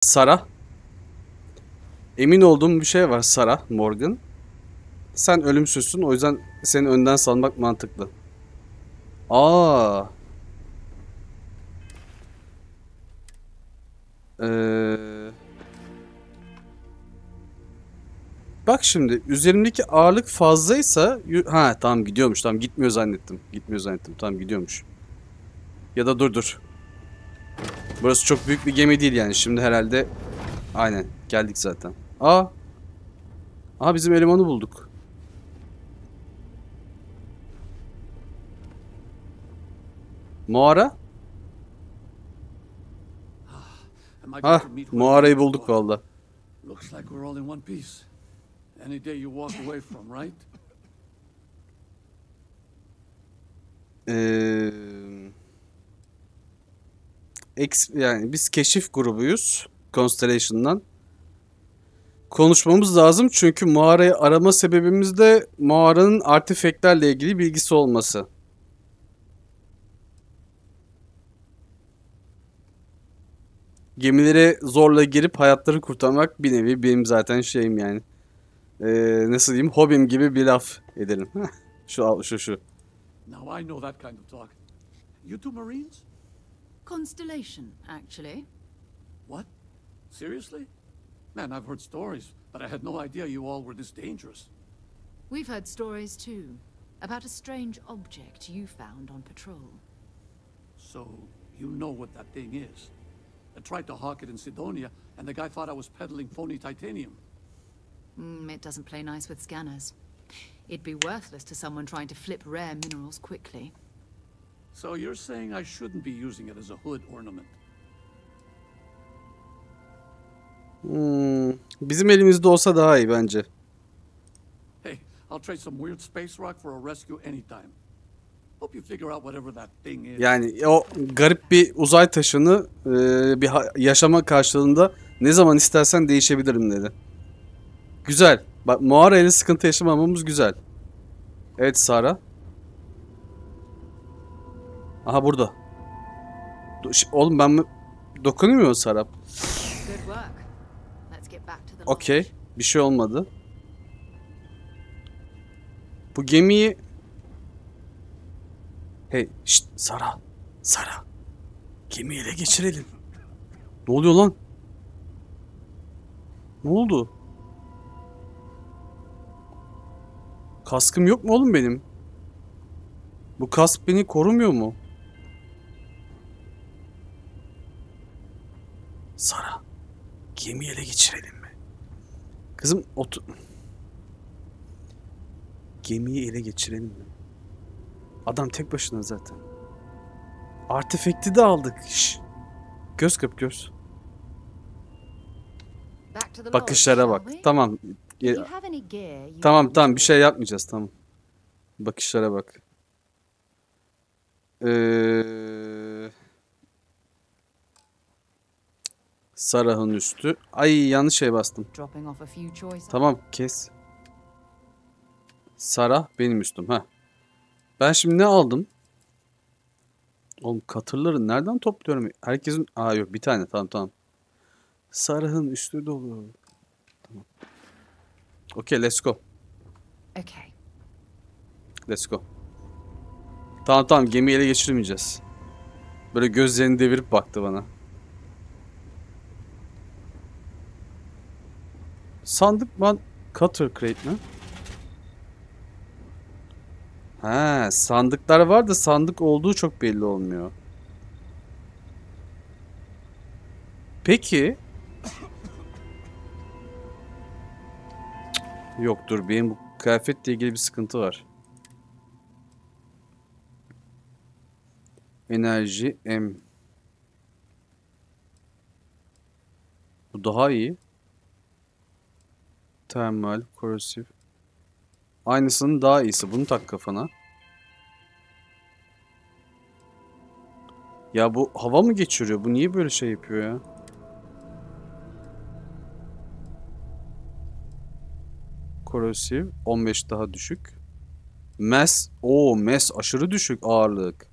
Sarah. Emin olduğum bir şey var Sarah Morgan. Sen ölümsüzsün, o yüzden seni önden salmak mantıklı. Aa. Bak şimdi üzerimdeki ağırlık fazlaysa ha tamam gidiyormuş. Tamam gitmiyor zannettim. Gitmiyor zannettim. Tamam gidiyormuş. Ya da dur. Burası çok büyük bir gemi değil yani. Şimdi herhalde aynen geldik zaten. Aa. Aha bizim elemanı bulduk. Mağara? Ha, mağarayı bulduk vallahi. Yani biz keşif grubuyuz Constellation'dan. Konuşmamız lazım çünkü mağarayı arama sebebimiz de mağaranın artefaktlerle ilgili bilgisi olması. Gemilere zorla girip hayatları kurtarmak bir nevi benim zaten şeyim yani. Nasıl diyeyim? Hobim gibi bir laf edelim. şu. Now I know that kind of talk. You two Marines? Constellation, actually. What? Seriously? Man, I've heard stories, but I had no idea you all were this dangerous. We've heard stories too about a strange object you found on patrol. So, you know what that thing is? I tried to hawk it in Cydonia, and the guy thought I was peddling phony titanium. It doesn't play nice with scanners. It'd be worthless to someone trying to flip rare minerals quickly. So you're saying I shouldn't be using it as a hood ornament? Bizim elimizde olsa daha iyi bence. Hey, I'll trade some weird space rock for a rescue anytime. Hope you figure out whatever that thing is. Yani o garip bir uzay taşını bir yaşama karşılığında ne zaman istersen değişebilirim dedi. Güzel. Bak mağarayla sıkıntı yaşamamamız güzel. Evet Sarah. Aha burada. Oğlum ben mi dokunuyor mu Sarah? Okey. Bir şey olmadı. Bu gemiyi... Hey şşt Sarah. Sarah. Gemiyi ele geçirelim. Ne oluyor lan? Ne oldu? Kaskım yok mu oğlum benim? Bu kask beni korumuyor mu? Sarah. Gemiyi ele geçirelim mi? Kızım otur. Gemiyi ele geçirelim mi? Adam tek başına zaten. Artefakti de aldık. Şşş. Göz kıp göz. Bakışlara bak. Tamam. Tamam bir şey yapmayacağız tamam. Bakışlara bak. Sarah'ın üstü. Ay yanlış şey bastım. Tamam kes. Sarah benim üstüm ha. Ben şimdi ne aldım? Oğlum katırları nereden topluyorum? Herkesin... Aa yok bir tane tamam. Sarah'ın üstü dolu. Tamam. Okay let's go. Okay. Let's go. Tamam gemiyi ele geçirmeyeceğiz. Böyle gözlerini devirip baktı bana. Sandık man... Cutter crate mi? Ha, sandıklar var da sandık olduğu çok belli olmuyor. Peki. Yok dur benim bu kıyafetle ilgili bir sıkıntı var. Enerji M. Bu daha iyi. Termal, korosif. Aynısının daha iyisi. Bunu tak kafana. Ya bu hava mı geçiriyor? Bu niye böyle şey yapıyor ya? Korosif 15 daha düşük. Mes. Oo mes aşırı düşük ağırlık.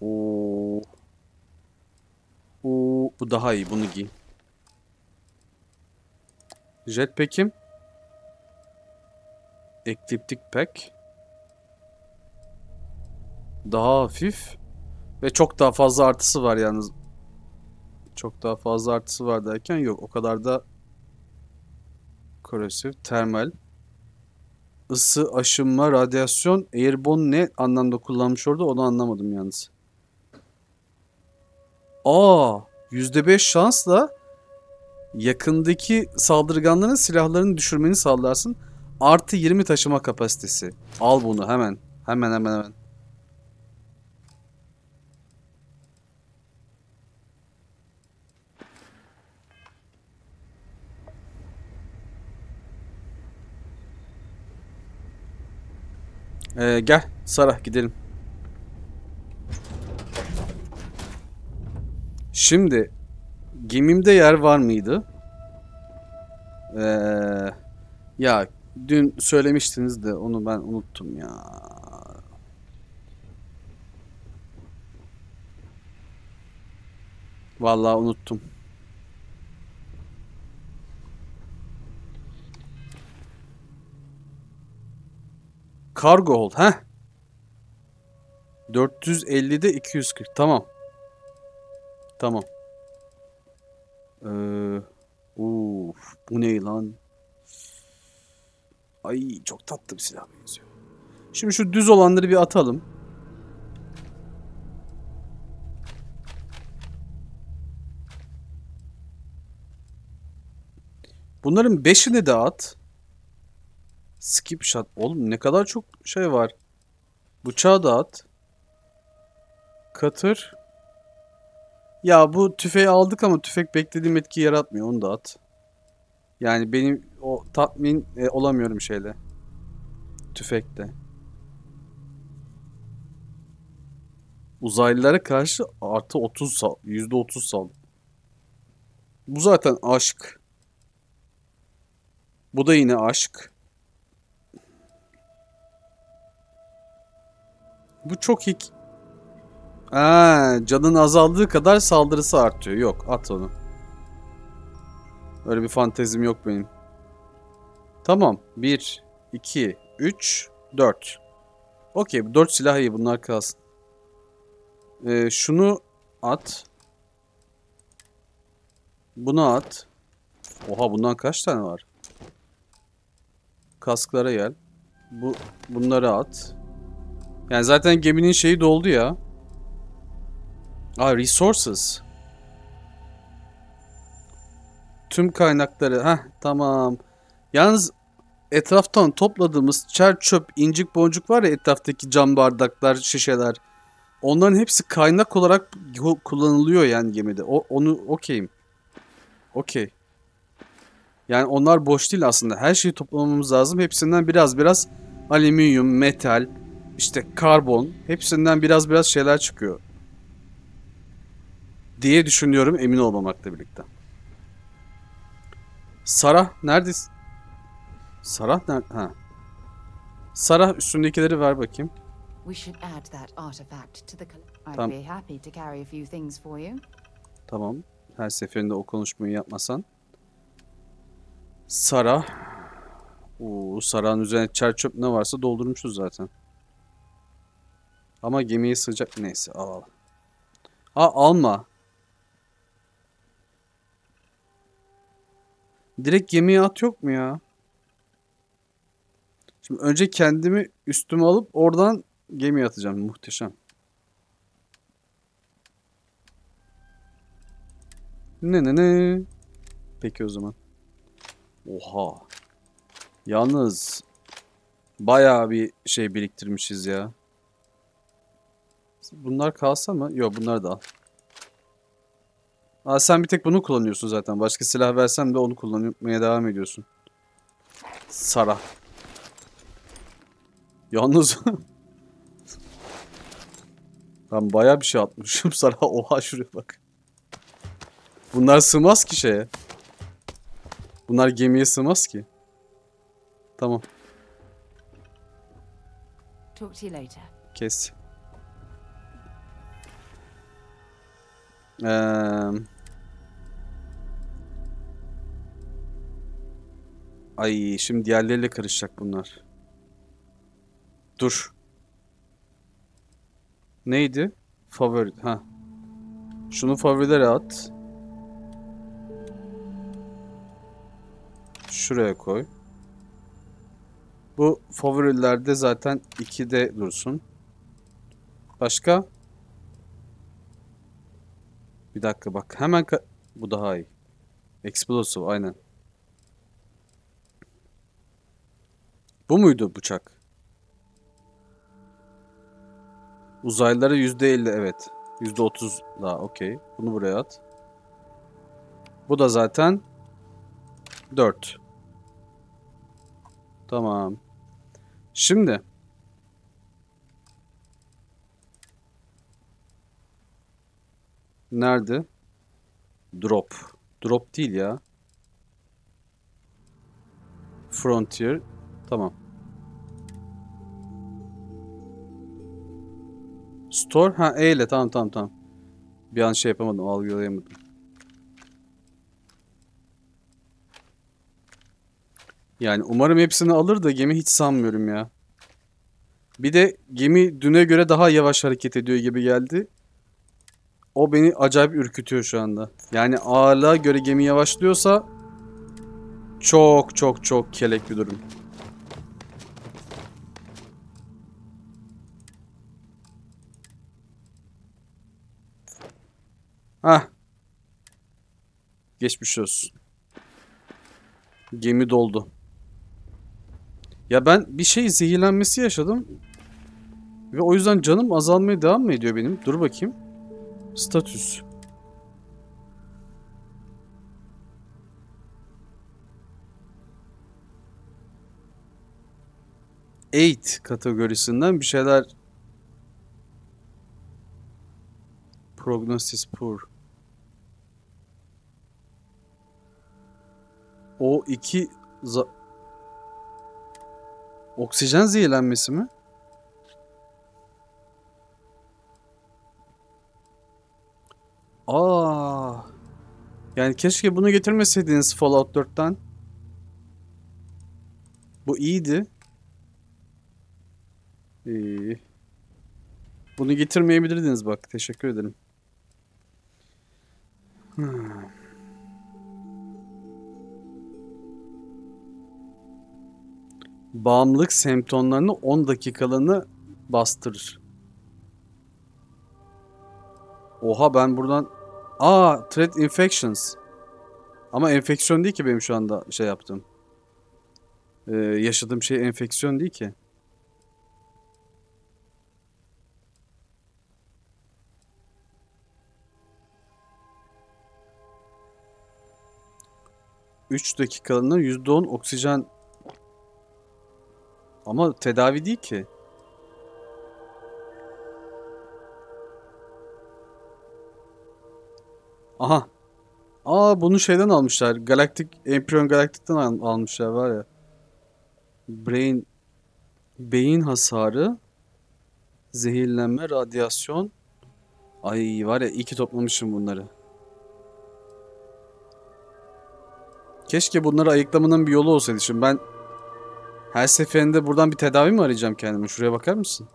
Oo. Oo. Bu daha iyi. Bunu giy. Jetpack'im. Ekliptik pack. Daha hafif. Ve çok daha fazla artısı var yalnız. Çok daha fazla artısı var derken yok. O kadar da korosif, termal. Isı, aşınma, radyasyon, airbone ne anlamda kullanmış orada onu anlamadım yalnız. Aa, %5 şansla yakındaki saldırganların silahlarını düşürmeni sağlarsın. Artı 20 taşıma kapasitesi. Al bunu hemen. Hemen. Gel Sarah gidelim. Şimdi gemimde yer var mıydı? Ya dün söylemiştiniz de onu ben unuttum ya. Vallahi unuttum. Kargo hold. Heh. 450'de 240. Tamam. Tamam. Bu ne lan? Ay çok tatlı bir silah benziyor. Şimdi şu düz olanları bir atalım. Bunların 5'ini de at. Skip shot. Oğlum ne kadar çok şey var. Bıçağı da at. Katır. Ya bu tüfeği aldık ama tüfek beklediğim etkiyi yaratmıyor. Onu da at. Yani benim o tatmin olamıyorum şeyle. Tüfekte. Uzaylılara karşı artı 30 sal. %30 sal. Bu zaten aşk. Bu da yine aşk. Bu çok hik. Canın azaldığı kadar saldırısı artıyor. Yok, at onu. Öyle bir fantezim yok benim. Tamam. 1, 2, 3, 4. Okey, 4 silah iyi. Bunlar kalsın. Şunu at. Bunu at. Oha, bundan kaç tane var? Kasklara gel. Bunları at. Yani zaten geminin şeyi doldu ya. Resources. Tüm kaynakları. Tamam. Yalnız etraftan topladığımız çer çöp, incik boncuk var ya, etraftaki cam bardaklar, şişeler. Onların hepsi kaynak olarak kullanılıyor yani gemide. Onu okeyim. Okey. Yani onlar boş değil aslında. Her şeyi toplamamız lazım. Hepsinden biraz alüminyum, metal, İşte karbon, hepsinden biraz şeyler çıkıyor diye düşünüyorum, emin olmamakla birlikte. Sarah neredesin? Sarah nerede? Ha. Sarah üstündekileri ver bakayım. Tamam. Tamam. Her seferinde o konuşmayı yapmasan. Sarah. Sarah'ın üzerine çerçöp ne varsa doldurmuşuz zaten. Ama gemiye sıcak, neyse al. Alma. Direkt gemiye at, yok mu ya? Şimdi önce kendimi üstüme alıp oradan gemiye atacağım. Muhteşem. Ne. Peki o zaman. Oha. Yalnız bayağı bir şey biriktirmişiz ya. Bunlar kalsa mı? Yok, bunları da al. Sen bir tek bunu kullanıyorsun zaten. Başka silah versem de onu kullanmaya devam ediyorsun. Sarah. Yalnız. Ben bayağı bir şey atmışım. Sarah, oha şuraya bak. Bunlar sığmaz ki şeye. Bunlar gemiye sığmaz ki. Tamam. Kes. Ay şimdi diğerleriyle karışacak bunlar. Dur. Neydi? Favori. Ha. Şunu favorilere at. Şuraya koy. Bu favorilerde zaten 2'de dursun. Başka? Bir dakika bak. Hemen bu daha iyi. Explosive aynen. Bu muydu bıçak? Uzaylılara %50 evet. %30 daha okey. Bunu buraya at. Bu da zaten 4. Tamam. Şimdi. Nerede? Drop. Drop değil ya. Frontier. Tamam. Store. Ha E ile tamam. Bir an şey yapamadım. Algılayamadım. Yani umarım hepsini alır da gemi hiç sanmıyorum ya. Bir de gemi düne göre daha yavaş hareket ediyor gibi geldi. O beni acayip ürkütüyor şu anda. Yani ağırlığa göre gemi yavaşlıyorsa çok kelek bir durum. Hah. Geçmiş olsun. Gemi doldu. Ya ben bir şey zehirlenmesi yaşadım. Ve o yüzden canım azalmaya devam mı ediyor benim? Dur bakayım. Statüs. Eight kategorisinden bir şeyler. Prognosis poor. O iki oksijen zehirlenmesi mi? Aa. Yani keşke bunu getirmeseydiniz Fallout 4'ten. Bu iyiydi. İyi. Bunu getirmeyebilirdiniz bak. Teşekkür ederim. Bağımlılık semptomlarını 10 dakikalığını bastırır. Oha ben buradan... Aa, threat infections. Ama enfeksiyon değil ki benim şu anda şey yaptığım. Yaşadığım şey enfeksiyon değil ki. ...3 dakikalığına %10 oksijen... Ama tedavi değil ki. Aha. Aa bunu şeyden almışlar. Galaktik, Emprion Galaktik'ten almışlar var ya. Beyin hasarı. Zehirlenme, radyasyon. Ay var ya iyi ki toplamışım bunları. Keşke bunları ayıklamanın bir yolu olsaydı. Şimdi ben... Her seferinde buradan bir tedavi mi arayacağım kendime? Şuraya bakar mısın?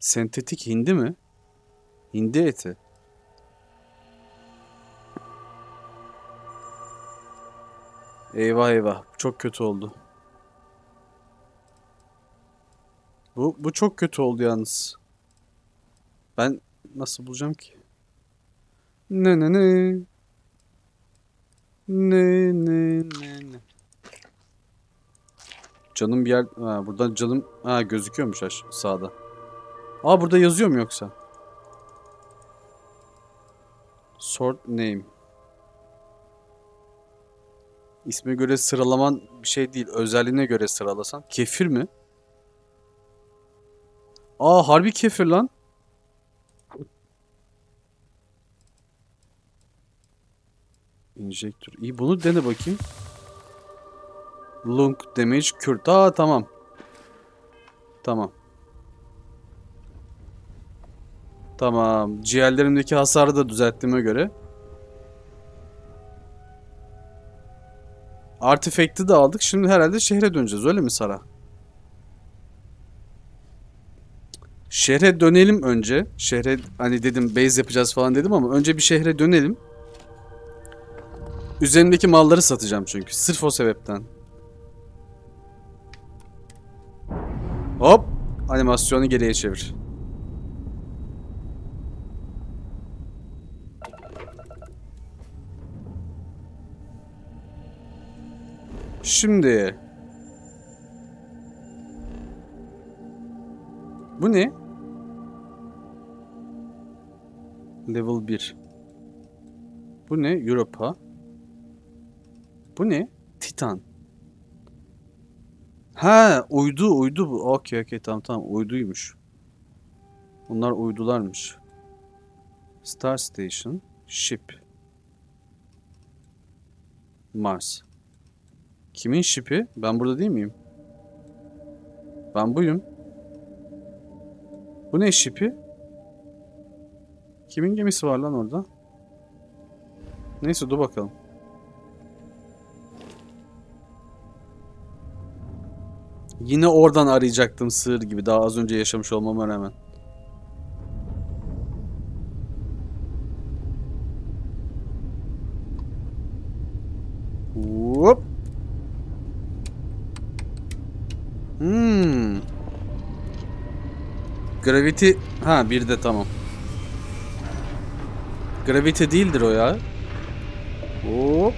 Sentetik hindi mi? Hindi eti. Eyvah eyvah. Çok kötü oldu. Bu çok kötü oldu yalnız. Ben nasıl bulacağım ki? Ne. Canım bir yer... Ha, buradan canım... Ha, gözüküyormuş sağda. Aa, burada yazıyor mu yoksa? Sort name. İsme göre sıralaman bir şey değil. Özelliğine göre sıralasan. Kefir mi? Aa, harbi kefir lan. Injektör. İyi bunu dene bakayım. Lung damage kürt. Aa tamam. Tamam. Ciğerlerimdeki hasarı da düzelttiğime göre. Artifact'i de aldık. Şimdi herhalde şehre döneceğiz. Öyle mi Sara? Şehre dönelim önce. Şehre hani dedim base yapacağız falan dedim ama önce bir şehre dönelim. Üzerindeki malları satacağım çünkü. Sırf o sebepten. Hop. Animasyonu geriye çevir. Şimdi. Bu ne? Level 1. Bu ne? Europa. Bu ne? Titan. Ha, uydu bu. Okey, okey, tamam uyduymuş. Bunlar uydularmış. Star Station, ship. Mars. Kimin ship'i? Ben burada değil miyim? Ben buyum. Bu ne ship'i? Kimin gemisi var lan orada? Neyse dur bakalım. Yine oradan arayacaktım sığır gibi. Daha az önce yaşamış olmama rağmen. Hop. Gravity... Ha bir de tamam. Gravity değildir o ya. Hop.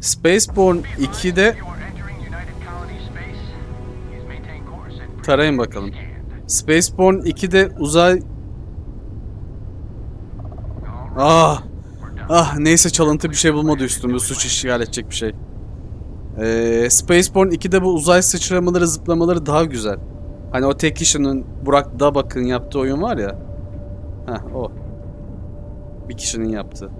Spaceborne 2'de tarayın bakalım. Spaceborne 2'de uzay... neyse çalıntı bir şey bulmadı üstümü. Suç işgal edecek bir şey. Spaceborne 2'de bu uzay sıçramaları, zıplamaları daha güzel. Hani o tek kişinin Burak Dabak'ın yaptığı oyun var ya. Heh o. Bir kişinin yaptığı.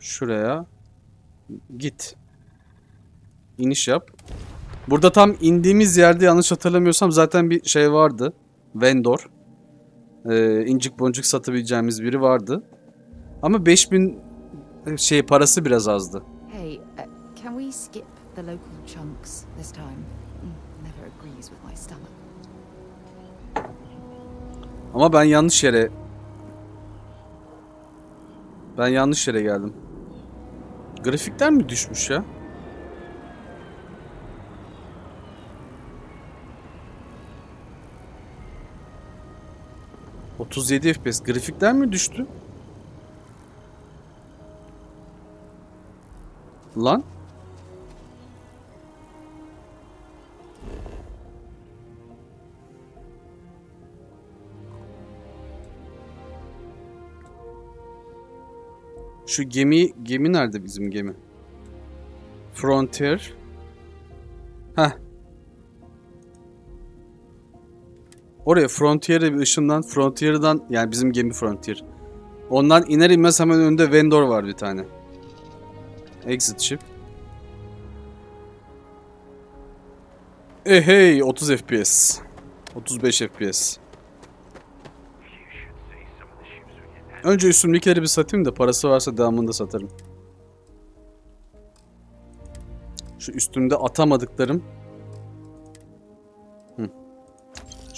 Şuraya git. İniş yap. Burada tam indiğimiz yerde yanlış hatırlamıyorsam zaten bir şey vardı. Vendor. İncik boncuk satabileceğimiz biri vardı. Ama 5000 şey parası biraz azdı. Hey, can we skip the local chunks this time? Never agrees with my stomach. Ama ben yanlış yere geldim. Grafikler mi düşmüş ya? ...37 FPS. Grafikler mi düştü? Lan? Şu gemi nerede bizim gemi? Frontier. Heh. Oraya Frontier'e bir ışından, Frontier'dan yani bizim gemi Frontier. Ondan iner inmez hemen önünde Vendor var bir tane. Exit ship. Hey 30 FPS. 35 FPS. Önce üstümdekileri bir satayım da parası varsa devamını da satarım. Şu üstümde atamadıklarım.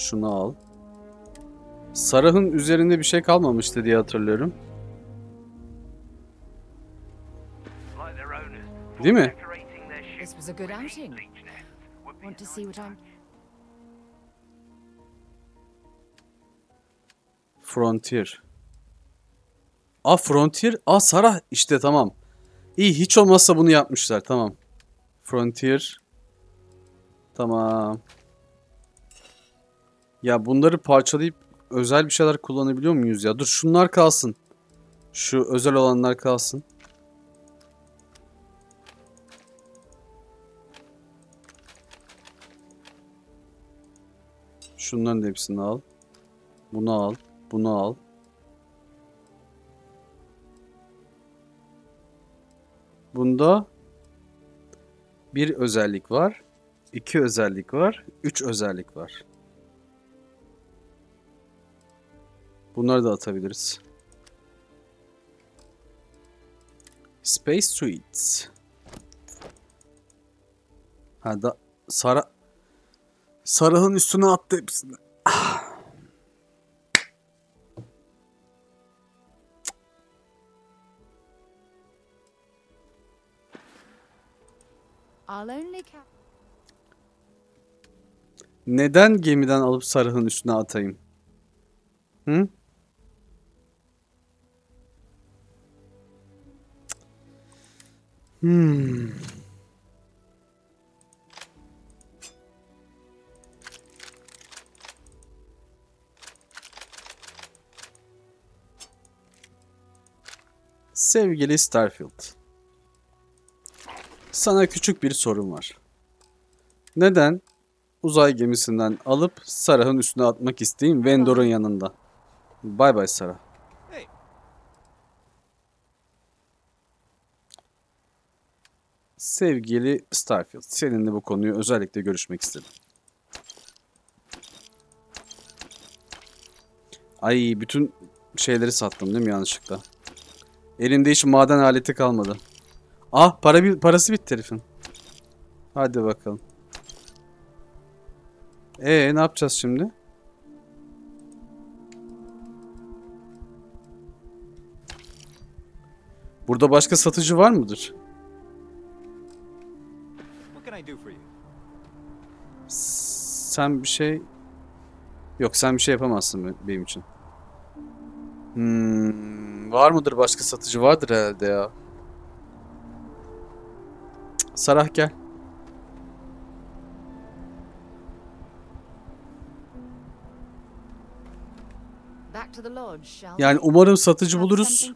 Şunu al. Sarah'ın üzerinde bir şey kalmamıştı diye hatırlıyorum. Değil mi? Frontier. Frontier. Sarah işte tamam. İyi hiç olmazsa bunu yapmışlar. Tamam. Frontier. Tamam. Ya bunları parçalayıp özel bir şeyler kullanabiliyor muyuz ya? Dur şunlar kalsın. Şu özel olanlar kalsın. Şundan da hepsini al. Bunu al. Bunu al. Bunda bir özellik var. 2 özellik var. 3 özellik var. Bunları da atabiliriz. Space Suites. Ha da Sarah'ın üstüne attı hepsini. Neden gemiden alıp Sarah'ın üstüne atayım? Hı? Hmm. Sevgili Starfield, sana küçük bir sorum var. Neden uzay gemisinden alıp Sarah'ın üstüne atmak isteyeyim Vendor'un yanında? Bay bay Sarah. Sevgili Starfield, seninle bu konuyu özellikle görüşmek istedim. Ay, bütün şeyleri sattım değil mi yanlışlıkla? Elimde hiç maden aleti kalmadı. Ah, parası bitti herifin. Hadi bakalım. Ne yapacağız şimdi? Burada başka satıcı var mıdır? Sen bir şey yapamazsın benim için. Var mıdır başka satıcı? Vardır herhalde ya. Sarah gel. Yani umarım satıcı buluruz.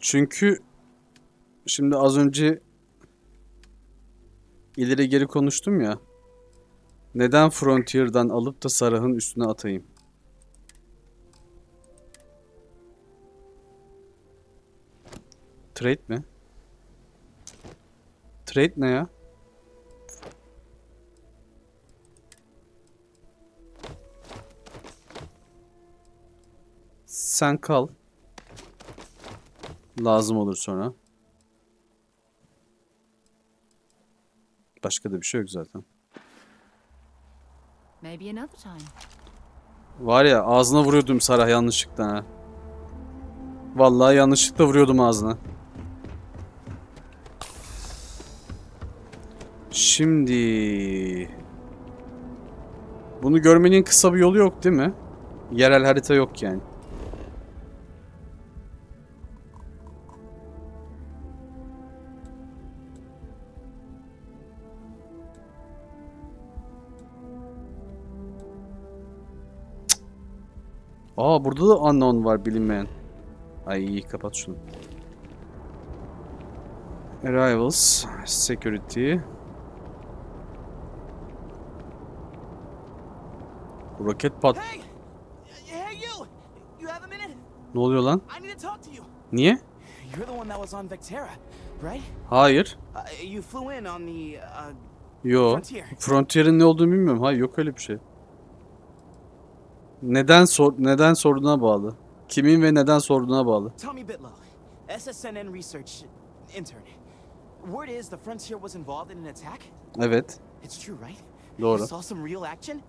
Çünkü şimdi az önce ileri geri konuştum ya. Neden Frontier'dan alıp da Sarah'ın üstüne atayım? Trade mi? Trade ne ya? Sen kal. Lazım olur sonra. Başka da bir şey yok zaten. Var ya, ağzına vuruyordum Sarah yanlışlıkla ha. Vallahi yanlışlıkla vuruyordum ağzına. Şimdi bunu görmenin kısa bir yolu yok değil mi? Yerel harita yok yani. Aa, burada da unknown var, bilinmeyen. Ay, kapat şunu. Arrivals, security. Roket pat. Ne oluyor lan? Niye? Hayır. Yo. Frontier'in ne olduğunu bilmiyorum. Hayır, yok öyle bir şey. Neden sorduğuna bağlı. Kimin ve neden sorduğuna bağlı. Tommy Bitlow, SSN research intern. Word is the Frontier was involved in an attack? Evet. It's true, right? Doğru. Saw some real action?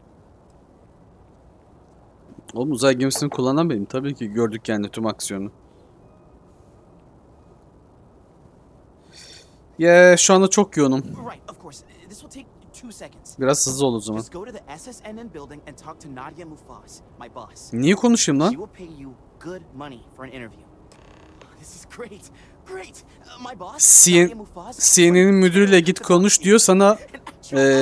Oğlum, uzay gemisini kullanan benim. Tabii ki gördük yani tüm aksiyonu. Şu anda çok yoğunum. Biraz hızlı ol o zaman. Niye konuşayım lan? CNN'in müdürüyle git konuş diyor sana,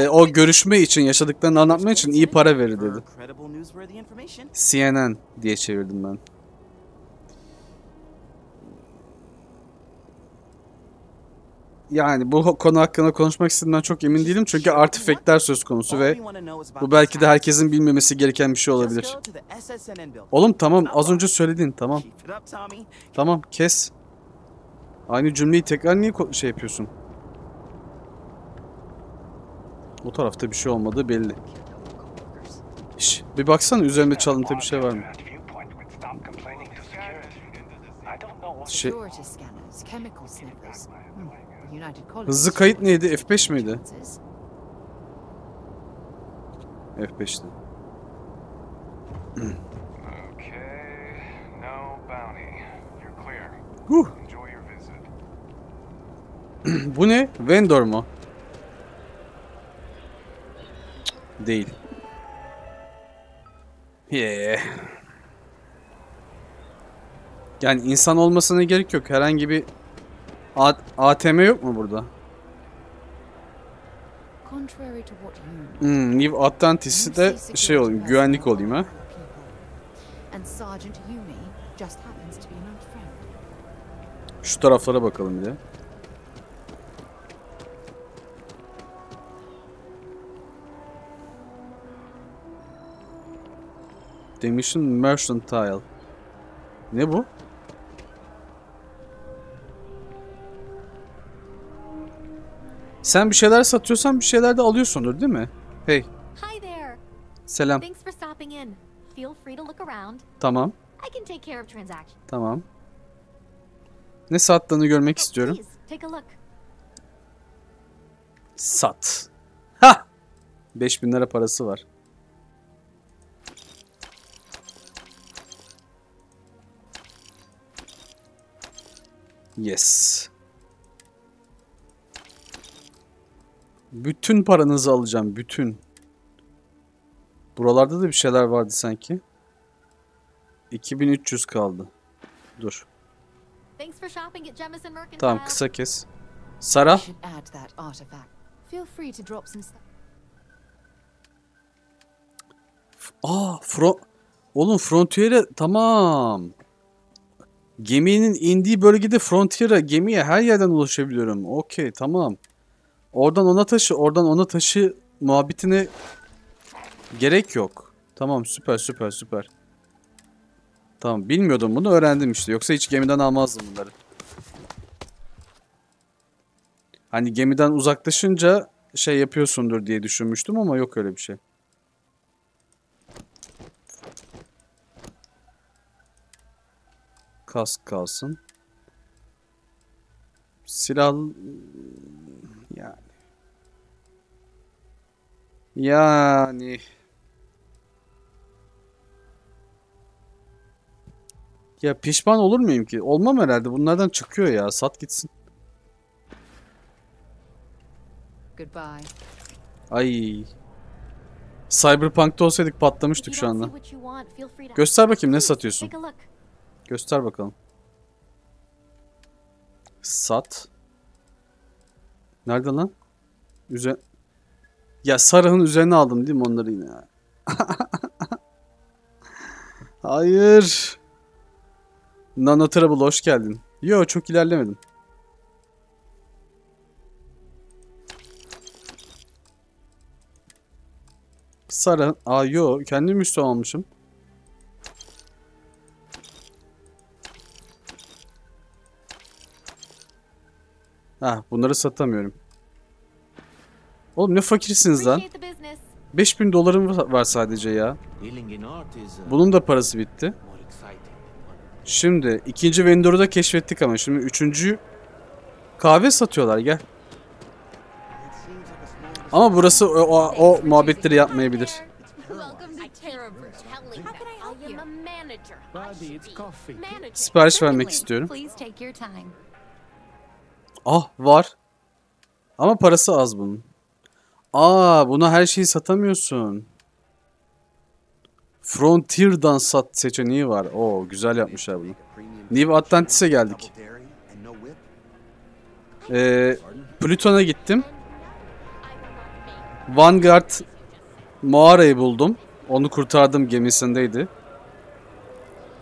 o görüşme için, yaşadıklarını anlatma için iyi para verir dedi. CNN diye çevirdim ben. Yani bu konu hakkında konuşmak istediğimden çok emin değilim çünkü artifekler söz konusu ve bu belki de herkesin bilmemesi gereken bir şey olabilir. Oğlum tamam, az önce söyledin, tamam. Tamam, kes. Aynı cümleyi tekrar niye şey yapıyorsun? O tarafta bir şey olmadığı belli. Şş, bir baksana üzerimde çalıntı bir şey var mı? Şey... Hızlı kayıt neydi? F5 miydi? F5'ti. Bu ne? Vendor mu? Değil. Yeah. Yani insan olmasına gerek yok. Herhangi bir ATM yok mu burada? New Atlantis'i de şey olayım, güvenlik olayım ha. Şu taraflara bakalım bir de. Demişin Mercantile. Ne bu? Sen bir şeyler satıyorsan bir şeyler de alıyorsundur, değil mi? Hey. Selam. Tamam. Tamam. Ne sattığını görmek istiyorum. Sat. Ha! 5000 lira parası var. Yes. Bütün paranızı alacağım, bütün. Buralarda da bir şeyler vardı sanki. 2300 kaldı. Dur. Tamam, kısa kes. Sarah. Aa, oğlum Frontier'e tamam. Geminin indiği bölgede Frontier'a, gemiye her yerden ulaşabiliyorum. Okey, tamam. Oradan ona taşı, oradan ona taşı muhabbetine gerek yok. Tamam, süper süper süper. Tamam, bilmiyordum bunu, öğrendim işte. Yoksa hiç gemiden almazdım bunları. Hani gemiden uzaklaşınca şey yapıyorsundur diye düşünmüştüm ama yok öyle bir şey. Kask kalsın. Silah... Yani. Yani. Ya pişman olur muyum ki? Olmam herhalde. Bunlardan çıkıyor ya. Sat gitsin. Goodbye. Ay. Cyberpunk'ta olsaydık patlamıştık şu anda. Göster bakayım ne satıyorsun. Göster bakalım. Sat. Nerede lan? Ya Sarah'ın üzerine aldım değil mi onları yine? Hayır. Nano Trouble hoş geldin. Yo, çok ilerlemedim. Sarah, aa yo, kendim üstü almışım. Ha, bunları satamıyorum. Oğlum ne fakirsiniz lan. 5000 dolarım var sadece ya. Bunun da parası bitti. Şimdi ikinci vendor'u da keşfettik ama şimdi üçüncü kahve satıyorlar, gel. Ama burası o muhabbetleri yapmayabilir. Sipariş vermek istiyorum. Ah, var. Ama parası az bunun. Aa, buna her şeyi satamıyorsun. Frontier'dan sat seçeneği var. Oo, güzel yapmışlar bunu. New Atlantis'e geldik. Plüton'a gittim. Vanguard mağarayı buldum. Onu kurtardım, gemisindeydi.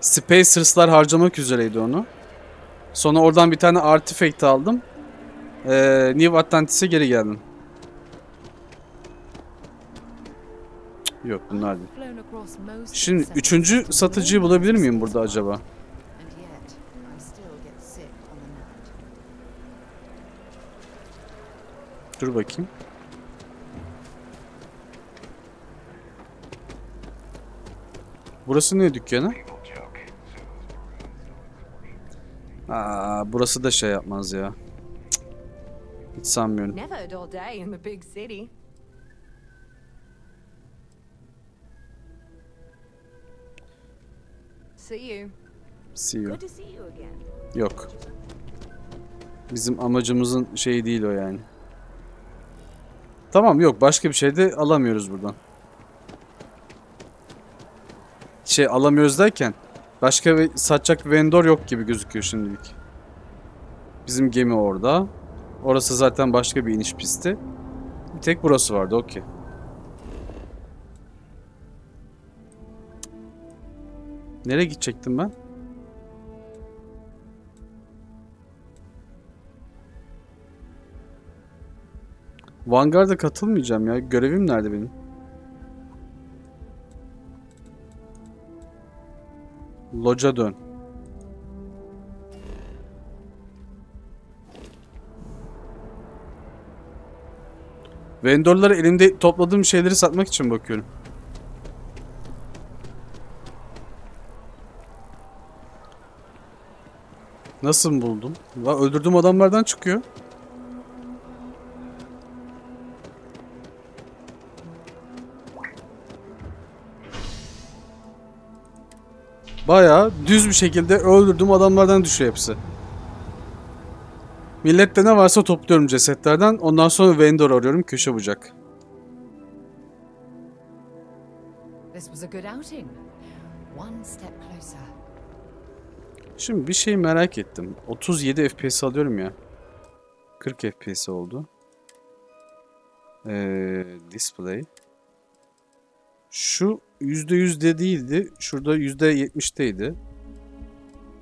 Spacers'lar harcamak üzereydi onu. Sonra oradan bir tane artifact aldım. New Atlantis'e geri geldim. Yok bunlar değil. Şimdi üçüncü satıcıyı bulabilir miyim burada acaba? Dur bakayım. Burası ne dükkanı? Aa, burası da şey yapmaz ya. Cık. Hiç sanmıyorum. See you. Yok. Bizim amacımızın şeyi değil o yani. Tamam, yok başka bir şey de alamıyoruz buradan. Şey alamıyoruz derken başka bir satacak bir vendor yok gibi gözüküyor şimdilik. Bizim gemi orada. Orası zaten başka bir iniş pisti. Bir tek burası vardı, okey. Nereye gidecektim ben? Vanguard'a katılmayacağım ya. Görevim nerede benim? Loca dön. Vendorları elimde topladığım şeyleri satmak için bakıyorum. Nasıl buldum? La öldürdüğüm adamlardan çıkıyor. Bayağı düz bir şekilde öldürdüğüm adamlardan düşüyor hepsi. Millette ne varsa topluyorum cesetlerden. Ondan sonra vendor arıyorum, köşe bucak. Şimdi bir şey merak ettim. 37 FPS alıyorum ya. 40 FPS oldu. Display. Şu %100'de değildi. Şurada %70'teydi.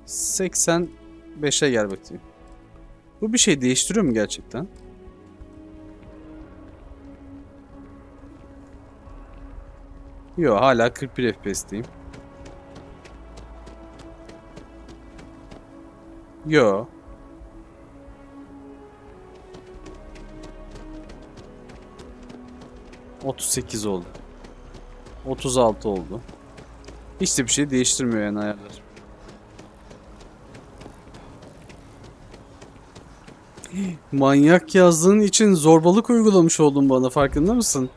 85'e gel bakayım. Bu bir şey değiştiriyor mu gerçekten? Yok, hala 41 FPS'teyim. Yo. ...38 oldu. 36 oldu. Hiç de bir şey değiştirmiyor yani ayarlar. Manyak yazdığın için zorbalık uygulamış oldun bana, farkında mısın?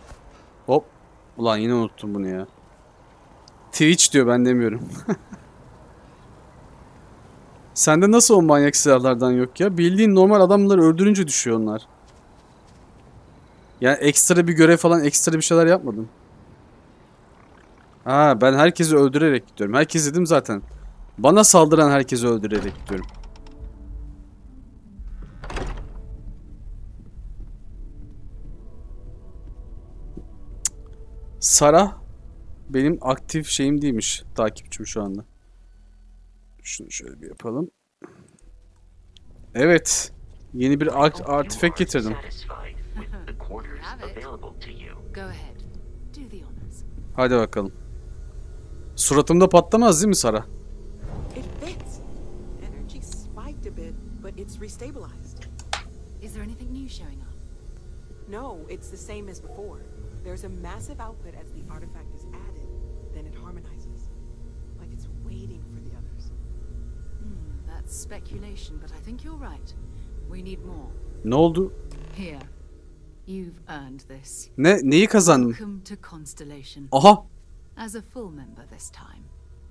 Hop. Ulan yine unuttum bunu ya. Twitch diyor, ben demiyorum. Sende nasıl o manyak silahlardan yok ya? Bildiğin normal adamları öldürünce düşüyor onlar. Yani ekstra bir görev falan, ekstra bir şeyler yapmadım. Ha, ben herkesi öldürerek gidiyorum. Herkes dedim zaten. Bana saldıran herkesi öldürerek gidiyorum. Sarah benim aktif şeyim değilmiş. Takipçim şu anda. Şunu şöyle bir yapalım. Evet. Yeni bir artifact getirdim. Hadi bakalım. Suratımda patlamaz değil mi Sarah? Ne oldu? Ne? Neyi kazandın? Aha!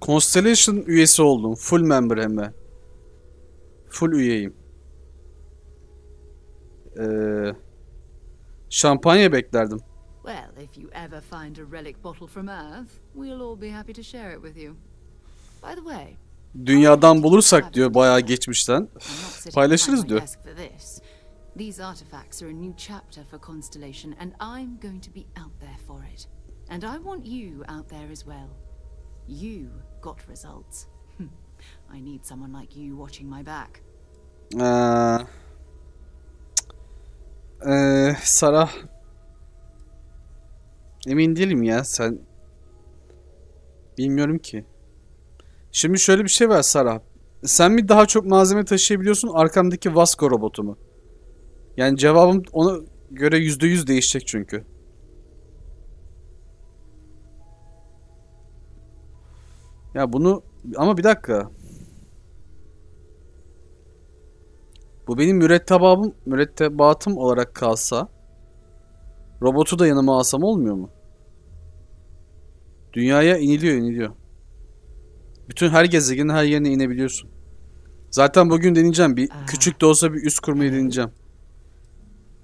Constellation üyesi oldum. Full member hem de. Full üyeyim. Şampanya beklerdim. Dünyadan bulursak diyor, bayağı geçmişten paylaşırız diyor. These artifacts are a new chapter for Constellation, and I'm going to be out there for it. And I want you out there as well. You got results. I need someone like you watching my back. Sarah. Emin değilim ya sen. Bilmiyorum ki. Şimdi şöyle bir şey var Sarah. Sen mi daha çok malzeme taşıyabiliyorsun, arkamdaki Vasco robotu mu? Yani cevabım ona göre %100 değişecek çünkü. Ya bunu... Ama bir dakika. Bu benim mürettebatım olarak kalsa... Robotu da yanıma alsam olmuyor mu? Dünyaya iniliyor. Bütün her gezegenin her yerine inebiliyorsun. Zaten bugün deneyeceğim. Bir küçük de olsa bir üst kurmayı deneyeceğim.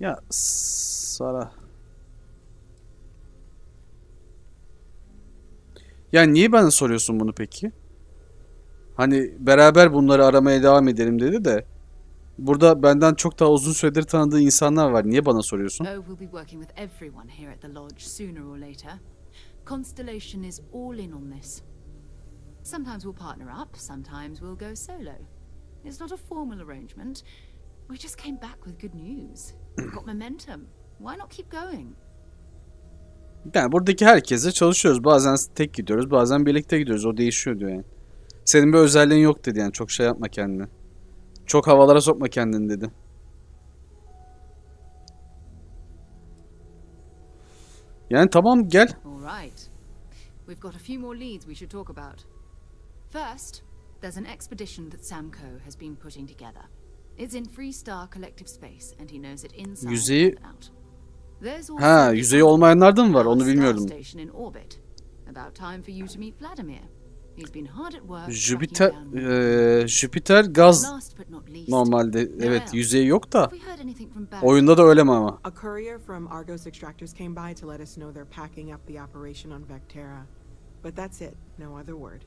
Ya Sarah. Ya niye bana soruyorsun bunu peki? Hani beraber bunları aramaya devam edelim dedi de. Burada benden çok daha uzun süredir tanıdığı insanlar var. Niye bana soruyorsun? Constellation is all in on this. Sometimes we'll partner up, sometimes we'll go solo. It's not a formal arrangement. We just came back with good news. We've got momentum. Why not keep going? Yani buradaki herkese çalışıyoruz. Bazen tek gidiyoruz, bazen birlikte gidiyoruz. O değişiyor diyor yani. Senin bir özelliğin yok dedi yani. Çok şey yapma kendine. Çok havalara sokma kendini dedi. Yani tamam gel. Right. We've got a few more leads we should talk about. First, there's an expedition that Samco has been putting together. It's in Freestar Collective space and he knows it inside and out. There's also yüzeyi olmayanlardan mı var? Onu bilmiyordum. About time for you to meet Vladimir. He's been hard at work. Jüpiter gaz normalde evet yüzeyi yok da oyunda da öyle mi ama? A courier from Argos extractors came by to let us know they're packing up the operation on Vectera. But that's it. No other word.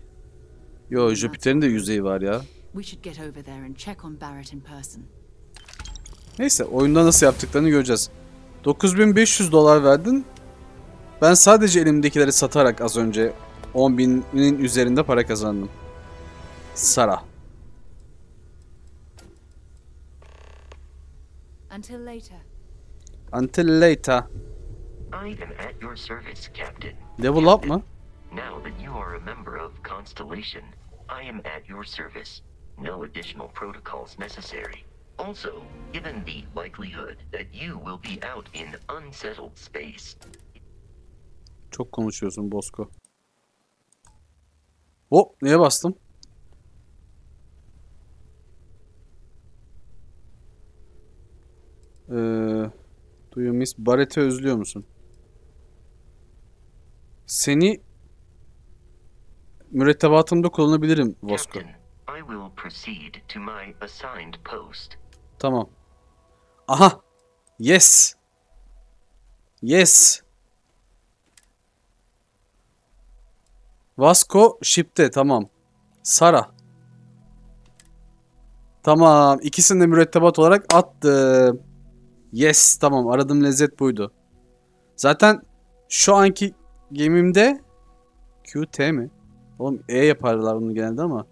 Yo, Jüpiter'in de yüzeyi var ya. Neyse, oyunda nasıl yaptıklarını göreceğiz. 9500 dolar verdin. Ben sadece elimdekileri satarak az önce 10.000'in üzerinde para kazandım. Sarah. Until later. Level up mı? Now that you are a member of Constellation, I am at your service. No additional protocols necessary. Also, given the likelihood that you will be out in unsettled space. Çok konuşuyorsun Bosco. Hop, neye bastım? Duyuyor musun? Barret'i özlüyor musun? Seni mürettebatımda kullanabilirim Vasco. Tamam. Aha. Yes. Yes. Vasco ship'te tamam. Sarah. Tamam. İkisini de mürettebat olarak attım. Yes. Tamam. Aradığım lezzet buydu. Zaten şu anki gemimde QT mi? Oğlum E yaparlar bunu genelde ama.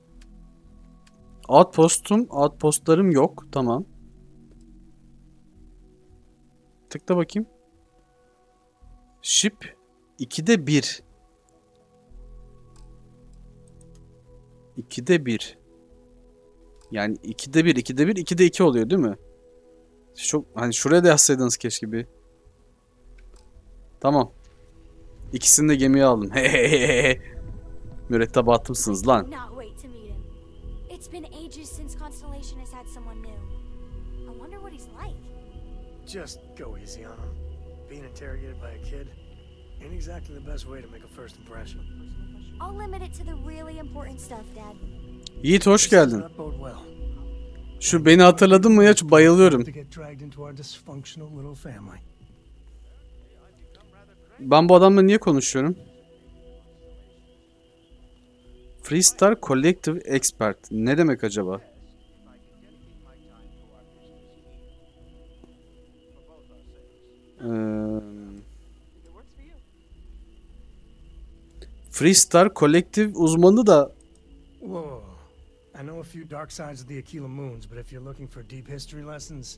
Outpostlarım yok. Tamam. Tıkla bakayım. Ship 2'de 1. 2'de 1. Yani 2'de 1, 2'de 1, 2'de 2 oluyor değil mi? Çok hani şuraya da yazsaydınız keşke bir. Tamam. İkisini de gemiye aldım. Mürettebatımsınız lan. Yiğit hoş geldin. Şu beni hatırladın mı ya? Bayılıyorum. Ben bu adamla niye konuşuyorum? Freestar Collective Expert. Ne demek acaba? Freestar Collective uzmanı da... I know a few dark sides of the Akila moons, but if you're looking for deep history lessons...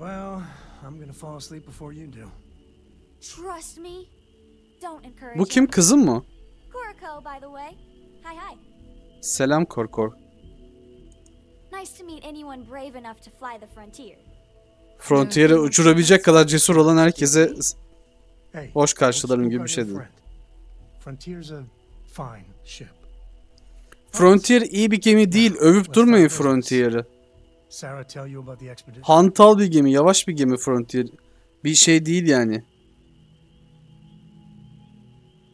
Well, I'm gonna fall asleep before you do. Trust me. Don't encourage. Bu kim, kızım mı? Corico, by the way. Hi hi. Selam Corico. Nice to meet anyone brave enough to fly the Frontier. Frontier'e uçurabilecek kadar cesur olan herkese hoş karşılarım gibi bir şey dedi. Frontier iyi bir gemi değil. Övüp durmayın Frontier'i. Hantal bir gemi, yavaş bir gemi Frontier. Bir şey değil yani.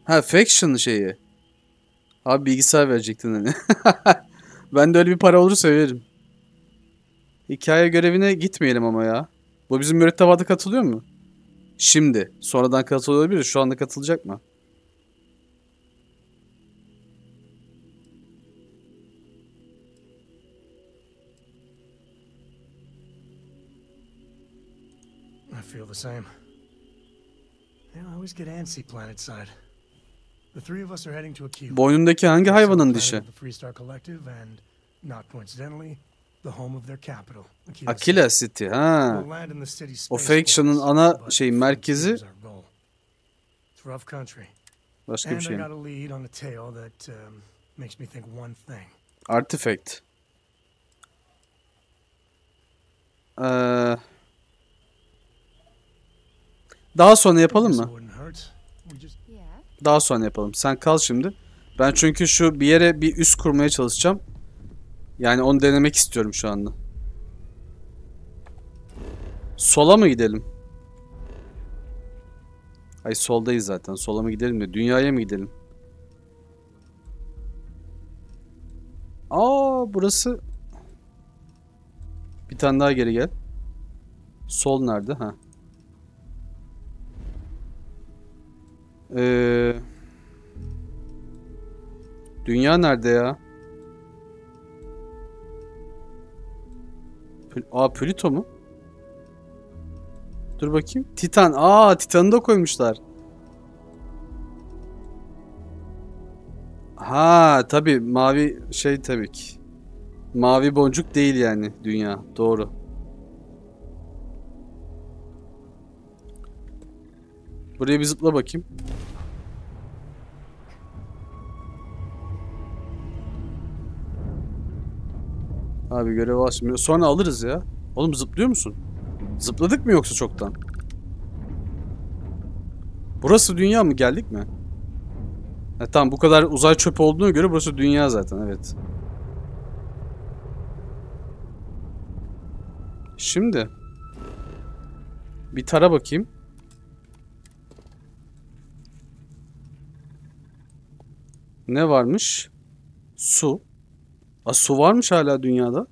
Ha, faction şeyi. Abi bilgisayar verecektin hani. Ben de öyle bir para olursa veririm. Hikaye görevine gitmeyelim ama ya. Bu bizim mürettebata katılıyor mu? Şimdi. Sonradan katılıyor olabilir. Şu anda katılacak mı? I feel the same. I always get antsy planet side. The three of us are heading to Akila. Boynundaki hangi hayvanın dişi? Freestar Collective and not coincidentally the home of their capital. Akila City. Ha. O faction'ın ana şey merkezi. Başka bir şey. Artifact. Daha sonra yapalım mı? Daha sonra yapalım. Sen kal şimdi. Ben çünkü şu bir yere bir üs kurmaya çalışacağım. Yani onu denemek istiyorum şu anda. Sola mı gidelim? Ay soldayız zaten. Sola mı gidelim de dünyaya mı gidelim? Aa burası. Bir tane daha geri gel. Sol nerede? Ha. Dünya nerede ya? Aa Pluto mu? Dur bakayım. Titan. Aa Titan'ı da koymuşlar. Ha tabii mavi şey tabii ki. Mavi boncuk değil yani dünya. Doğru. Buraya bir zıpla bakayım. Abi görev açmıyor. Sonra alırız ya. Oğlum zıplıyor musun? Zıpladık mı yoksa çoktan? Burası dünya mı? Geldik mi? Ha, tamam bu kadar uzay çöpü olduğuna göre burası dünya zaten. Evet. Şimdi. Bir tara bakayım. Ne varmış? Su. Aa, su varmış hala dünyada.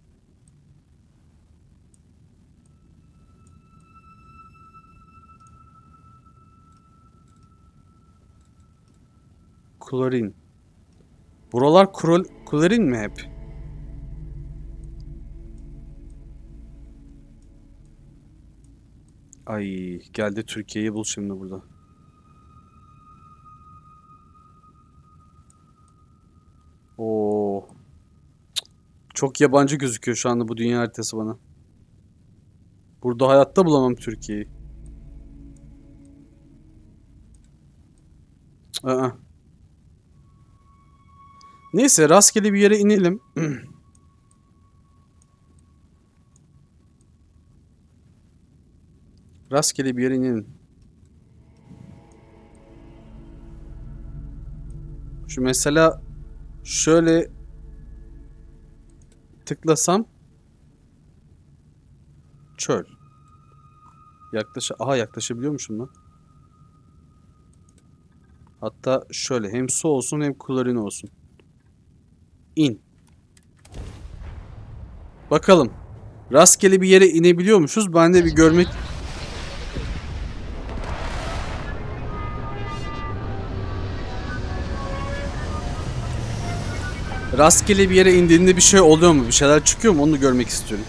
Klorin. Buralar klorin mi hep? Ay geldi Türkiye'yi bul şimdi burada. Oo. Çok yabancı gözüküyor şu anda bu dünya haritası bana. Burada hayatta bulamam Türkiye'yi. Neyse rastgele bir yere inelim. Rastgele bir yere inelim. Şu mesela şöyle tıklasam çöl. Aha yaklaşabiliyormuşum lan. Hatta şöyle hem su olsun hem klorin olsun. İn. Bakalım. Rastgele bir yere inebiliyormuşuz. Ben de bir görmek. Rastgele bir yere indiğinde bir şey oluyor mu? Bir şeyler çıkıyor mu? Onu da görmek istiyorum.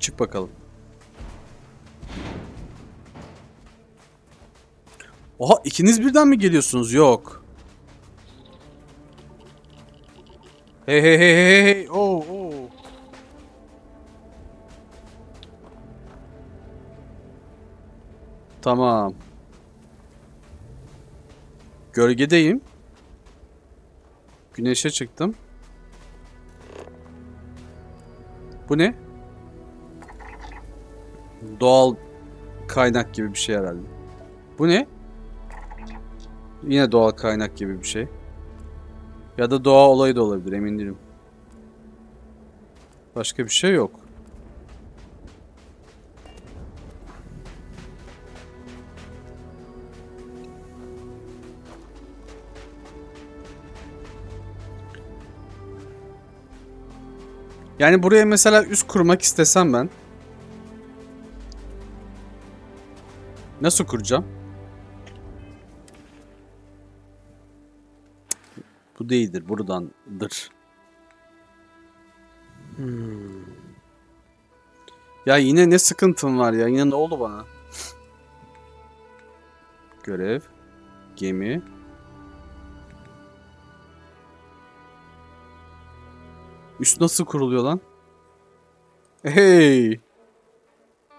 Çık bakalım. Oha ikiniz birden mi geliyorsunuz? Yok. Hey hey hey hey hey. Oo oo. Tamam. Gölgedeyim. Güneşe çıktım. Bu ne? Doğal kaynak gibi bir şey herhalde. Bu ne? Yine doğal kaynak gibi bir şey. Ya da doğa olayı da olabilir, emin değilim. Başka bir şey yok. Yani buraya mesela üs kurmak istesem ben. Nasıl kuracağım? Bu değildir, buradandır. Ya yine ne sıkıntım var ya? Yine ne oldu bana? Görev, gemi. Üst nasıl kuruluyor lan? Hey!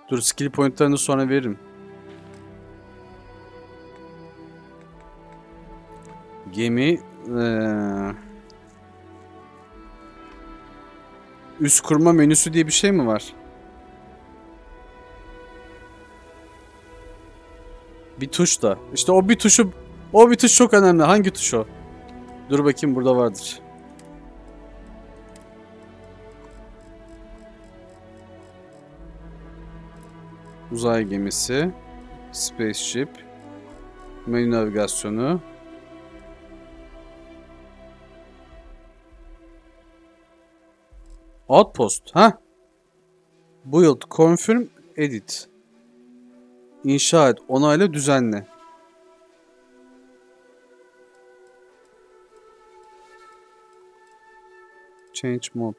Dur, skill point'larını sonra veririm. Gemi... Üst kurma menüsü diye bir şey mi var? Bir tuş da. İşte o bir tuşu... O bir tuş çok önemli. Hangi tuş o? Dur bakayım, burada vardır. Uzay gemisi, spaceship, menü navigasyonu. Outpost, ha? Build, confirm, edit. İnşa et, onayla, düzenle. Change mode.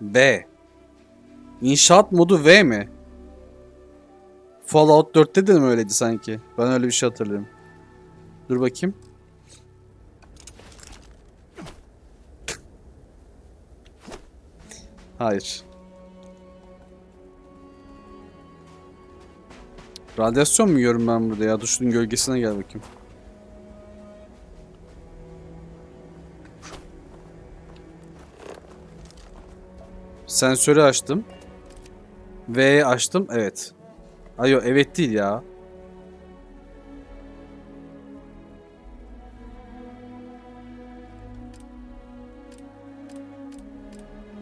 B. İnşaat modu V mi? Fallout 4'te de mi öyleydi sanki? Ben öyle bir şey hatırlıyorum. Dur bakayım. Hayır. Radyasyon mu yiyorum ben burada ya? Duşun gölgesine gel bakayım. Sensörü açtım. V'yi açtım, evet. Ayo, evet değil ya.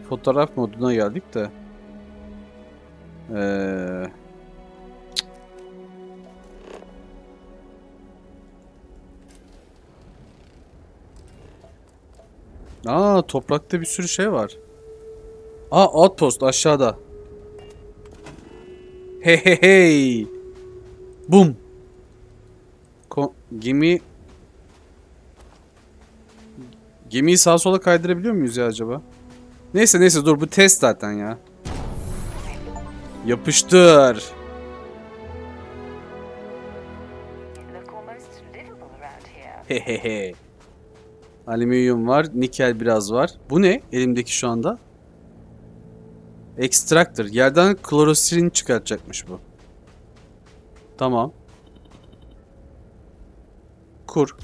Fotoğraf moduna geldik de. Aa, toprakta bir sürü şey var. Aa, outpost aşağıda. Hey hey hey. Bum. Gemiyi sağa sola kaydırabiliyor muyuz ya acaba? Neyse neyse, dur, bu test zaten ya. Yapıştır. He he he. Alüminyum var, nikel biraz var. Bu ne elimdeki şu anda? Extractor. Yerden klorosirin çıkartacakmış bu. Tamam. Kur.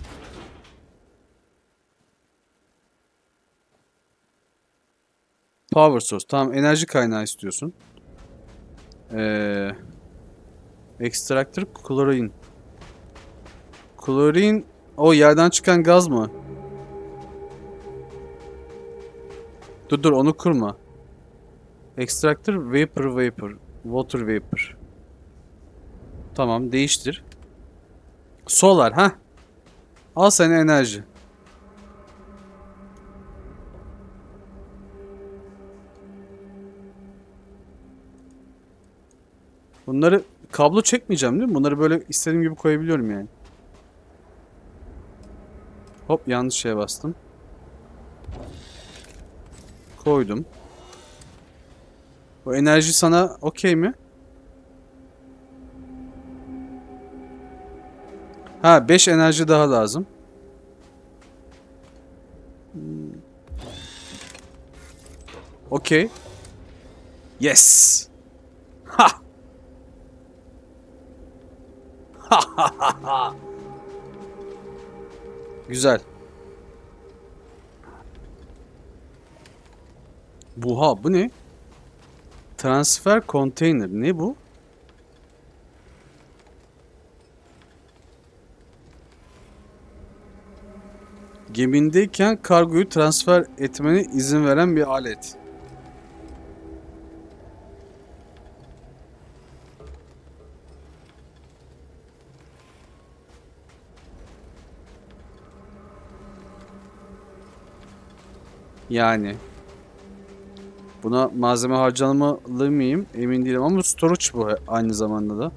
Power source. Tamam, enerji kaynağı istiyorsun. Extractor, klorin. Klorin o yerden çıkan gaz mı? Dur dur, onu kurma. Extractor, vapor, water vapor. Tamam, değiştir. Solar, ha? Al sana enerji. Bunları kablo çekmeyeceğim değil mi? Bunları böyle istediğim gibi koyabiliyorum yani. Hop, yanlış şeye bastım. Koydum. Bu enerji sana okey mi? Ha, 5 enerji daha lazım. Okay. Yes. Ha. Ha. Güzel. Buha, bu ne? Transfer konteyner, ne bu? Gemindeyken kargoyu transfer etmene izin veren bir alet. Yani buna malzeme harcamalı mıyım? Emin değilim ama storage bu aynı zamanda da.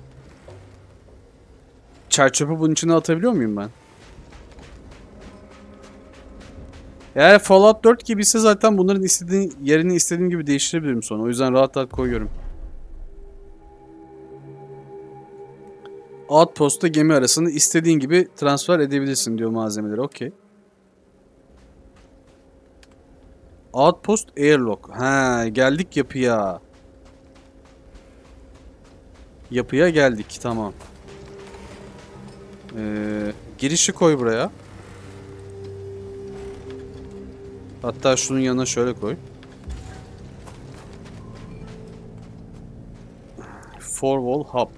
Çerçöpü bunun içine atabiliyor muyum ben? Eğer Fallout 4 gibi ise zaten bunların yerini istediğim gibi değiştirebilirim sonra. O yüzden rahat rahat koyuyorum. Outpost'ta gemi arasını istediğin gibi transfer edebilirsin diyor malzemeleri. Okey. Outpost Airlock. Ha, geldik yapıya. Yapıya geldik. Tamam. Girişi koy buraya. Hatta şunun yanına şöyle koy. Four wall hub.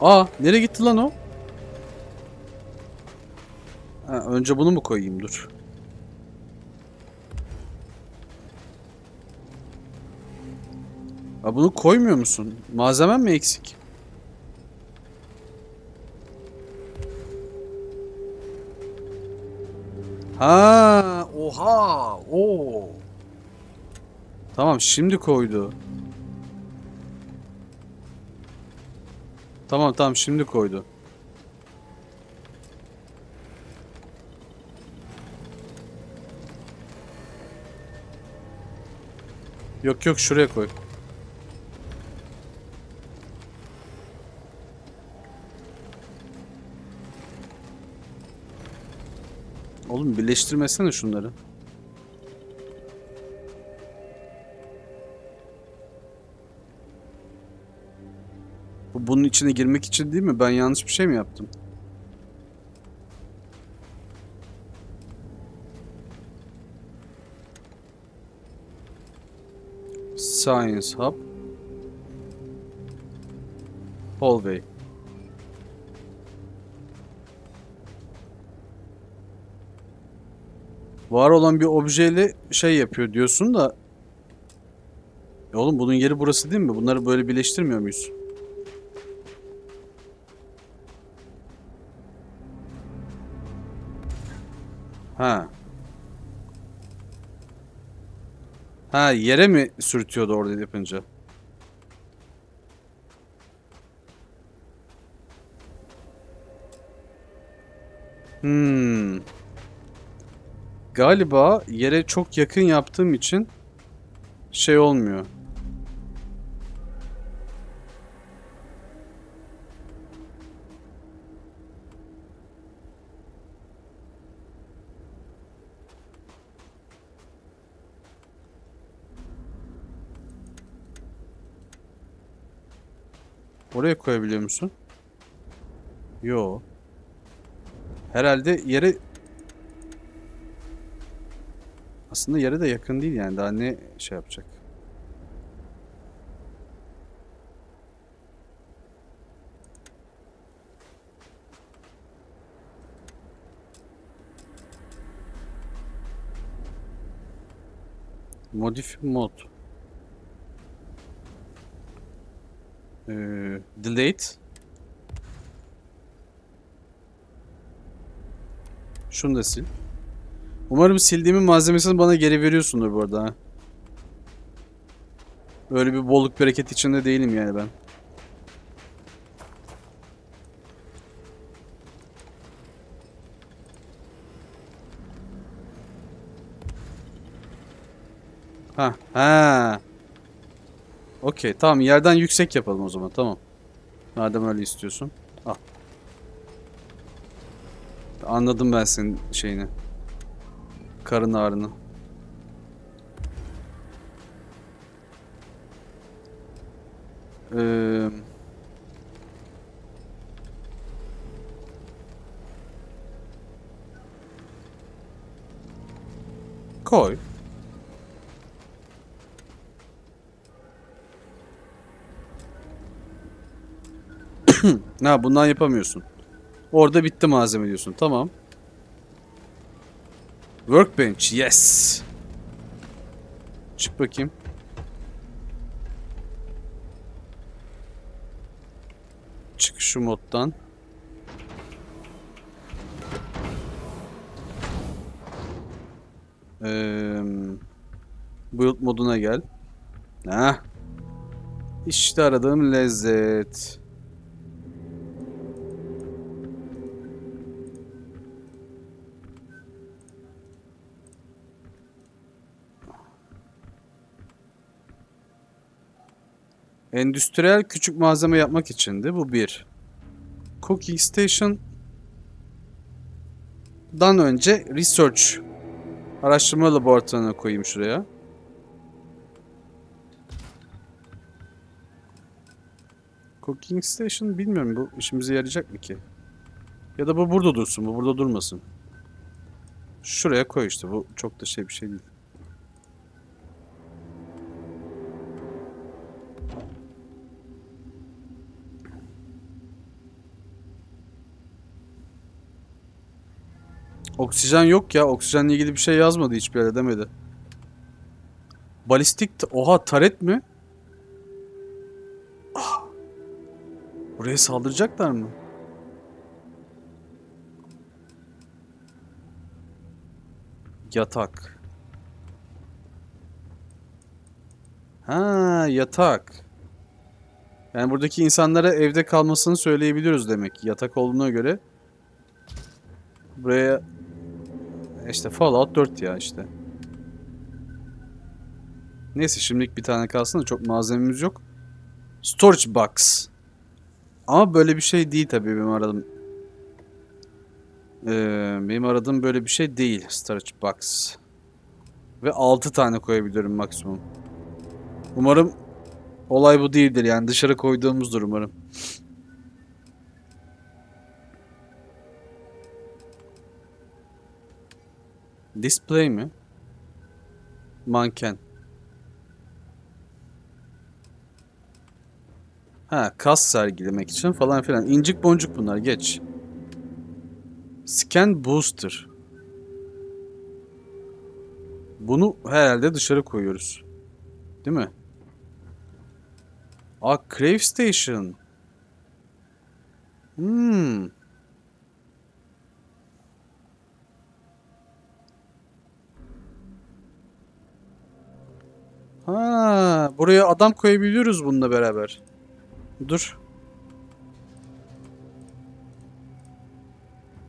Aa, nereye gitti lan o? Ha, önce bunu mu koyayım? Dur. Ha, bunu koymuyor musun? Malzemem mi eksik? Ha, oha, o. Tamam, şimdi koydu. Tamam, şimdi koydu. Yok, şuraya koy. Oğlum birleştirmesene şunları. Bu bunun içine girmek için değil mi? Ben yanlış bir şey mi yaptım? Science Hub. Hallway. Var olan bir objeyle şey yapıyor diyorsun da... oğlum bunun yeri burası değil mi? Bunları böyle birleştirmiyor muyuz? Ha. Ha, yere mi sürtüyordu orada yapınca? Hmm. Galiba yere çok yakın yaptığım için şey olmuyor. Oraya koyabiliyor musun? Yo. Herhalde yere... aslında yere de yakın değil yani. Daha ne şey yapacak? Modify mod. Delete. Şunu da sil. Umarım sildiğimin malzemesini bana geri veriyorsundur bu arada. Ha? Öyle bir bolluk bereket içinde değilim yani ben. Ha, ha. Okey, tamam, yerden yüksek yapalım o zaman, tamam. Madem öyle istiyorsun. Al. Anladım ben senin şeyini. Karın ağrını. Koy. Ha, bundan yapamıyorsun. Orada bitti malzeme diyorsun. Tamam. Workbench. Yes. Çık bakayım. Çık şu moddan. Build moduna gel. Heh. İşte aradığım lezzet. Endüstriyel küçük malzeme yapmak içindi. Bu bir. Cooking Station'dan önce Research Araştırma Laboratuvarı'na koyayım şuraya. Cooking Station bilmiyorum bu işimize yarayacak mı ki? Ya da bu burada dursun, bu burada durmasın. Şuraya koy işte, bu çok da şey bir şey değil. Oksijen yok ya. Oksijenle ilgili bir şey yazmadı. Hiçbir yere demedi. Balistik... Oha, taret mi? Ah. Buraya saldıracaklar mı? Yatak. Ha, yatak. Yani buradaki insanlara evde kalmasını söyleyebiliyoruz demek. Yatak olduğuna göre. Buraya... İşte Fallout 4 ya işte. Neyse şimdilik bir tane kalsın da çok malzememiz yok. Storage box. Ama böyle bir şey değil tabii benim aradığım. Benim aradığım böyle bir şey değil. Storage box. Ve 6 tane koyabiliyorum maksimum. Umarım olay bu değildir yani, dışarı koyduğumuzdur umarım. Display mi? Manken. Ha, kas sergilemek için falan filan. İncik boncuk bunlar, geç. Scan Booster. Bunu herhalde dışarı koyuyoruz. Değil mi? Aa, Crave Station. Hmm. Ha, buraya adam koyabiliyoruz bununla beraber. Dur.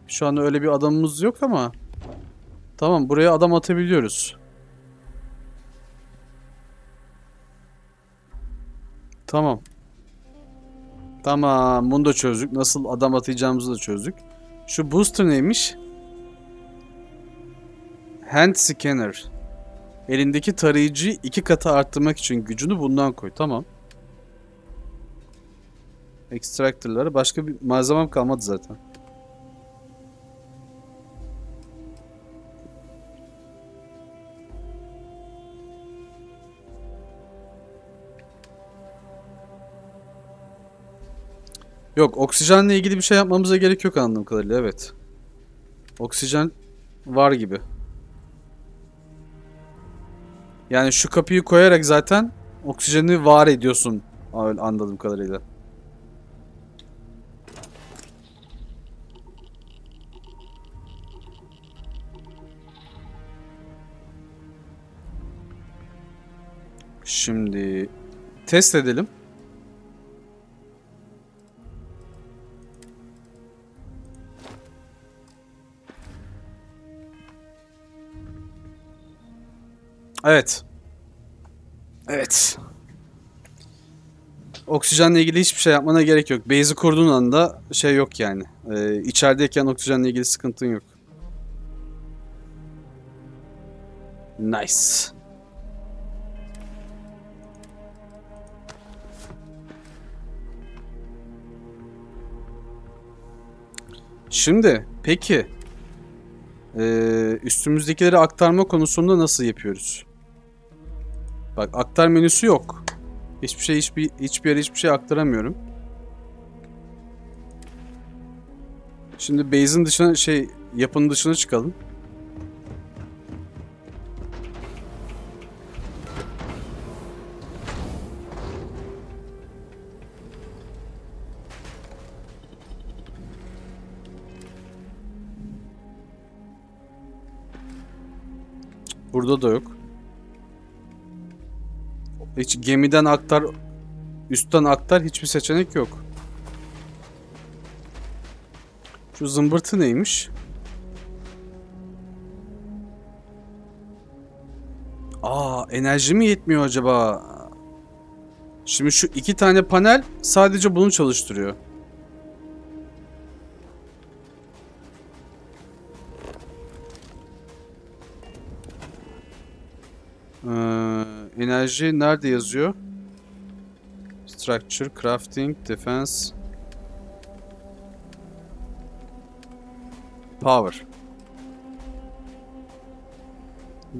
Şu an öyle bir adamımız yok ama. Tamam, buraya adam atabiliyoruz. Tamam. Tamam, bunu da çözdük. Nasıl adam atacağımızı da çözdük. Şu booster neymiş? Hand scanner. Elindeki tarayıcıyı 2 katı arttırmak için gücünü bundan koy. Tamam. Extractor'lara başka bir malzemem kalmadı zaten. Yok, oksijenle ilgili bir şey yapmamıza gerek yok anladığım kadarıyla. Evet. Oksijen var gibi. Yani şu kapıyı koyarak zaten oksijeni var ediyorsun anladığım kadarıyla. Şimdi test edelim. Evet. Evet. Oksijenle ilgili hiçbir şey yapmana gerek yok. Base'i kurduğun anda şey yok yani. İçerideyken oksijenle ilgili sıkıntın yok. Nice. Şimdi peki üstümüzdekileri aktarma konusunda nasıl yapıyoruz? Bak aktar menüsü yok. Hiçbir yere hiçbir şey aktaramıyorum. Şimdi base'in dışına yapının dışına çıkalım. Burada da yok. Hiç gemiden aktar, üstten aktar hiçbir seçenek yok. Şu zımbırtı neymiş? Aa, enerji mi yetmiyor acaba? Şimdi şu iki tane panel sadece bunu çalıştırıyor. Enerji nerede yazıyor? Structure, crafting, defense, power.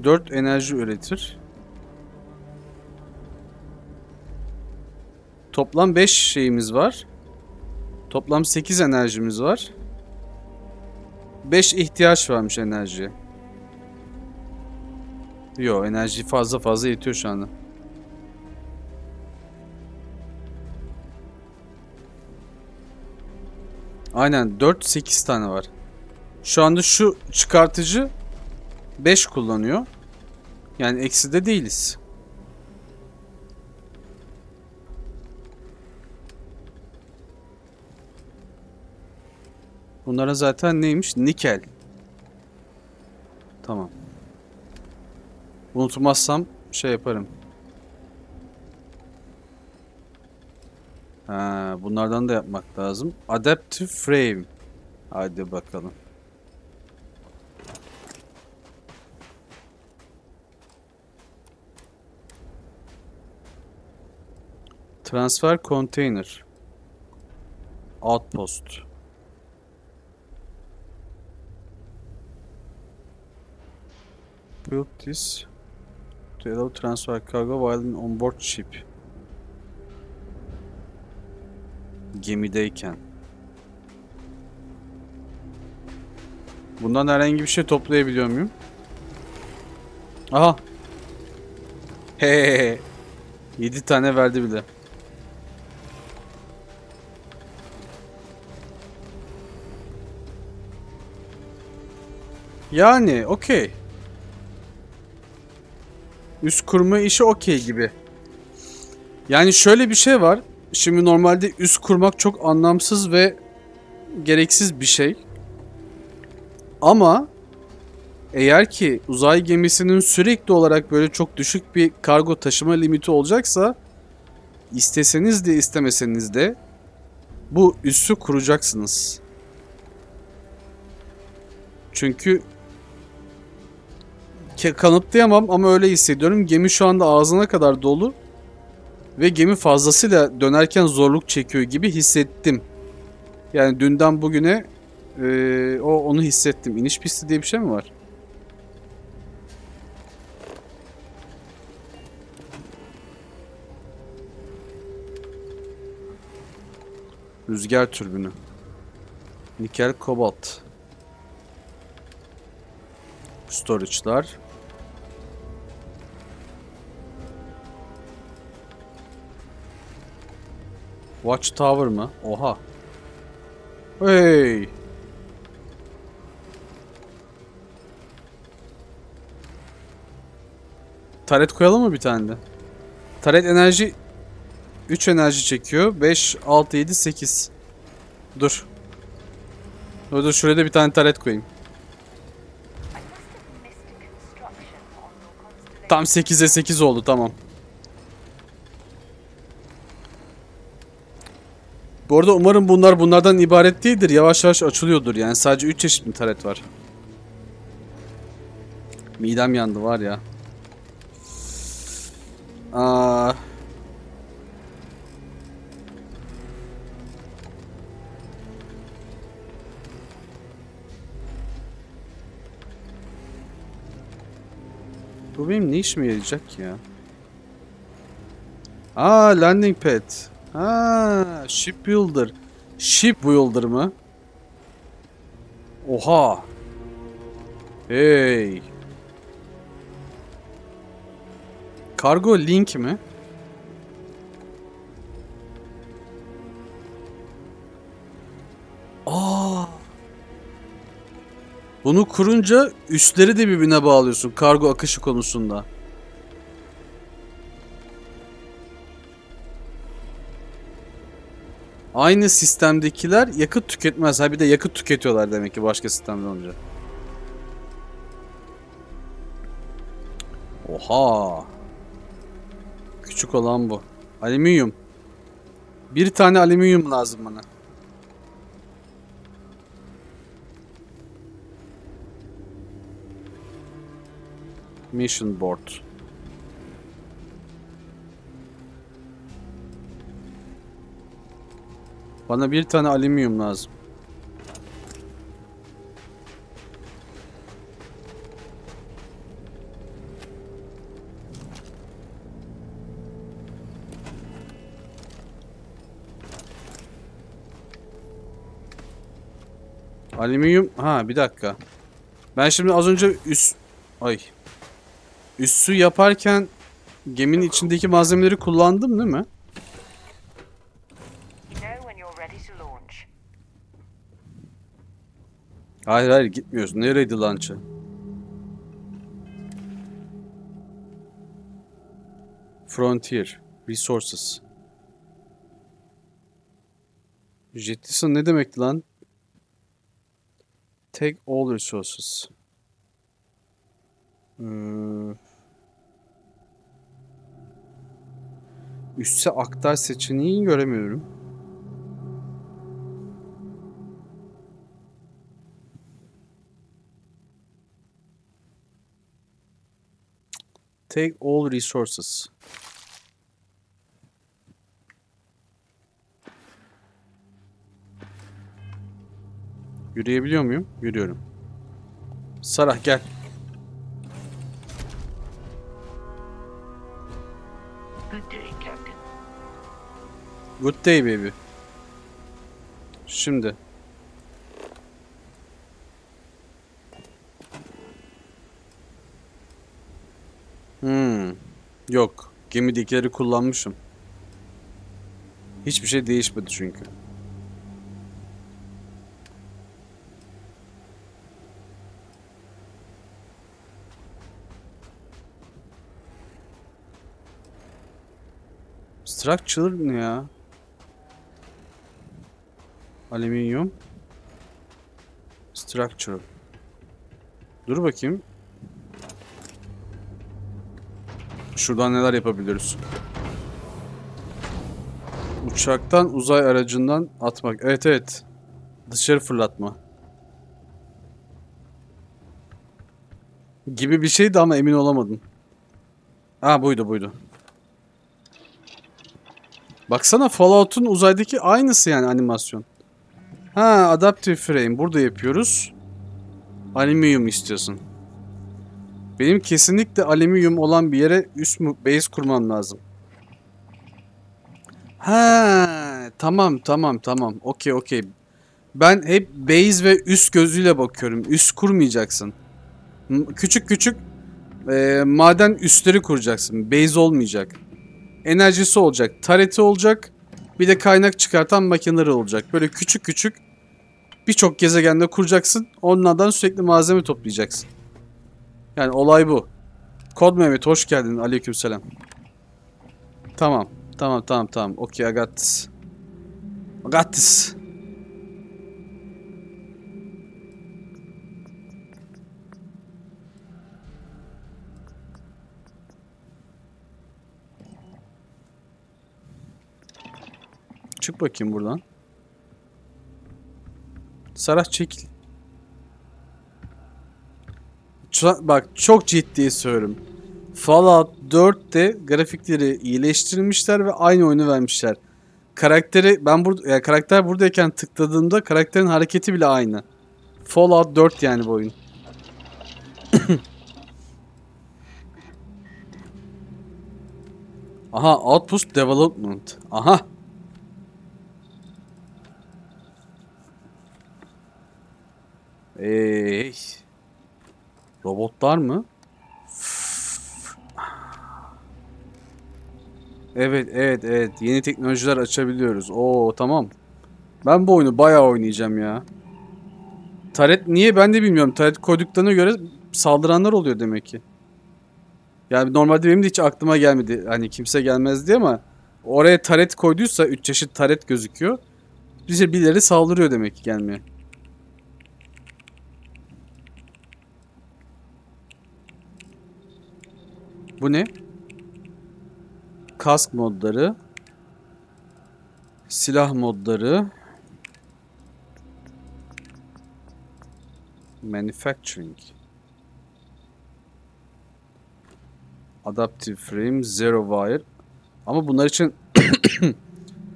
4 enerji üretir. Toplam 5 şeyimiz var. Toplam 8 enerjimiz var. 5 ihtiyaç varmış enerjiye. Yo, enerji fazla yetiyor şu anda. Aynen 4-8 tane var. Şu anda şu çıkartıcı 5 kullanıyor. Yani eksi de değiliz. Bunlara zaten neymiş? Nikel. Tamam. Unutmazsam şey yaparım. Ha, bunlardan da yapmak lazım. Adaptive frame. Hadi bakalım. Transfer container. Outpost. Build this. Allow transfer cargo while on board ship. Gemideyken. Bundan herhangi bir şey toplayabiliyor muyum? Aha. He. 7 tane verdi bile. Yani okey. Üst kurma işi okey gibi. Yani şöyle bir şey var. Şimdi normalde üst kurmak çok anlamsız ve gereksiz bir şey. Ama eğer ki uzay gemisinin sürekli olarak böyle çok düşük bir kargo taşıma limiti olacaksa isteseniz de istemeseniz de bu üssü kuracaksınız. Çünkü kanıtlayamam ama öyle hissediyorum. Gemi şu anda ağzına kadar dolu. Ve gemi fazlasıyla dönerken zorluk çekiyor gibi hissettim. Yani dünden bugüne onu hissettim. İniş pisti diye bir şey mi var? Rüzgar türbünü. Nikel kobalt. Storage'lar. Watchtower mı? Oha. Hey. Taret koyalım mı bir tane de? Taret enerji 3 enerji çekiyor. 5, 6, 7, 8. Dur. Dur şuraya da bir tane taret koyayım. Tam 8'e 8 oldu, tamam. Bu arada umarım bunlardan ibaret değildir. Yavaş yavaş açılıyordur. Yani sadece 3 çeşit internet var. Midem yandı var ya. Aa. Bu benim ne işime yarayacak ki ya? Aa, landing pad. Ha, shipbuilder. Shipbuilder mı? Oha. Hey. Kargo link mi? Aa. Bunu kurunca üstleri de birbirine bağlıyorsun kargo akışı konusunda. Aynı sistemdekiler yakıt tüketmez. Ha, bir de yakıt tüketiyorlar demek ki başka sistemden olunca. Oha. Küçük olan bu. Alüminyum. Bir tane alüminyum lazım bana. Mission board. Bana bir tane alüminyum lazım. Alüminyum. Ha, bir dakika. Ben şimdi az önce üssü yaparken geminin içindeki malzemeleri kullandım değil mi? Hayır hayır, gitmiyorsun. Nereydi launch'ı? Frontier. Resources. Jettison ne demekti lan? Take all resources. Üste aktar seçeneği göremiyorum. Take all resources. Yürüyebiliyor muyum? Yürüyorum. Sarah gel. Good day, Captain. Good day baby. Şimdi. Yok. Gemidekileri kullanmışım. Hiçbir şey değişmedi çünkü. Structure ne ya? Alüminyum. Structure. Dur bakayım. Şuradan neler yapabiliriz? Uçaktan, uzay aracından atmak. Evet evet. Dışarı fırlatma. Gibi bir şeydi ama emin olamadım. Aa, buydu. Baksana, Fallout'un uzaydaki aynısı yani animasyon. Ha, adaptive frame. Burada yapıyoruz. Alüminyum istiyorsun. Benim kesinlikle alüminyum olan bir yere üst base kurmam lazım. Ha, tamam. Okey. Ben hep base ve üst gözüyle bakıyorum. Üst kurmayacaksın. Küçük maden üstleri kuracaksın. Base olmayacak. Enerjisi olacak. Tareti olacak. Bir de kaynak çıkartan makineleri olacak. Böyle küçük birçok gezegende kuracaksın. Onlardan sürekli malzeme toplayacaksın. Yani olay bu. Kod Mehmet hoş geldin. Aleykümselam. Tamam. Okey, I got this. I got this. Çık bakayım buradan. Sarah çekil. Bak çok ciddi söylüyorum. Fallout 4'te grafikleri iyileştirilmişler ve aynı oyunu vermişler. Karakteri ben burada yani karakter buradayken tıkladığımda karakterin hareketi bile aynı. Fallout 4 yani bu oyun. Aha, Outpost Development. Aha. Robotlar mı? Evet. Yeni teknolojiler açabiliyoruz. Oo tamam. Ben bu oyunu bayağı oynayacağım ya. Taret niye ben de bilmiyorum. Taret koyduklarına göre saldıranlar oluyor demek ki. Yani normalde benim de hiç aklıma gelmedi. Hani kimse gelmez diye ama oraya taret koyduysa 3 çeşit taret gözüküyor. Birileri saldırıyor demek ki gelmiyor. Bu ne? Kask modları. Silah modları. Manufacturing. Adaptive frame, zero wire. Ama bunlar için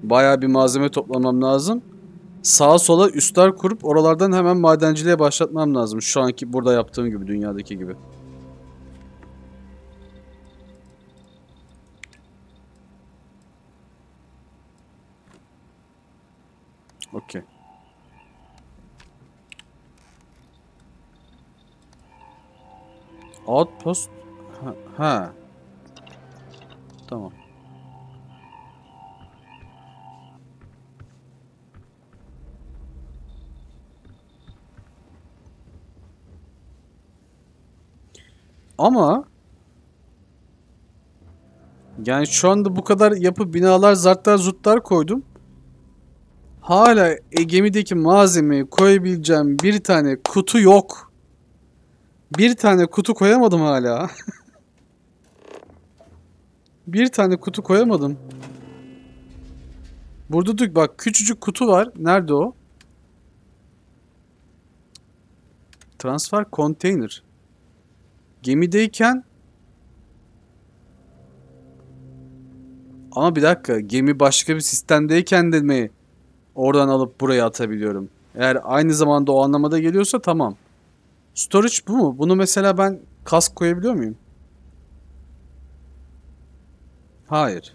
bayağı bir malzeme toplamam lazım. Sağa sola üstler kurup oralardan hemen madenciliğe başlatmam lazım. Şu anki burada yaptığım gibi, dünyadaki gibi. Okey. Outpost. Ha. Tamam. Ama yani şu anda bu kadar yapı, binalar, zartlar, zurtlar koydum. Hala gemideki malzemeyi koyabileceğim bir tane kutu yok. Bir tane kutu koyamadım hala. Bir tane kutu koyamadım. Burada dur bak, küçücük kutu var. Nerede o? Transfer konteyner. Gemideyken. Ama bir dakika, gemi başka bir sistemdeyken de mi oradan alıp buraya atabiliyorum? Eğer aynı zamanda o anlamada geliyorsa tamam. Storage bu mu? Bunu mesela ben kask koyabiliyor muyum? Hayır.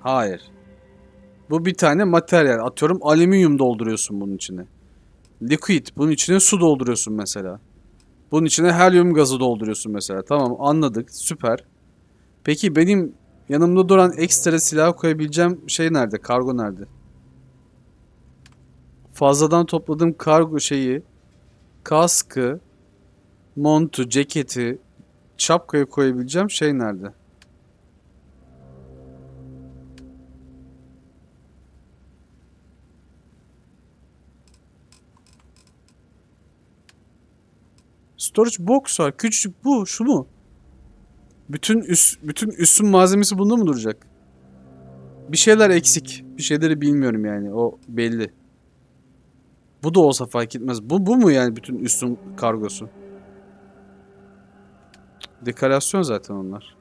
Hayır. Bu bir tane materyal. Atıyorum alüminyum dolduruyorsun bunun içine. Liquid. Bunun içine su dolduruyorsun mesela. Bunun içine helyum gazı dolduruyorsun mesela. Tamam, anladık. Süper. Peki benim yanımda duran ekstra silah koyabileceğim şey nerede? Kargo nerede? Fazladan topladığım kargo şeyi, kaskı, montu, ceketi, şapkayı koyabileceğim şey nerede? Storage box var. Küçücük bu. Şu mu? Bütün üssün malzemesi bunda mı duracak? Bir şeyler eksik. Bir şeyleri bilmiyorum yani. O belli. Bu da olsa fark etmez. Bu mu yani bütün üssün kargosu? Dekorasyon zaten onlar.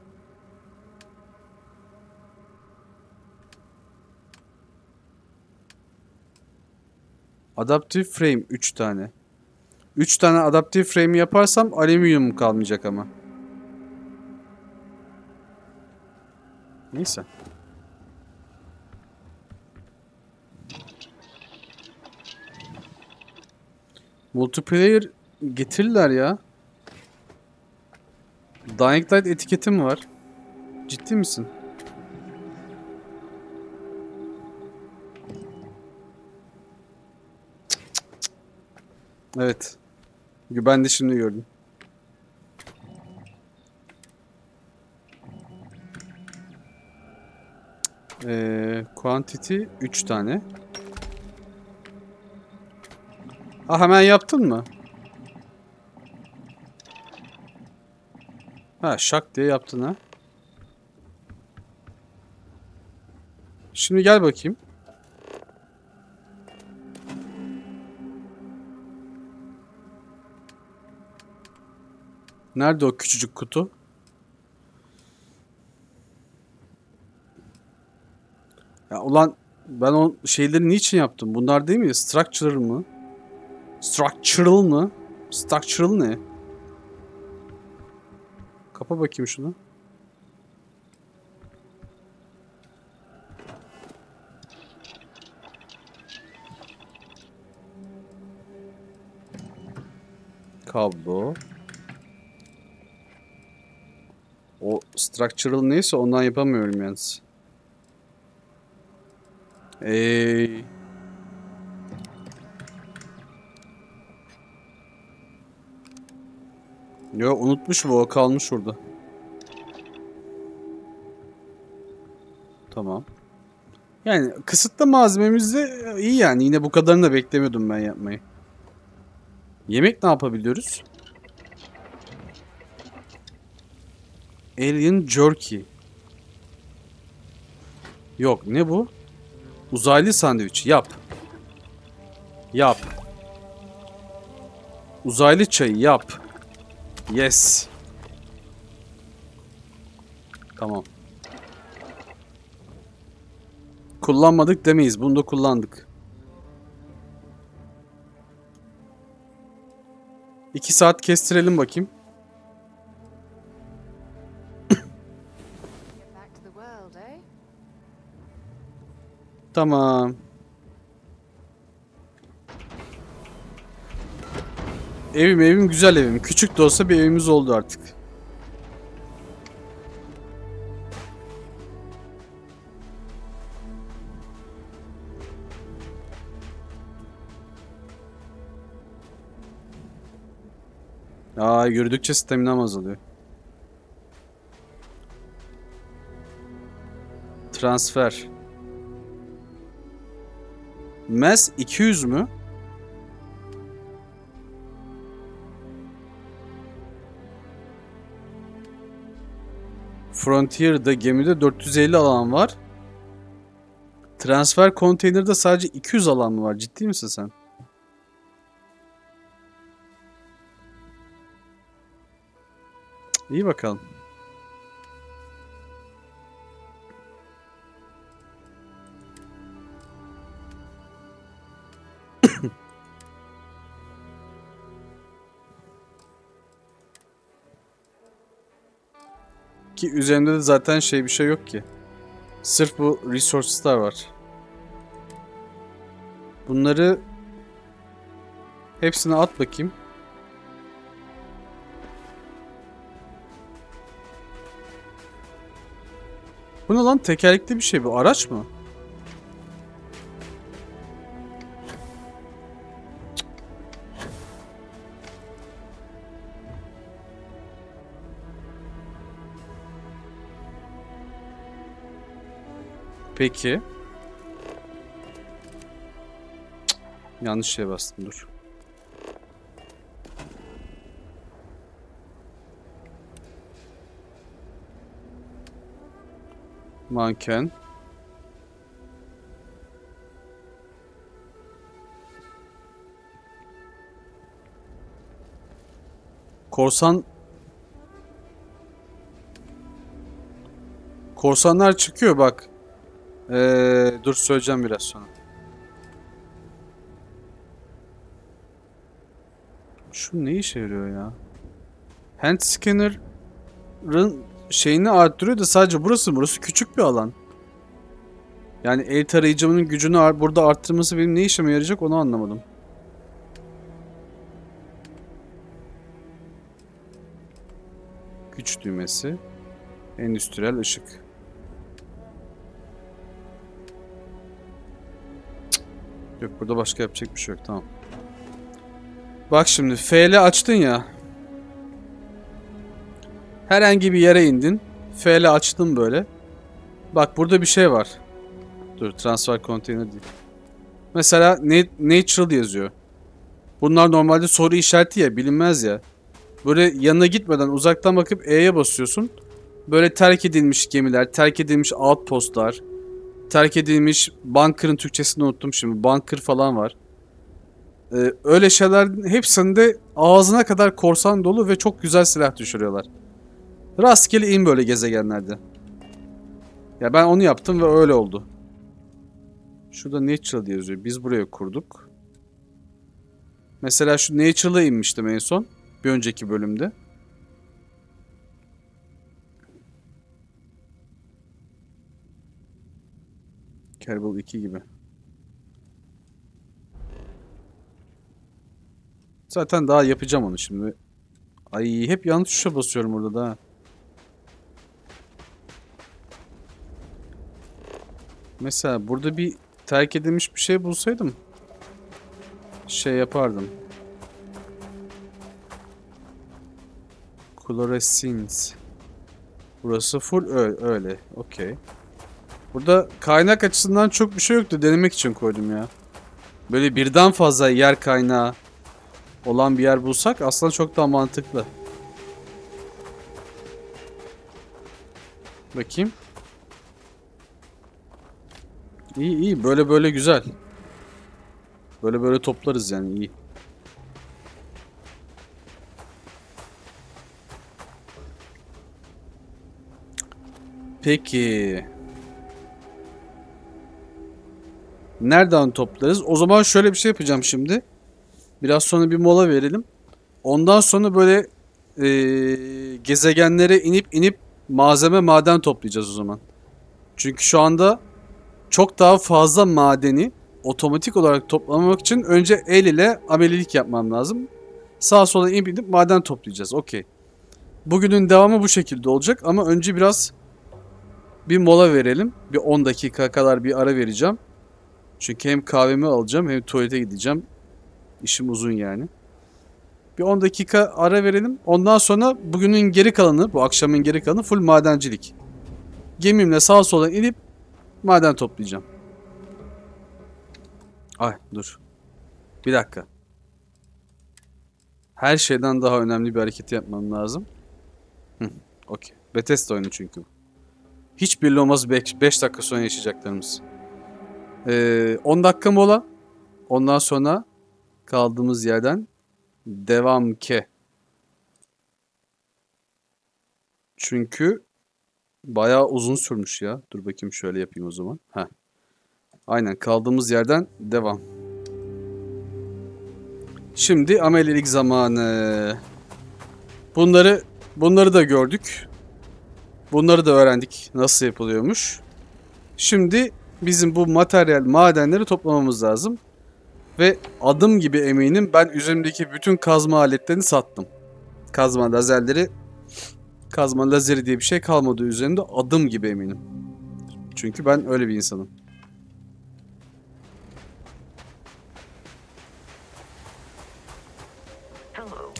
Adaptive frame 3 tane. 3 tane adaptive frame yaparsam alüminyum kalmayacak ama. Neyse. Multiplayer getirirler ya. Dying Light etiketi mi var? Ciddi misin? Evet. Ben de şimdi gördüm. Quantity 3 tane. Ah, hemen yaptın mı? Ha, şak diye yaptın ha. Şimdi gel bakayım. Nerede o küçücük kutu? Ya ulan ben o şeyleri niçin yaptım? Bunlar değil mi? Structural mı? Structural mı? Structural ne? Kapa bakayım şunu. Kablo. O structural neyse ondan yapamıyorum yalnız. Yo unutmuş bu, o kalmış orada. Tamam. Yani kısıtlı malzememizde iyi yani. Yine bu kadarını da beklemiyordum ben yapmayı. Yemek ne yapabiliyoruz? Alien Jerky. Yok ne bu? Uzaylı sandviç. Yap. Yap. Uzaylı çayı yap. Yes. Tamam. Kullanmadık demeyiz. Bunu da kullandık. 2 saat kestirelim bakayım. Tamam. Evim güzel evim. Küçük de olsa bir evimiz oldu artık. Aa yürüdükçe stamina azalıyor. Transfer. Mass 200 mü? Frontier'da gemide 450 alan var. Transfer konteynerde sadece 200 alan mı var? Ciddi misin sen? İyi bakalım. Ki üzerinde de zaten bir şey yok ki. Sırf bu resource'lar var. Bunları hepsini at bakayım. Bu ne lan? Tekerlekli bir şey bu. Araç mı? Peki. Cık, yanlış şeye bastım. Dur. Manken. Korsanlar çıkıyor bak. Dur söyleyeceğim biraz sonra. Şu ne işe yarıyor ya? Hand scanner'ın şeyini arttırıyor da sadece burası küçük bir alan. Yani el tarayıcımın gücünü burada arttırması benim ne işime yarayacak onu anlamadım. Güç düğmesi. Endüstriyel ışık. Yok burada başka yapacak bir şey yok, tamam. Bak şimdi F'le açtın ya. Herhangi bir yere indin. F'le açtın böyle. Bak burada bir şey var. Dur transfer konteyner değil. Mesela natural yazıyor. Bunlar normalde soru işareti ya, bilinmez ya. Böyle yanına gitmeden uzaktan bakıp E'ye basıyorsun. Böyle terk edilmiş gemiler, terk edilmiş outpostlar. Terk edilmiş bunker'ın Türkçesini unuttum şimdi. Bunker falan var. Öyle şeylerin hepsinde ağzına kadar korsan dolu ve çok güzel silah düşürüyorlar. Rastgele in böyle gezegenlerde. Ya ben onu yaptım ve öyle oldu. Şurada Natural diye yazıyor. Biz buraya kurduk. Mesela şu Natural'a inmiştim en son. Bir önceki bölümde. Kerbal 2 gibi. Zaten daha yapacağım onu şimdi. Ay hep yanlış tuşa basıyorum burada da. Mesela burada bir terk edilmiş bir şey bulsaydım şey yapardım. Chlorescence. Burası full öyle. Okey. Burada kaynak açısından çok bir şey yoktu. Denemek için koydum ya. Böyle birden fazla yer kaynağı olan bir yer bulsak aslında çok daha mantıklı. Bakayım. İyi iyi. Böyle böyle güzel. Böyle böyle toplarız yani. İyi. Peki. Nereden toplarız? O zaman şöyle bir şey yapacağım şimdi. Biraz sonra bir mola verelim. Ondan sonra böyle gezegenlere inip maden toplayacağız o zaman. Çünkü şu anda çok daha fazla madeni otomatik olarak toplamak için önce el ile amelilik yapmam lazım. Sağa sola inip maden toplayacağız. Okey. Bugünün devamı bu şekilde olacak ama önce biraz bir mola verelim. Bir 10 dakika kadar bir ara vereceğim. Çünkü hem kahvemi alacağım hem tuvalete gideceğim. İşim uzun yani. Bir 10 dakika ara verelim. Ondan sonra bugünün geri kalanı, bu akşamın geri kalanı full madencilik. Gemimle sağa sola inip maden toplayacağım. Ay dur. Bir dakika. Her şeyden daha önemli bir hareket yapmam lazım. Okey. Bethesda oyunu çünkü. Hiçbiri olmaz 5 dakika sonra yaşayacaklarımız. 10 dakika mola. Ondan sonra kaldığımız yerden devam ke. Çünkü bayağı uzun sürmüş ya. Dur bakayım şöyle yapayım o zaman. Heh. Aynen kaldığımız yerden devam. Şimdi amelilik zamanı. Bunları da gördük. Bunları da öğrendik. Nasıl yapılıyormuş. Şimdi bizim bu madenleri toplamamız lazım. Ve adım gibi eminim ben üzerimdeki bütün kazma aletlerini sattım. Kazma lazeri diye bir şey kalmadı üzerimde, adım gibi eminim. Çünkü ben öyle bir insanım.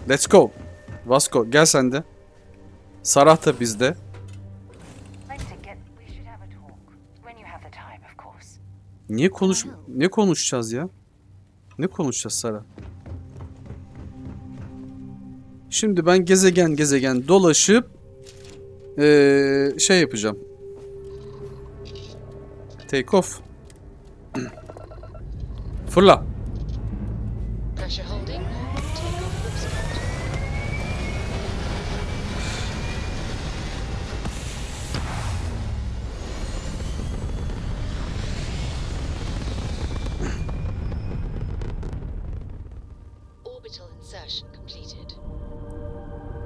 Let's go. Vasco gel sen de. Sarah da bizde. Ne konuşacağız ya? Ne konuşacağız Sarah? Şimdi ben gezegen dolaşıp şey yapacağım. Take off. Fırla.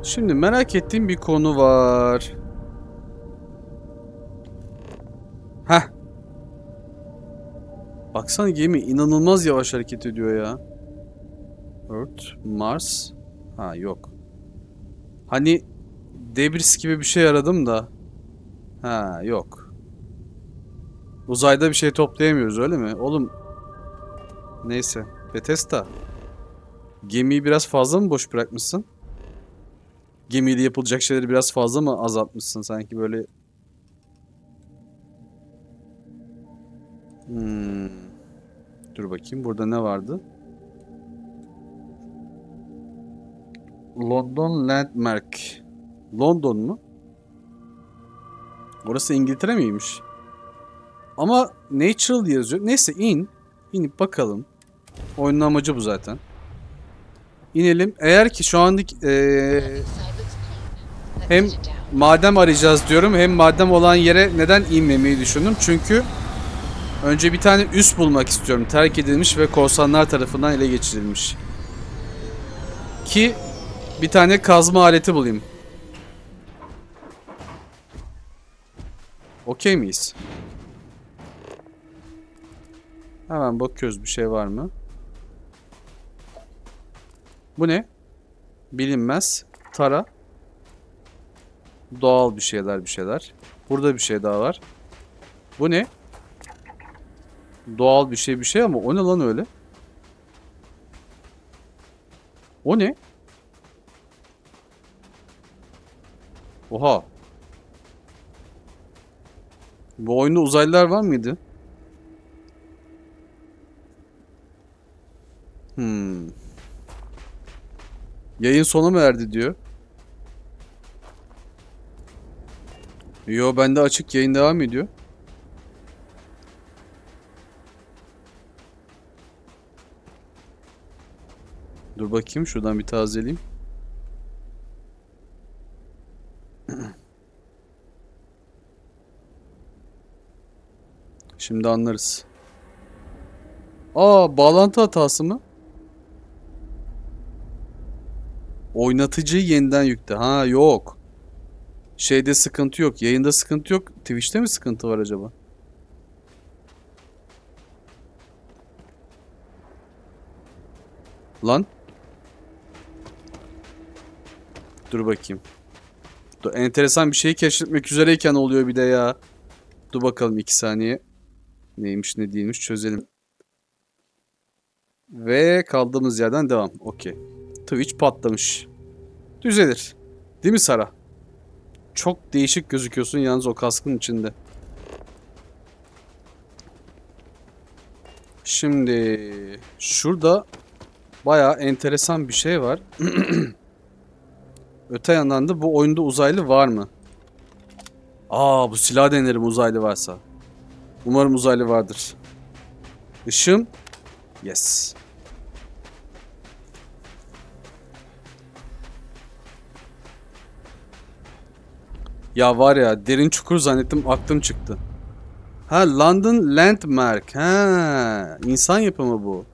Şimdi merak ettiğim bir konu var. Heh. Baksana gemi inanılmaz yavaş hareket ediyor ya. Earth, Mars. Ha yok. Hani debris gibi bir şey aradım da. Ha yok. Uzayda bir şey toplayamıyoruz öyle mi? Oğlum. Neyse. Bethesda. Gemiyi biraz fazla mı boş bırakmışsın? Gemiyle yapılacak şeyleri biraz fazla mı azaltmışsın sanki böyle? Dur bakayım burada ne vardı? London Landmark. London mu? Orası İngiltere miymiş? Ama Natural yazıyor. Neyse inip bakalım. Oyunun amacı bu zaten. İnelim. Eğer ki şu anlık hem madem arayacağız diyorum, hem madem olan yere neden inmemeyi düşündüm? Çünkü önce bir tane üs bulmak istiyorum. Terk edilmiş ve korsanlar tarafından ele geçirilmiş. Ki bir tane kazma aleti bulayım. Okey miyiz? Hemen bakıyoruz bir şey var mı? Bu ne? Bilinmez. Tara. Doğal bir şeyler bir şeyler. Burada bir şey daha var. Bu ne? Doğal bir şey ama o ne lan öyle? O ne? Oha. Bu oyunda uzaylılar var mıydı? Yayın sona mı erdi diyor. Yo, bende açık, yayın devam ediyor. Dur bakayım, şuradan bir tazeleyeyim. Şimdi anlarız. Aa, bağlantı hatası mı? Oynatıcıyı yeniden yükle. Ha, yok. Şeyde sıkıntı yok. Yayında sıkıntı yok. Twitch'te mi sıkıntı var acaba? Lan. Dur bakayım. Dur, enteresan bir şey keşfetmek üzereyken oluyor bir de ya. Dur bakalım 2 saniye. Neymiş ne değilmiş çözelim. Ve kaldığımız yerden devam. Okey. Twitch patlamış. Düzelir. Değil mi Sara? Çok değişik gözüküyorsun yalnız o kaskın içinde. Şimdi şurada bayağı enteresan bir şey var. Öte yandan da bu oyunda uzaylı var mı? Aa, bu silah denerim uzaylı varsa. Umarım uzaylı vardır. Işım. Yes. Ya var ya, derin çukur zannettim, aklım çıktı. Ha, London Landmark. Ha, insan yapımı bu.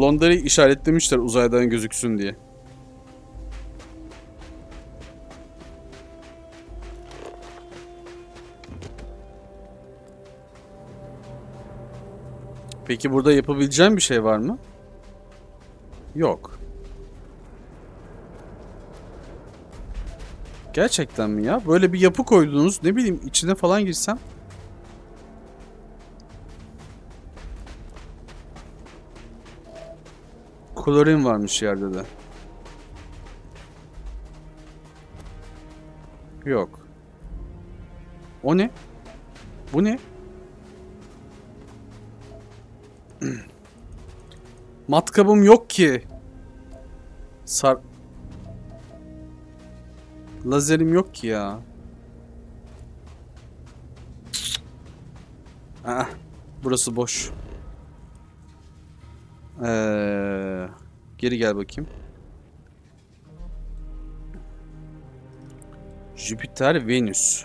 Londra'yı işaretlemişler uzaydan gözüksün diye. Peki burada yapabileceğim bir şey var mı? Yok. Gerçekten mi ya? Böyle bir yapı koydunuz, ne bileyim içine falan girsem. Klorin varmış yerde de. Yok. O ne? Bu ne? Matkabım yok ki. Lazerim yok ki ya. Ah, burası boş. Geri gel bakayım. Jüpiter, Venüs.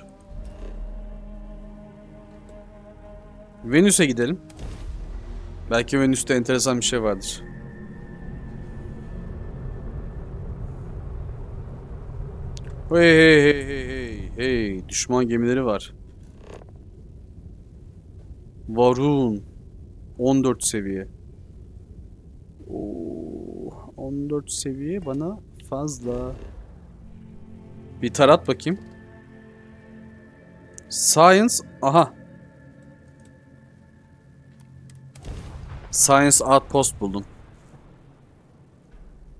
Venüs'e gidelim. Belki Venüs'te enteresan bir şey vardır. Hey hey hey hey hey hey, düşman gemileri var. Varun 14 seviye. Oo, 14 seviye bana fazla. Bir tarat bakayım. Science, aha. Science Outpost buldum.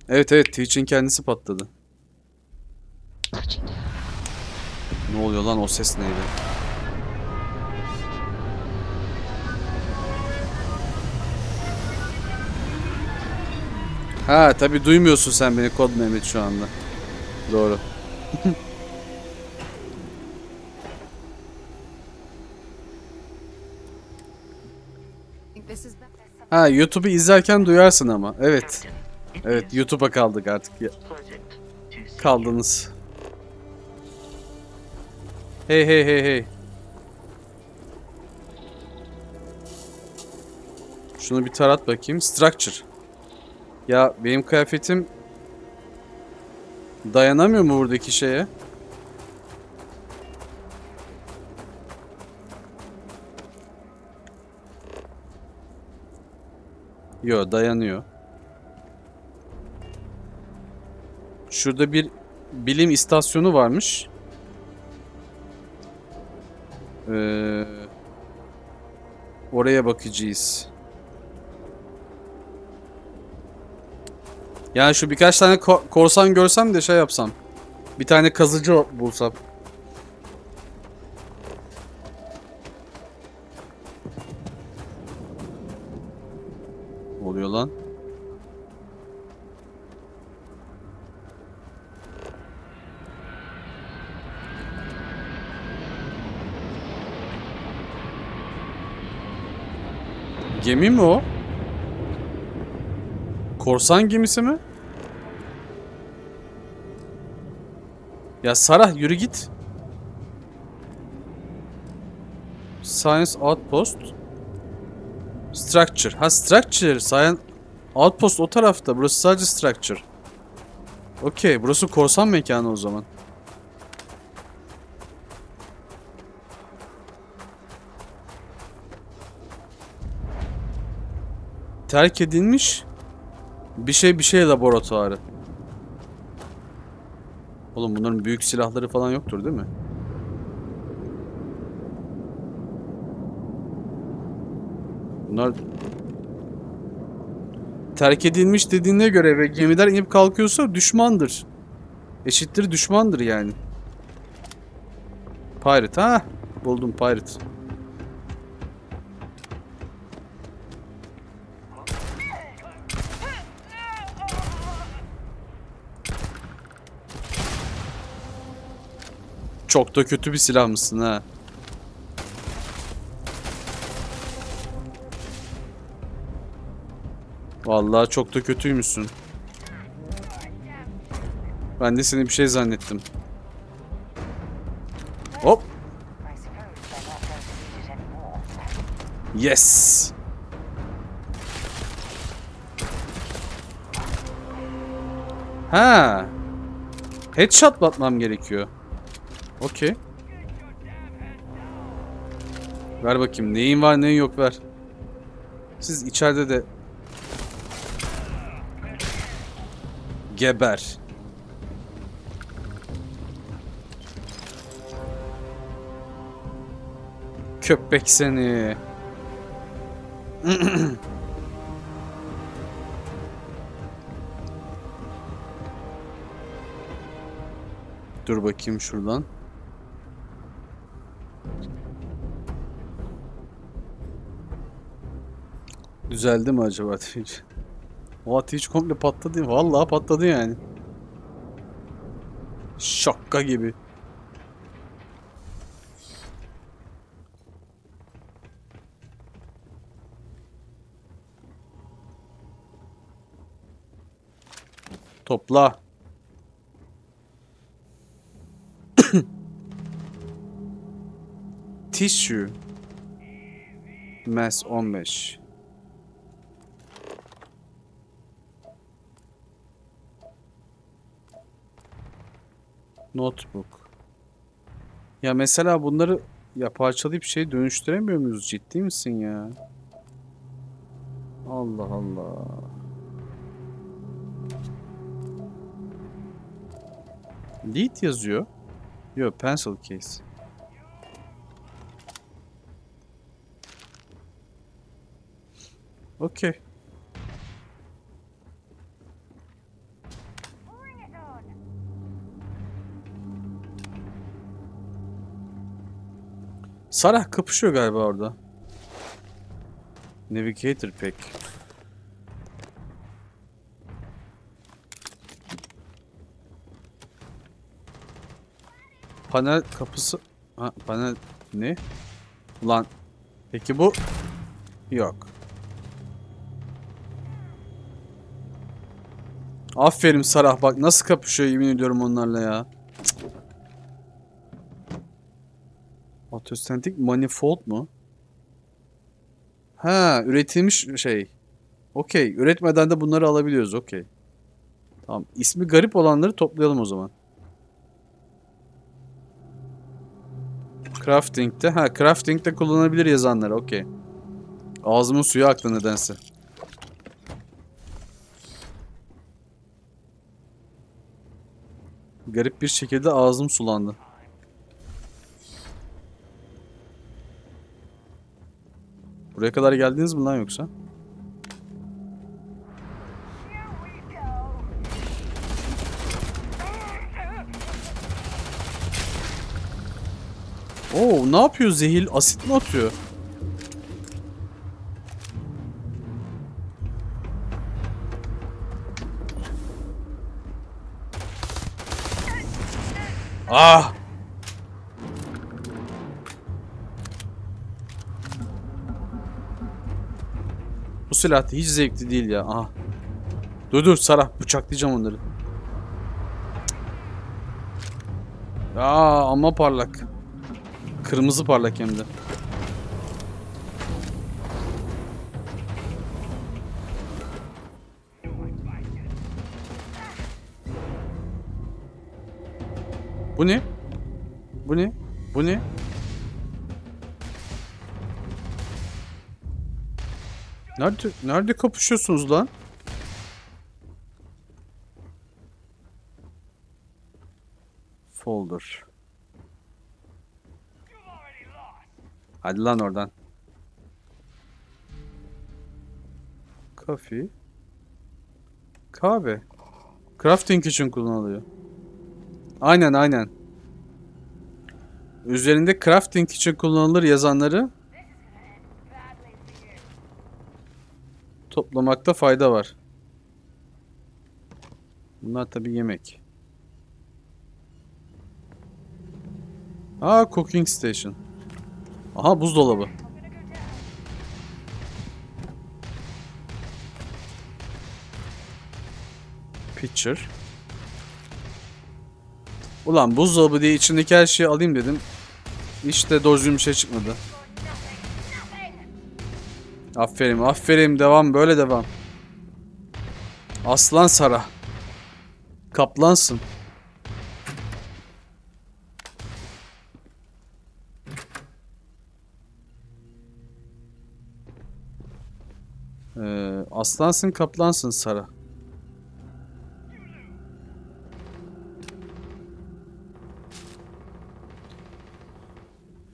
Evet, Twitch'in kendisi patladı. Ne oluyor lan, o ses neydi? Ha, tabii duymuyorsun sen beni Kod Mehmet şu anda. Doğru. Ha, YouTube'u izlerken duyarsın ama. Evet. Evet, YouTube'a kaldık artık. Kaldınız. Hey hey hey hey. Şunu bir tarat bakayım. Structure. Ya benim kıyafetim dayanamıyor mu buradaki şeye? Yo, dayanıyor. Şurada bir bilim istasyonu varmış. Oraya bakacağız. Yani şu birkaç tane korsan görsem de şey yapsam. Bir tane kazıcı bulsam. Ne oluyor lan? Gemi mi o? Korsan gemisi mi? Ya Sarah, yürü git. Science Outpost. Structure. Ha, Structure. Science Outpost o tarafta. Burası sadece Structure. Okey. Burası korsan mekanı o zaman. Terk edilmiş bir şey laboratuvarı. Oğlum bunların büyük silahları falan yoktur değil mi? Bunlar terk edilmiş dediğine göre ve gemiler inip kalkıyorsa düşmandır. Eşittir düşmandır yani. Pirate, ha? Buldum pirate. Çok da kötü bir silah mısın ha? Vallahi çok da kötüymüşsün. Ben de seni bir şey zannettim. Hop. Yes. Ha. Headshot batmam gerekiyor. Okey. Ver bakayım. Neyin var neyin yok ver. Siz içeride de geber. Köpek seni. Dur bakayım şuradan. Düzeldi mi acaba ateş? O ateş komple patladı. Vallahi patladı yani. Şaka gibi. Topla. Tissue. Mass 15. Notebook. Ya mesela bunları ya parçalayıp şey dönüştüremiyor muyuz? Ciddi misin ya? Allah Allah. Lead yazıyor. Yok, pencil case. Okey. Sarah kapışıyor galiba orada. Navigator pack. panel kapısı... Ha, panel ne? Ulan. Peki bu? Yok. Aferin Sarah, bak nasıl kapışıyor yemin ediyorum onlarla ya. Autostatik manifold mu? Ha, üretilmiş şey. Okey, üretmeden de bunları alabiliyoruz, okey. Tamam, ismi garip olanları toplayalım o zaman. Crafting'de, ha crafting'de kullanabilir yazanlar, okey. Ağzımın suyu aktı nedense. Garip bir şekilde ağzım sulandı. Buraya kadar geldiniz mi lan yoksa? Oo, ne yapıyor zehir? Asit mi atıyor? Ah! Bu silah hiç zevkli değil ya. Aha. Dur Sarah, bıçaklayacağım onları. Aa, ama parlak. Kırmızı parlak hem de. Bu ne? Bu ne? Bu ne? Nerede kapışıyorsunuz lan? Folder. Hadi lan oradan. Coffee. Kahve. Crafting için kullanılıyor. Aynen. Üzerinde crafting için kullanılır yazanları toplamakta fayda var. Bunlar tabii yemek. Aa, cooking station. Aha, buzdolabı. Pitcher. Ulan buzdolabı diye içindeki her şeyi alayım dedim. İşte dozlu bir şey çıkmadı. Aferin. Devam, böyle devam. Aslan Sarah. Kaplansın. Aslansın, kaplansın Sarah.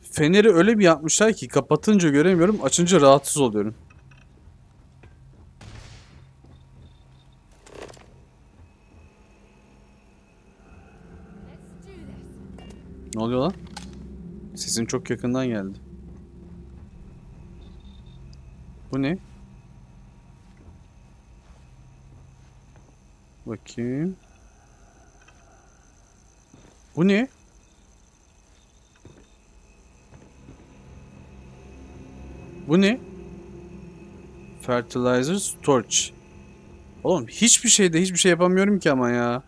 Feneri öyle bir yapmışlar ki kapatınca göremiyorum, açınca rahatsız oluyorum. Ne oluyor lan? Sesin çok yakından geldi. Bu ne? Bakayım. Bu ne? Bu ne? Fertilizer storage. Oğlum hiçbir şey yapamıyorum ki ama ya.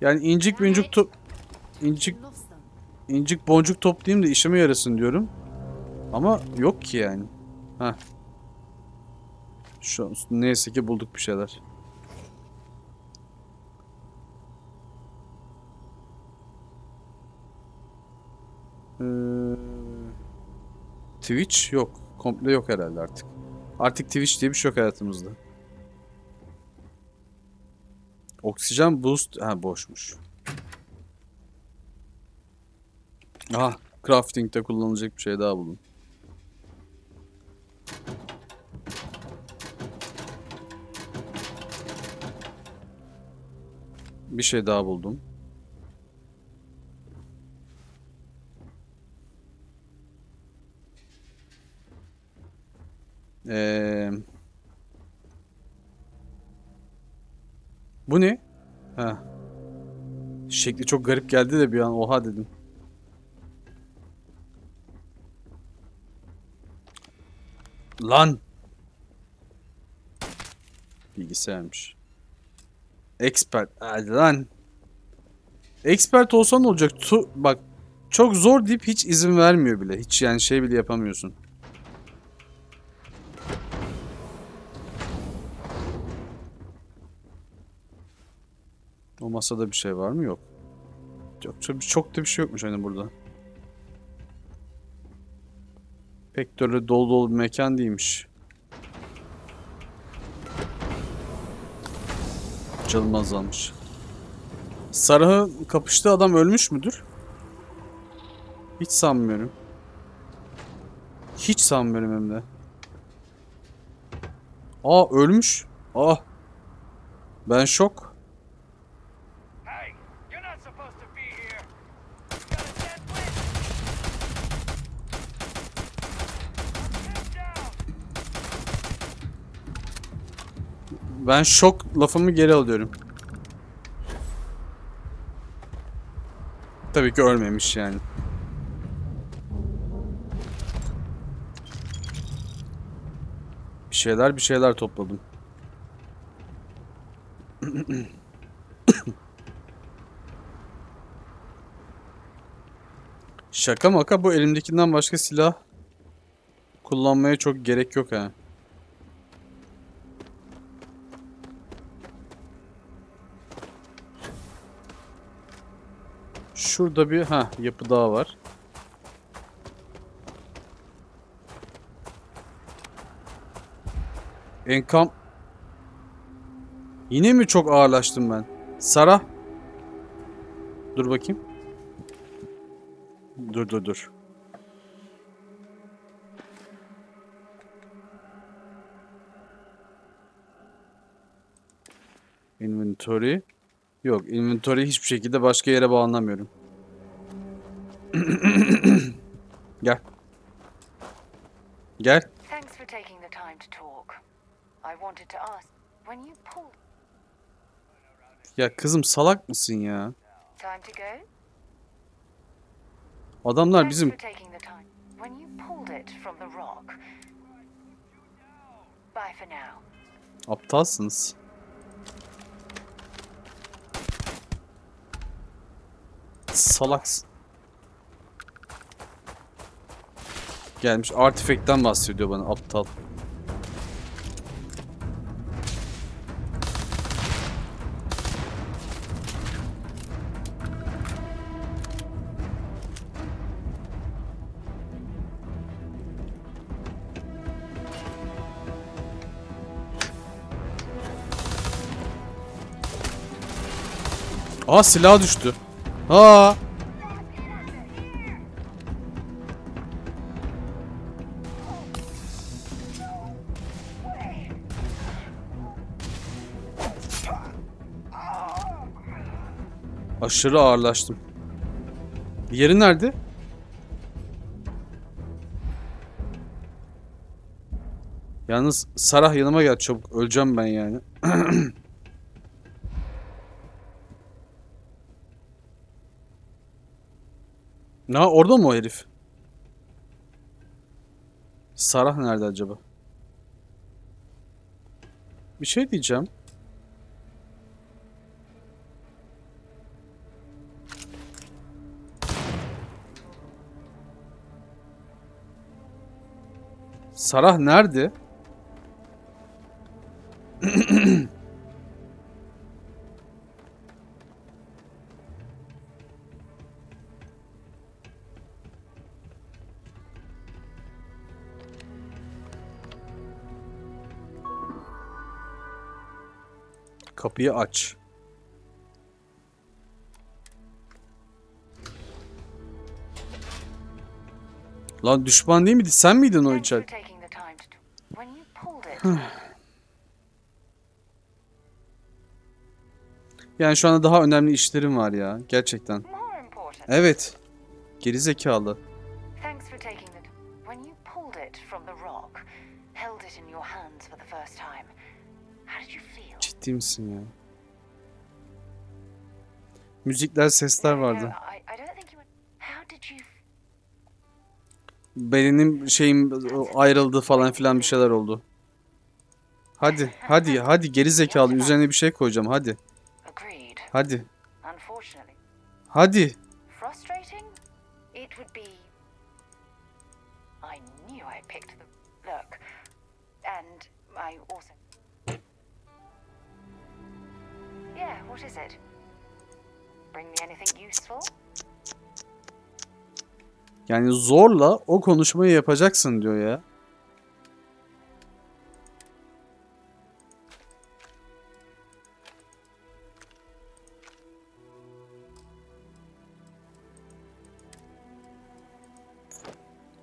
Yani incik boncuk toplayayım da işime yarasın diyorum. Ama yok ki yani. Heh. Şu an neyse ki bulduk bir şeyler. Twitch yok. Komple yok herhalde artık. Artık Twitch diye bir şey yok hayatımızda. Oksijen boost. Ha, boşmuş. Aha. Crafting'de kullanılacak bir şey daha buldum. Bir şey daha buldum. Bu ne? Ha. Şekli çok garip geldi de bir an oha dedim. Lan! Bilgisayarmış. Expert. Hadi lan. Expert olsan ne olacak? Bak çok zor deyip hiç izin vermiyor bile. Hiç yani şey bile yapamıyorsun. O masada bir şey var mı? Yok. Yok çok da bir şey yokmuş hani burada. Pek böyle dolu dolu bir mekan değilmiş. Çalınmaz almış. Sarah'ı kapıştığı adam ölmüş müdür? Hiç sanmıyorum. Hiç sanmıyorum hem de. Aa ölmüş. Aa. Ben şok. Ben şok lafımı geri alıyorum. Tabii ki ölmemiş yani. Bir şeyler topladım. Şaka maka bu elimdekinden başka silah kullanmaya çok gerek yok ha. Şurada bir yapı daha var. Enkam. Yine mi çok ağırlaştım ben? Sarah. Dur bakayım. Dur. Inventory. Yok, inventory hiçbir şekilde başka yere bağlanamıyorum. Gel. Gel. Ya kızım salak mısın ya? Adamlar bizim... Aptalsınız. Salaksın. Gelmiş. Artifact'ten bahsediyor bana. Aptal. Aa silah düştü. Aa. Aşırı ağırlaştım. Yeri nerede? Yalnız Sarah yanıma gel çabuk. Öleceğim ben yani. Ne orada mı o herif? Sarah nerede acaba? Bir şey diyeceğim. Sarah nerede? Kapıyı aç. Lan düşman değil miydi? Sen miydin o içeride? Yani şu anda daha önemli işlerim var ya. Gerçekten. Evet. Gerizekalı. Ciddi misin ya? müzikler, sesler vardı. Benim şeyim ayrıldı falan filan bir şeyler oldu. Hadi, hadi, hadi geri zekalı, üzerine bir şey koyacağım, hadi. Hadi. Hadi. Yani zorla o konuşmayı yapacaksın diyor ya.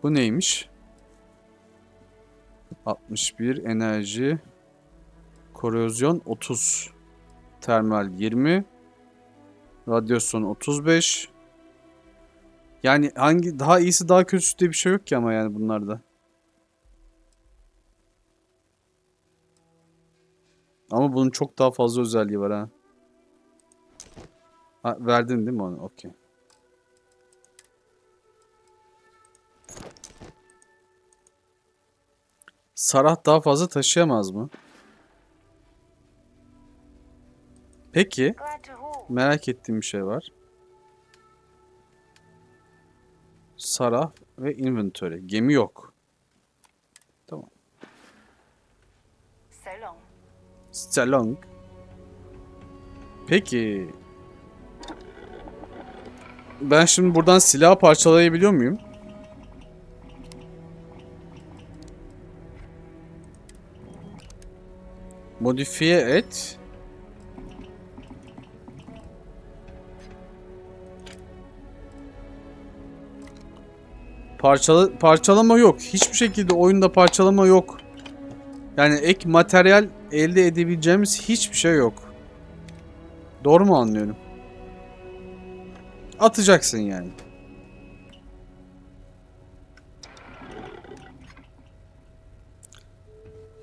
Bu neymiş? 61 enerji, korozyon 30, termal 20, radyasyon 35. Yani hangi daha iyisi daha kötüsü diye bir şey yok ki ama yani bunlarda. Ama bunun çok daha fazla özelliği var ha. Ha verdin değil mi onu? Okey. Sarah daha fazla taşıyamaz mı? Peki. Merak ettiğim bir şey var. Sarah ve inventory. Gemi yok. Tamam. Salon. Peki. Ben şimdi buradan silah parçalayabiliyor muyum? Modifiye et. Parçalama yok. Hiçbir şekilde oyunda parçalama yok. Yani ek materyal elde edebileceğimiz hiçbir şey yok. Doğru mu anlıyorum? Atacaksın yani.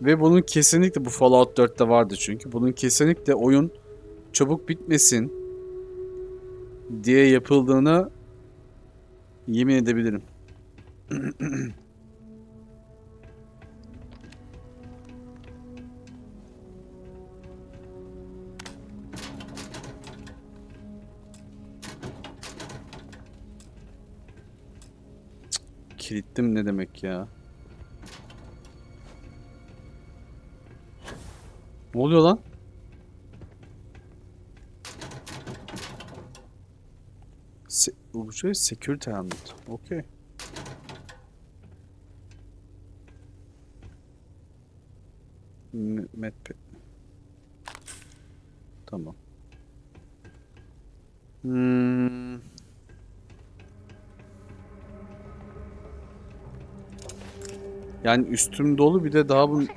Ve bunun kesinlikle bu Fallout 4'te vardı çünkü. Bunun kesinlikle oyun çabuk bitmesin diye yapıldığını yemin edebilirim. Kilittim ne demek ya? Ne oluyor lan? Bu şey security helmet. Okey. Tamam. Yani üstüm dolu bir de daha bunun...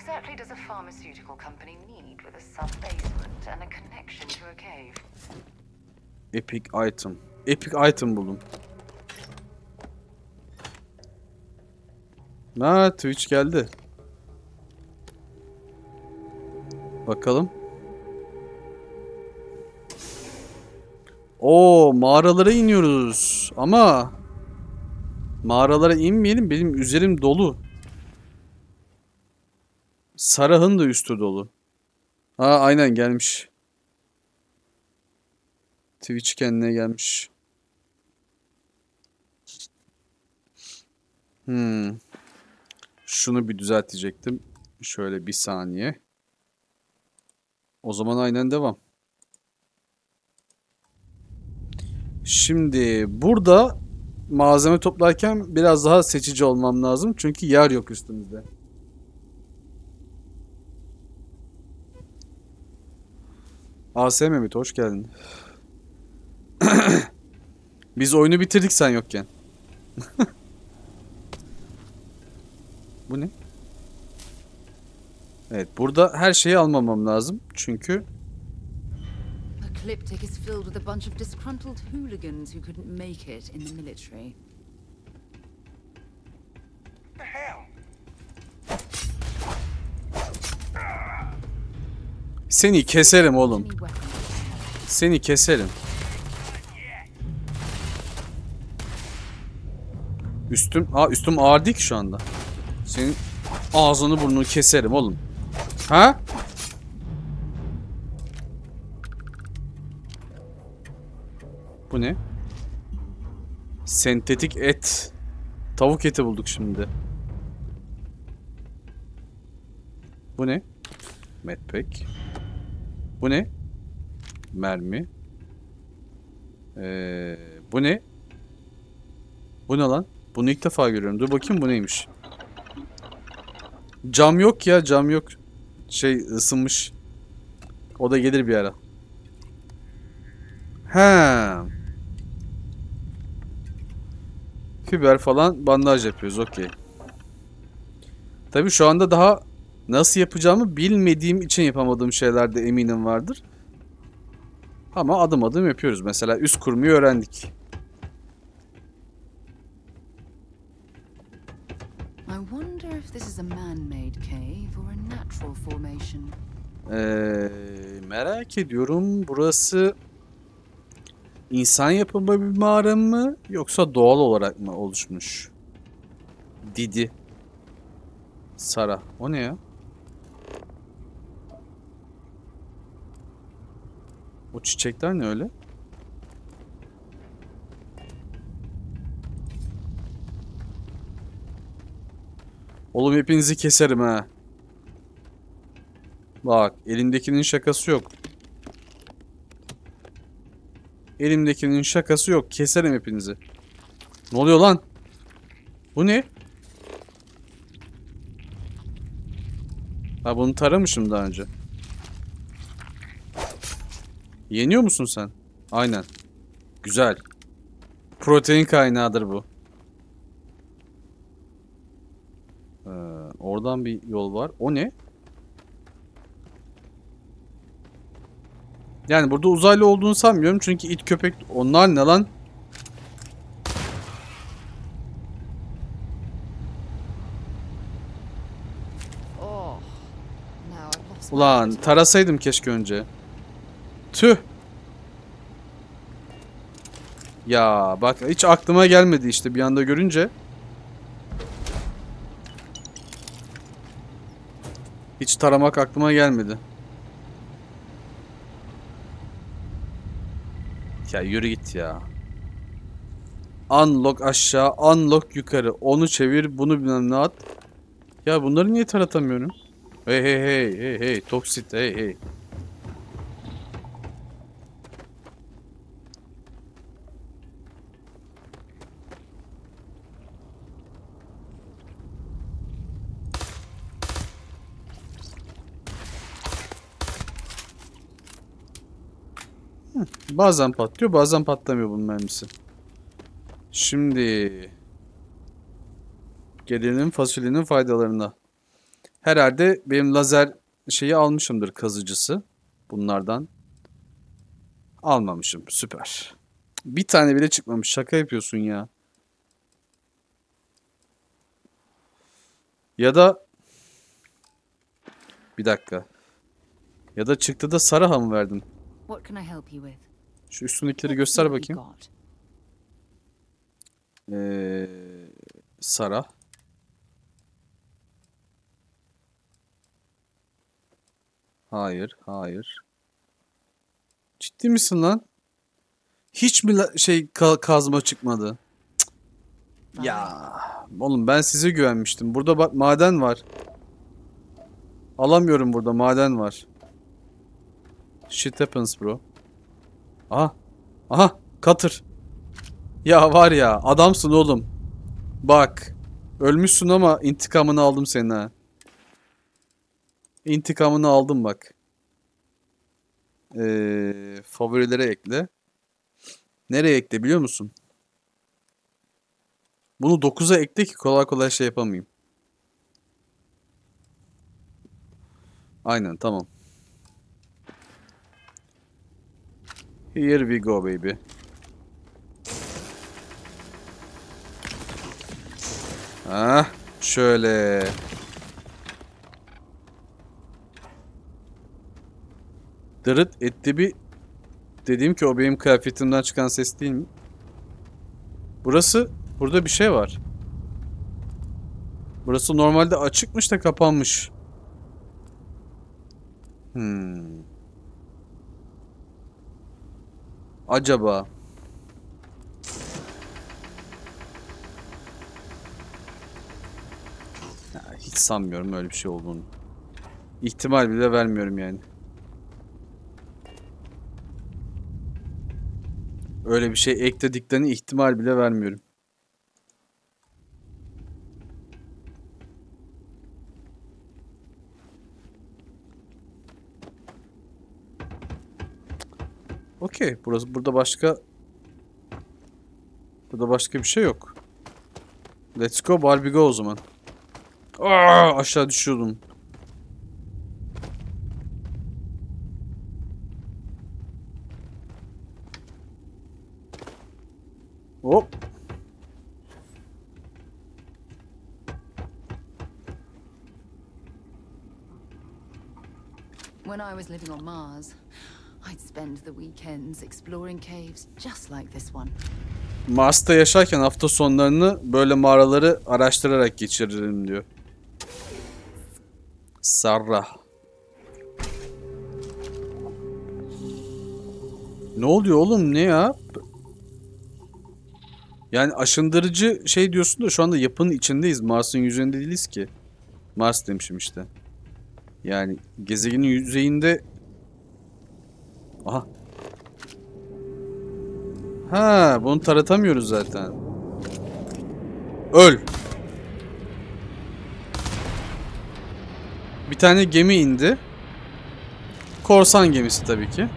Epic item. Epic item buldum. Ha, Twitch geldi. Bakalım. Oo, mağaralara iniyoruz. Ama mağaralara inmeyelim. Benim üzerim dolu. Sarah'ın da üstü dolu. Ha aynen gelmiş. Twitch kendine gelmiş. Şunu bir düzeltecektim. Şöyle bir saniye. O zaman aynen devam. Şimdi burada malzeme toplarken biraz daha seçici olmam lazım. Çünkü yer yok üstümüzde. ASM Mehmet hoş geldin. Biz oyunu bitirdik sen yokken. Bu ne? Evet, burada her şeyi almamam lazım çünkü seni keserim oğlum. Seni keserim. Üstüm ağır değil ki şu anda. Senin ağzını burnunu keserim oğlum. Ha? Bu ne? Sentetik et. Tavuk eti bulduk şimdi. Bu ne? Medpack. Bu ne? Mermi. Bu ne? Bu ne lan? Bunu ilk defa görüyorum. Dur bakayım bu neymiş? Cam yok ya, cam yok. Şey ısınmış. O da gelir bir ara. He. Fiber falan bandaj yapıyoruz. Okey. Tabii şu anda daha nasıl yapacağımı bilmediğim için yapamadığım şeylerde eminim vardır. Ama adım adım yapıyoruz. Mesela üst kurmayı öğrendik. Merak ediyorum. Burası insan yapımı bir mağara mı yoksa doğal olarak mı oluşmuş? Didi. Sarah. O ne ya? O çiçekler ne öyle? Oğlum hepinizi keserim ha. Bak elimdekinin şakası yok. Elimdekinin şakası yok. Keserim hepinizi. Ne oluyor lan? Bu ne? Ha bunu taramışım daha önce. Yeniyor musun sen? Aynen. Güzel. Protein kaynağıdır bu. Oradan bir yol var. O ne? Yani burada uzaylı olduğunu sanmıyorum. Çünkü it köpek... Onlar ne lan? Ulan tarasaydım keşke önce. Tüh. Ya bak hiç aklıma gelmedi işte bir anda görünce. Hiç taramak aklıma gelmedi. Ya yürü git ya. Unlock aşağı, unlock yukarı. Onu çevir, bunu bilmem ne at. Ya bunları niye taratamıyorum? Hey hey hey hey hey. Toksit hey hey. Bazen patlıyor, bazen patlamıyor bunun mermisi. Şimdi gelelim fasulyenin faydalarına. Herhalde benim lazer şeyi almışımdır, kazıcısı. Bunlardan almamışım. Süper. Bir tane bile çıkmamış. Şaka yapıyorsun ya. Ya da bir dakika. Ya da çıktı da Sarah'a mı verdim? Şu üstündekileri göster bakayım. Sarah. Hayır, hayır. Ciddi misin lan? Hiç mi şey kazma çıkmadı? Cık. Ya oğlum ben size güvenmiştim. Burada bak maden var. Alamıyorum, burada maden var. Shit happens bro. Aha. Aha. Katır. Ya var ya. Adamsın oğlum. Bak. Ölmüşsün ama intikamını aldım senin ha. İntikamını aldım bak. Favorilere ekle. Nereye ekle biliyor musun? Bunu 9'a ekle ki kolay kolay şey yapamayayım. Aynen tamam. Here we go baby. Ah, şöyle. Dırıt etti bir. Dediğim ki o benim kıyafetimden çıkan ses değil mi? Burası, burada bir şey var. Burası normalde açıkmış da kapanmış. Acaba... Ya, hiç sanmıyorum öyle bir şey olduğunu. İhtimal bile vermiyorum yani. Öyle bir şey eklediklerini ihtimal bile vermiyorum. Okey. Burada başka bir şey yok. Let's go Barbie go o zaman. Aa, aşağı düşüyordum. Hop. When I was living on Mars, I'd spend the weekends exploring caves just like this one. Mars'ta yaşarken hafta sonlarını böyle mağaraları araştırarak geçiririm diyor. Sarah. Ne oluyor oğlum, ne ya? Yani aşındırıcı şey diyorsun da şu anda yapının içindeyiz. Mars'ın yüzeyinde değiliz ki. Mars demişim işte. Yani gezegenin yüzeyinde... Aha. Ha, bunu taratamıyoruz zaten. Öl. Bir tane gemi indi. Korsan gemisi tabii ki.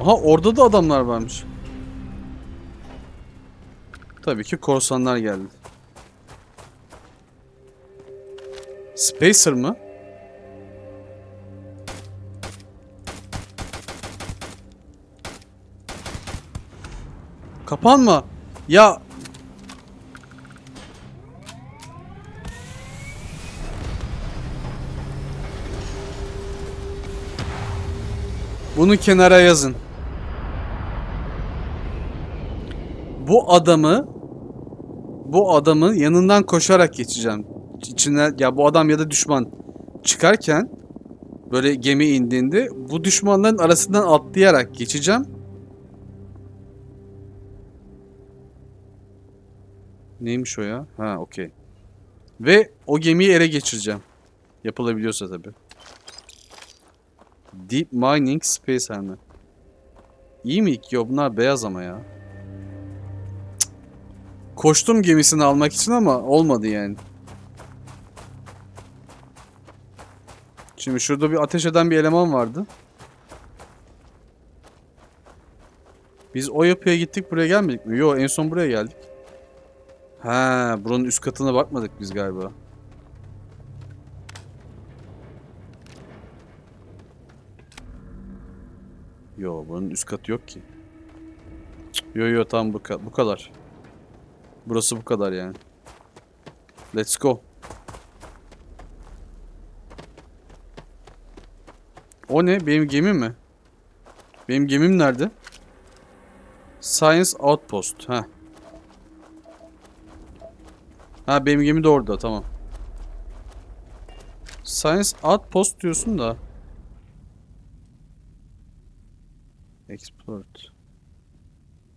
Aha, orada da adamlar varmış. Tabii ki korsanlar geldi. Spacer mı? Kapanma. Ya. Bunu kenara yazın. Bu adamı yanından koşarak geçeceğim. İçine ya bu adam ya da düşman çıkarken böyle gemi indiğinde bu düşmanların arasından atlayarak geçeceğim. Neymiş o ya? Ha, okey. Ve o gemiyi ele geçireceğim. Yapılabiliyorsa tabii. Deep Mining Space Helmet. İyi mi? Yok, bunlar beyaz ama ya. Koştum gemisini almak için ama olmadı yani. Şimdi şurada bir ateş eden bir eleman vardı. Biz o yapıya gittik, buraya gelmedik mi? Yo, en son buraya geldik. Ha, buranın üst katına bakmadık biz galiba. Yo, bunun üst katı yok ki. Yo tam bu kadar. Burası bu kadar yani. Let's go. O ne? Benim gemim mi? Benim gemim nerede? Science Outpost. Ha. Ha, benim gemi de orada. Tamam. Science Outpost diyorsun da. Export.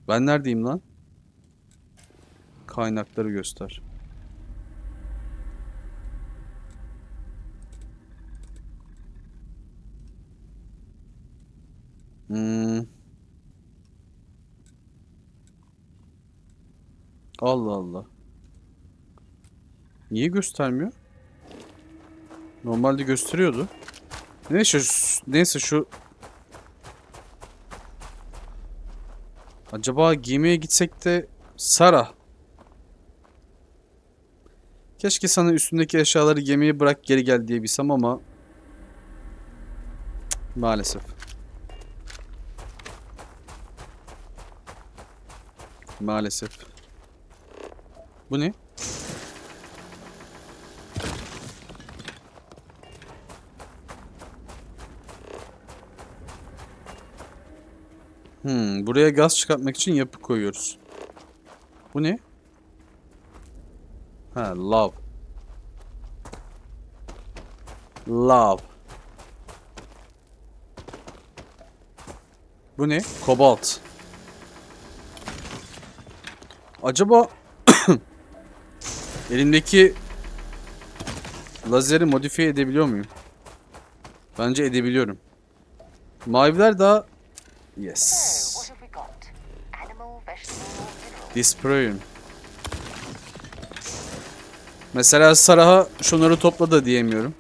Ben neredeyim lan? Kaynakları göster. Allah Allah. Niye göstermiyor? Normalde gösteriyordu. Neyse şu. Acaba gemiye gitsek de Sarah. Keşke sana üstündeki eşyaları gemiye bırak geri gel diyebilsem ama maalesef. Maalesef. Bu ne? Buraya gaz çıkartmak için yapı koyuyoruz. Bu ne? Ha, love. Love. Bu ne? Kobalt. Acaba elimdeki lazeri modifiye edebiliyor muyum? Bence edebiliyorum. Maviler daha... Yes. Disproyum. Mesela Sarah'a şunları topla da diyemiyorum.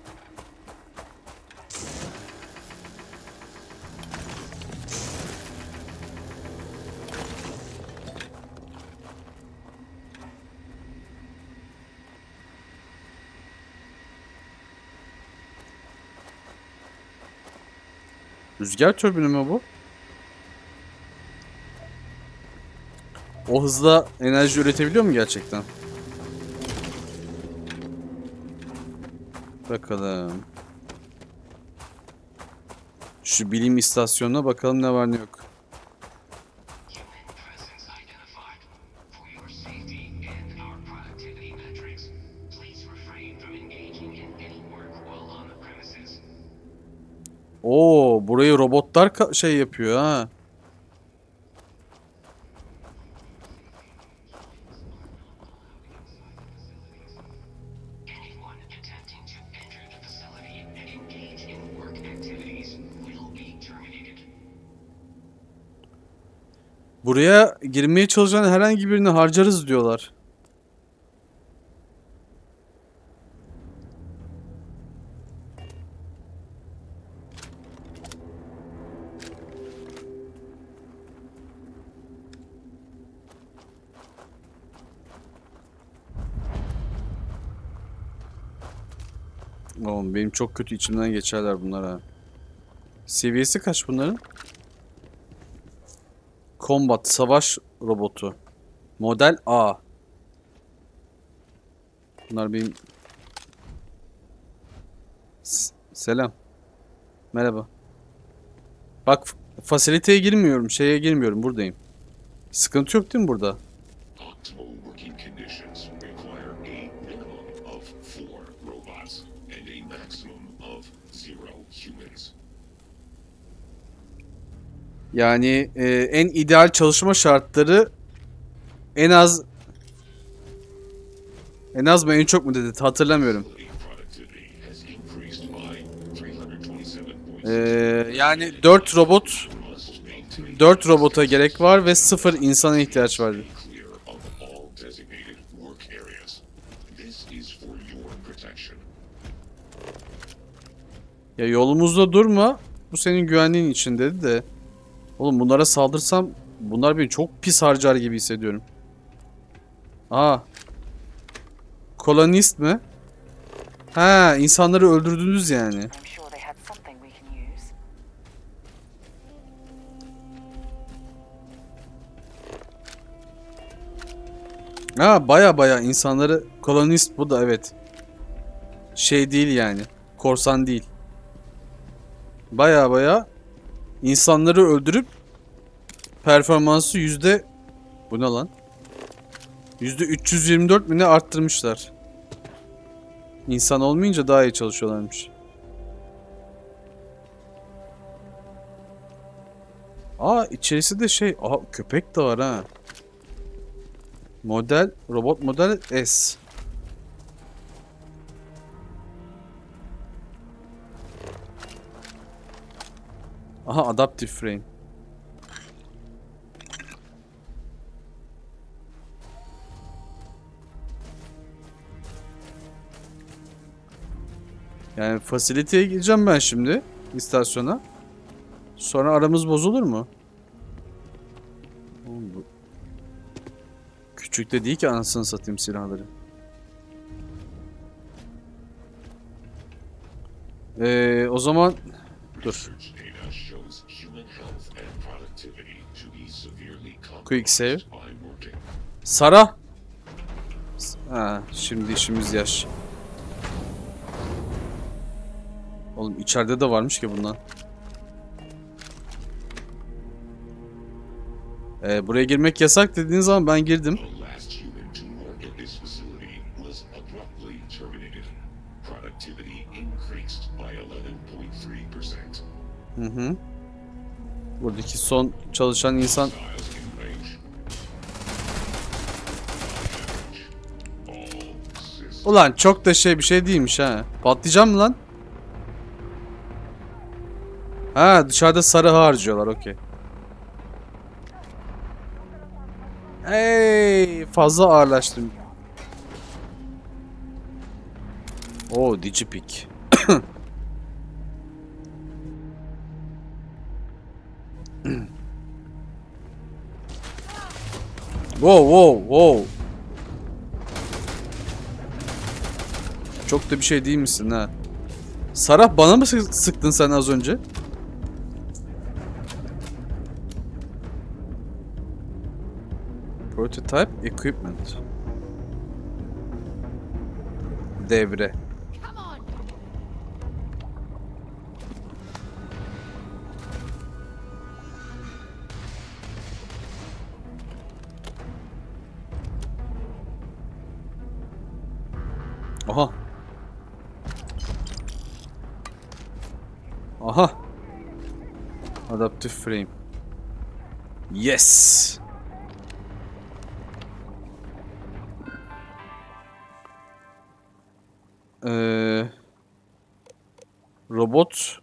Rüzgar türbünü mü bu? O hızla enerji üretebiliyor mu gerçekten? Bakalım. Şu bilim istasyonuna bakalım ne var ne yok. Oo, burayı robotlar şey yapıyor ha. Buraya girmeye çalışan herhangi birini harcarız diyorlar. Oğlum benim çok kötü içimden geçerler bunlar ha. Seviyesi kaç bunların? Combat, savaş robotu. Model A. Bunlar benim... Selam. Merhaba. Bak, fasiliteye girmiyorum, şeye girmiyorum, buradayım. Sıkıntı yok değil mi burada? Yani en ideal çalışma şartları en az mı en çok mu dedi hatırlamıyorum. Yani 4 robota gerek var ve 0 insana ihtiyaç var. Ya yolumuzda durma. Bu senin güvenliğin için dedi de. Oğlum bunlara saldırsam bunlar beni çok pis harcar gibi hissediyorum. Aa. Kolonist mi? Ha, insanları öldürdünüz yani. Ha, baya insanları kolonist bu da, evet. Şey değil yani. Korsan değil. Baya İnsanları öldürüp performansı bu ne lan? %324 mü ne arttırmışlar. İnsan olmayınca daha iyi çalışıyorlarmış. Aa, içerisi de şey... Aa, köpek de var ha. Model, robot model S. Aha, adaptive frame. Yani facility'ye gideceğim ben şimdi, istasyona. Sonra aramız bozulur mu? Oğlum, küçük de değil ki anasını satayım silahları. O zaman dur. Quick save. Sarah. Ha, şimdi işimiz yaş. Oğlum içeride de varmış ki bundan. Buraya girmek yasak dediğiniz zaman ben girdim. Hı-hı. Buradaki son çalışan insan... Ulan çok da şey bir şey değilmiş ha. Patlayacağım mı lan? Ha, dışarıda sarı harcıyorlar, okey. Hey, fazla ağırlaştım. Oo, digipik. Wow wow wow. Çok da bir şey değil misin ha? Sarah, bana mı sıktın sen az önce? Prototype equipment. Devre. Aha. Aha. Adaptive frame. Yes. Robot.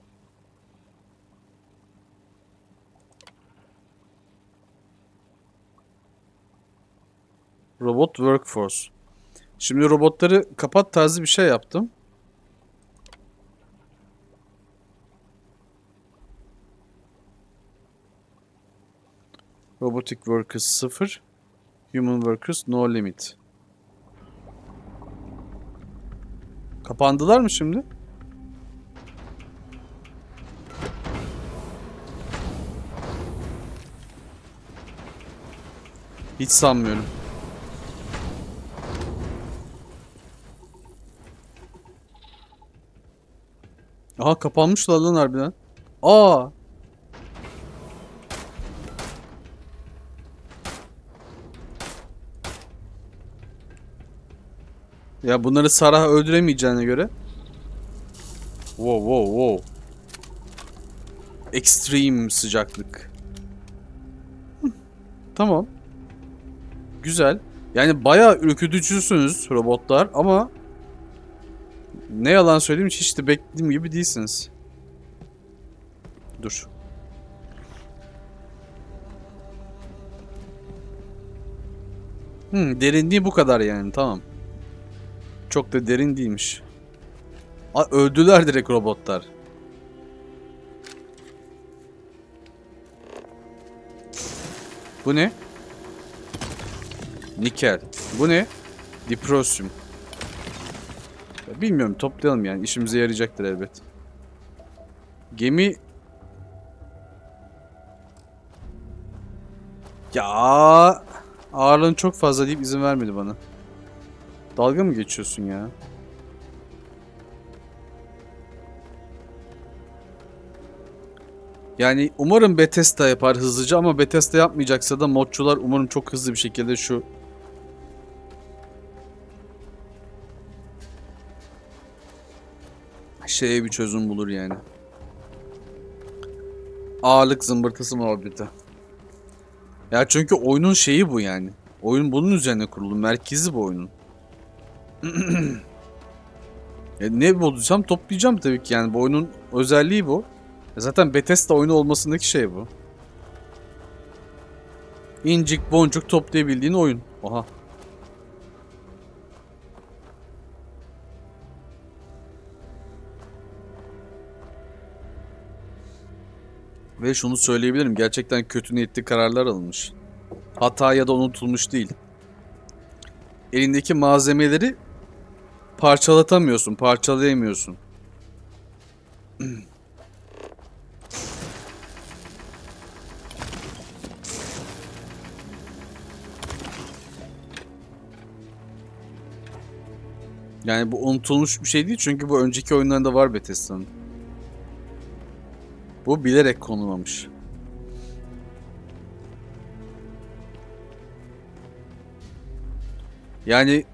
Robot workforce. Şimdi robotları kapat tarzı bir şey yaptım. Robotic workers 0. Human workers no limit. Kapandılar mı şimdi? Hiç sanmıyorum. Aha, kapanmışlar lan harbiden. Aa! Ya bunları Sarah öldüremeyeceğine göre. Wow wow wow. Extreme sıcaklık. Tamam. Güzel. Yani bayağı ürkütücüsünüz robotlar ama ne yalan söyleyeyim, hiç de beklediğim gibi değilsiniz. Dur. Derinliği bu kadar yani, tamam. Çok da derin değilmiş. Aa, öldüler direkt robotlar. Bu ne? Nikel. Bu ne? Diprosyum. Bilmiyorum, toplayalım yani, işimize yarayacaktır elbet. Gemi... Ya ağırlığın çok fazla deyip izin vermedi bana. Dalga mı geçiyorsun ya? Yani umarım Bethesda yapar hızlıca, ama Bethesda yapmayacaksa da modcular umarım çok hızlı bir şekilde şu... şeye bir çözüm bulur yani. Ağırlık zımbırtısı muhabbeti. Ya çünkü oyunun şeyi bu yani. Oyun bunun üzerine kurulu. Merkezi bu oyunun. Ne bulduysam toplayacağım tabii ki yani. Bu oyunun özelliği bu. Zaten Bethesda oyunu olmasındaki şey bu. İncik boncuk toplayabildiğin oyun. Aha. Ve şunu söyleyebilirim, gerçekten kötü niyetli kararlar alınmış. Hata ya da unutulmuş değil. Elindeki malzemeleri parçalatamıyorsun, parçalayamıyorsun. Yani bu unutulmuş bir şey değil, çünkü bu önceki oyunlarında var Bethesda'nın. Bu bilerek konulmamış. Yani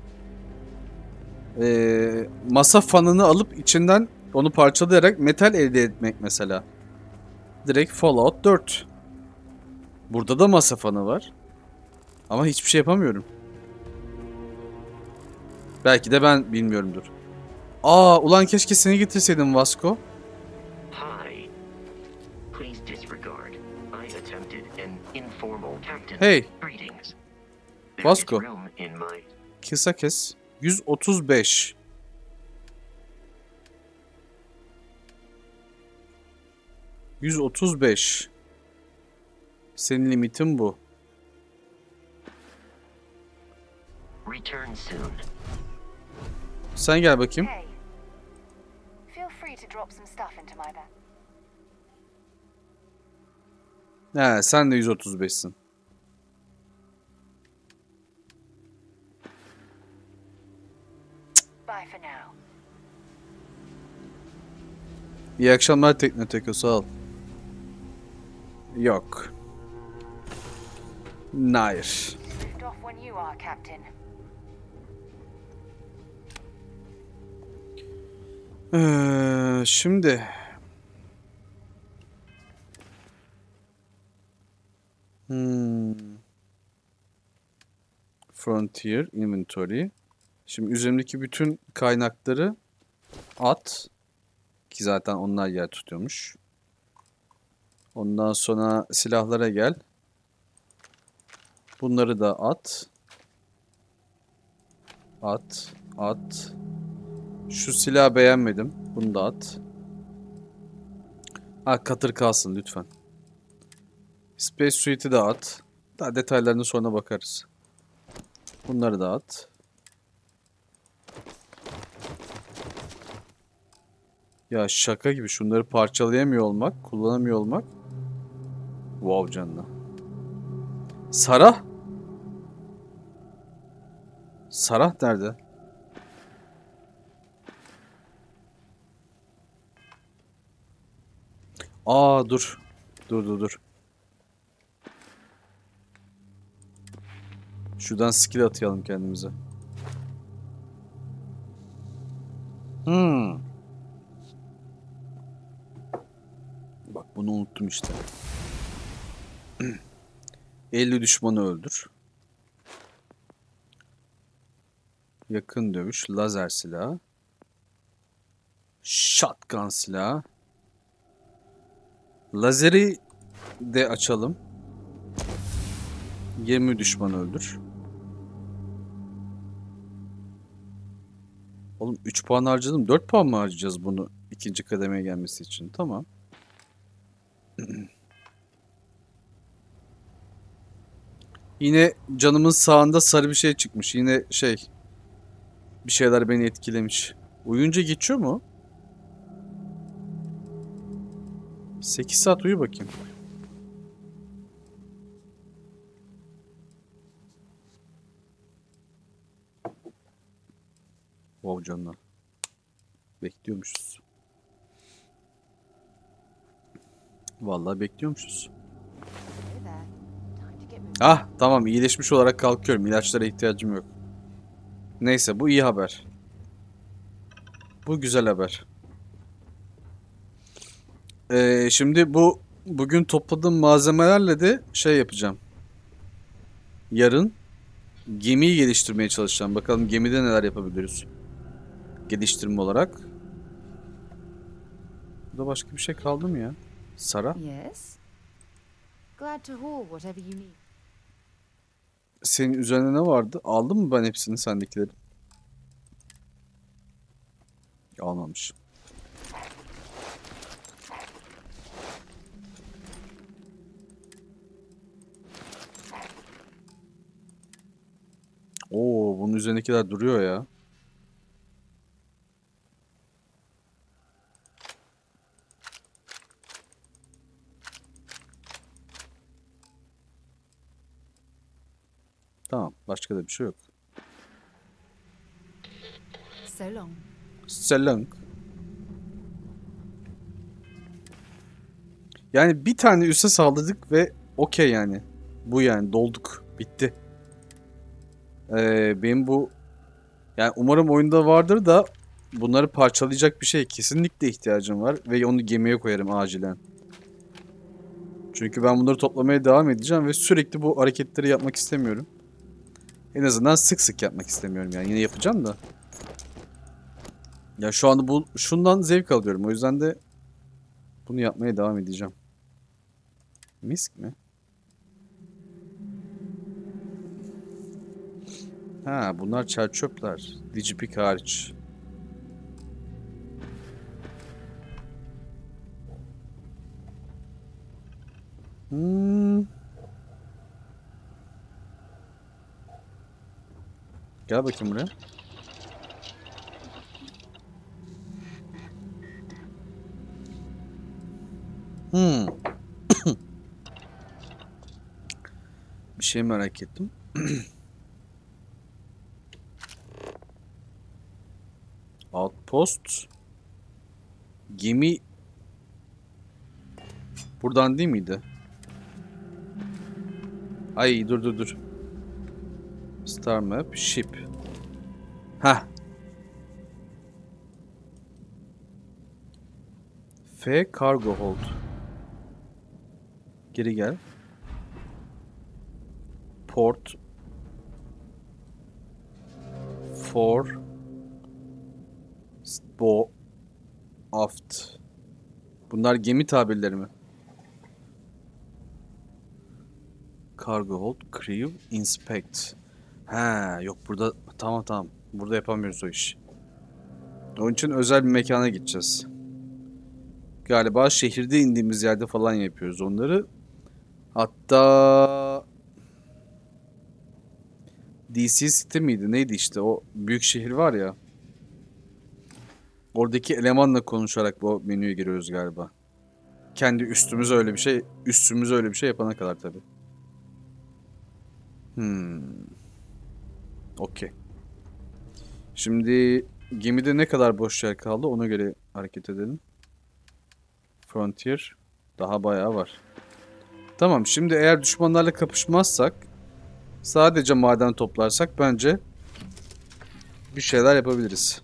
masa fanını alıp içinden onu parçalayarak metal elde etmek mesela. Direkt Fallout 4. Burada da masa fanı var. Ama hiçbir şey yapamıyorum. Belki de ben bilmiyorumdur. Aa ulan keşke seni getirseydim Vasco. Hey. Vasco. Kısa kes. 135. Senin limitin bu. Sen gel bakayım. He, sen de 135'sin. İyi akşamlar Teknoteko, sağ ol. Yok. Hayır. Şimdi Frontier Inventory. Şimdi üzerimdeki bütün kaynakları at. Ki zaten onlar yer tutuyormuş. Ondan sonra silahlara gel. Bunları da at. At. Şu silahı beğenmedim. Bunu da at. Ha katır kalsın lütfen. Space Suite'i de at. Daha detaylarını sonra bakarız. Bunları da at. Ya şaka gibi şunları parçalayamıyor olmak, kullanamıyor olmak. Wow canına. Sarah? Sarah nerede? Aa dur. Dur. Şuradan skill atayalım kendimize. Bak bunu unuttum işte. 50 düşmanı öldür. Yakın dövüş, lazer silahı. Shotgun silahı. Lazeri de açalım. 20 düşmanı öldür. Oğlum 3 puan harcadım. 4 puan mı harcayacağız bunu ikinci kademeye gelmesi için? Tamam. Yine canımın sağında sarı bir şey çıkmış. Yine şey... Bir şeyler beni etkilemiş. Uyuyunca geçiyor mu? 8 saat uyu bakayım. Wow canlar. Bekliyormuşuz. Vallahi bekliyormuşuz. Ah tamam iyileşmiş olarak kalkıyorum. İlaçlara ihtiyacım yok. Neyse bu iyi haber. Bu güzel haber. Şimdi bugün topladığım malzemelerle de şey yapacağım. Yarın gemiyi geliştirmeye çalışacağım. Bakalım gemide neler yapabiliriz. Geliştirme olarak. Burada başka bir şey kaldı mı ya? Sarah? Senin üzerine ne vardı? Aldım mı ben hepsini sendekileri? Almamış. Oo, bunun üzerindekiler duruyor ya. Tamam, başka da bir şey yok. Selam. Selam. Yani bir tane üsse saldırdık ve okey yani. Bu yani dolduk, bitti. benim bu... Yani umarım oyunda vardır da bunları parçalayacak bir şey kesinlikle ihtiyacım var. Ve onu gemiye koyarım acilen. Çünkü ben bunları toplamaya devam edeceğim ve sürekli bu hareketleri yapmak istemiyorum. En azından sık sık yapmak istemiyorum yani. Yine yapacağım da. Ya şu anda şundan zevk alıyorum. O yüzden de bunu yapmaya devam edeceğim. Misk mi? Ha, bunlar çerçöpler. Digipik hariç. Gel bakayım buraya. Bir şey merak ettim. Outpost. Gemi. Buradan değil miydi? Ay dur. Star map, ship. Hah. F cargo hold. Geri gel. Port. For. Bo. Aft. Bunlar gemi tabirleri mi? Cargo hold, crew, inspect. Ha, yok burada tamam. Burada yapamıyoruz o işi. Onun için özel bir mekana gideceğiz. Galiba şehirde indiğimiz yerde falan yapıyoruz onları. Hatta DC City miydi? Neydi işte o büyük şehir var ya. Oradaki elemanla konuşarak bu menüye giriyoruz galiba. Kendi üstümüze öyle bir şey yapana kadar tabii. Okey. Şimdi gemide ne kadar boş yer kaldı ona göre hareket edelim. Frontier daha bayağı var. Tamam, şimdi eğer düşmanlarla kapışmazsak sadece maden toplarsak bence bir şeyler yapabiliriz.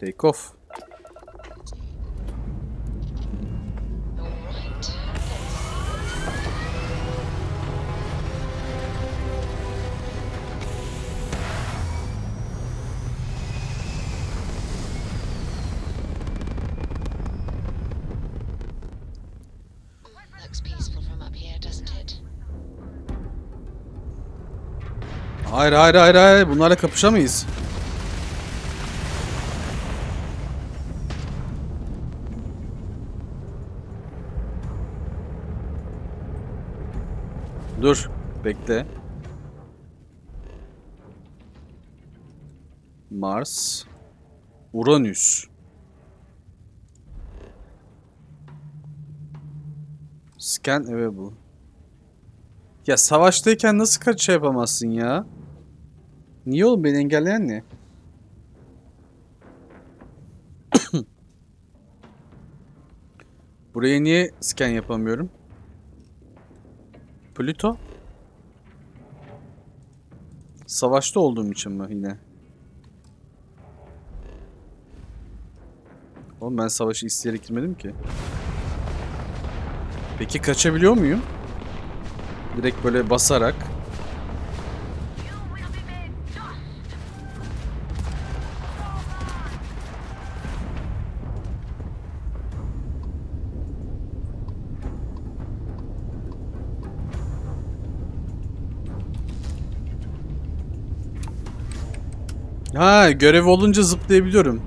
Take off. Hayır. Bunlarla kapışamayız. Dur. Bekle. Mars. Uranüs. Scan available. Ya savaştayken nasıl kaç şey yapamazsın ya? Niye oğlum, beni engelleyen ne? Buraya niye scan yapamıyorum? Pluto? Savaşta olduğum için mi yine? Oğlum ben savaşı isteyerek girmedim ki. Peki kaçabiliyor muyum? Direkt böyle basarak. Ha, görev olunca zıplayabiliyorum.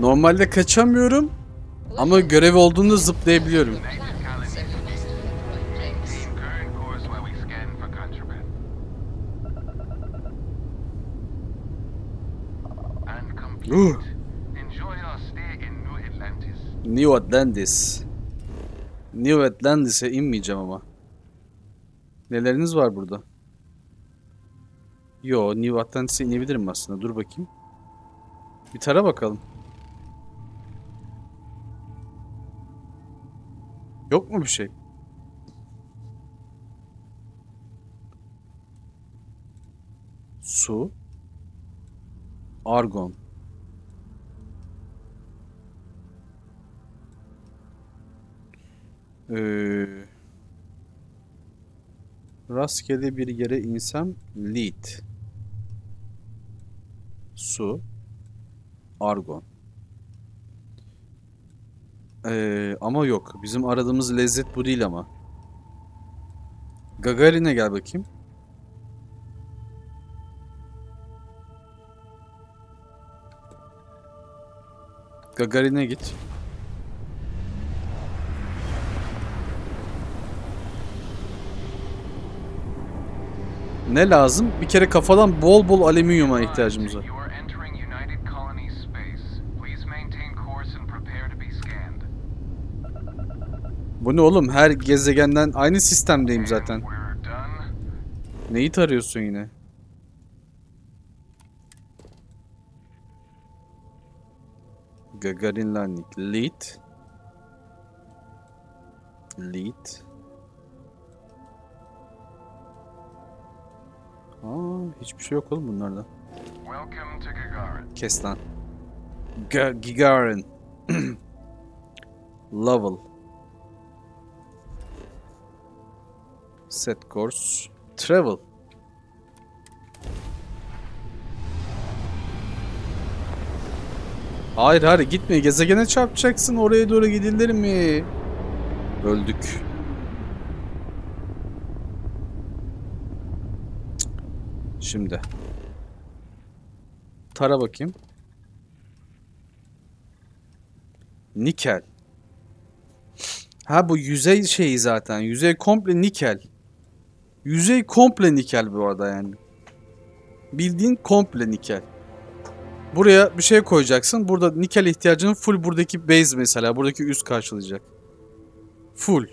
Normalde kaçamıyorum ama görev olduğunda zıplayabiliyorum. New Atlantis'e inmeyeceğim ama. Neleriniz var burada? Yo, New Atlantis'e inebilirim aslında. Dur bakayım. Bir tara bakalım. Yok mu bir şey? Su. Argon. Rastgele bir yere insem. Lead. Su. Argon. Ama yok. Bizim aradığımız lezzet bu değil ama. Gagarin'e gel bakayım. Gagarin'e git. Ne lazım? Bir kere kafadan bol bol alüminyuma ihtiyacımız var. Bu ne oğlum? Her gezegenden aynı sistemdeyim zaten. Neyi tarıyorsun yine? Gagarin Landing. Lead. Hiçbir şey yok oğlum bunlarda. Kes lan. Gagarin. Level. Set course. Travel. Hayır hayır gitme. Gezegene çarpacaksın. Oraya doğru gidilir mi? Öldük. Şimdi. Tara bakayım. Nikel. Ha bu yüzey şeyi zaten. Yüzey komple nikel. Yüzey komple nikel bu arada yani. Bildiğin komple nikel. Buraya bir şey koyacaksın. Burada nikel ihtiyacını full buradaki base mesela. Buradaki üst karşılayacak. Full.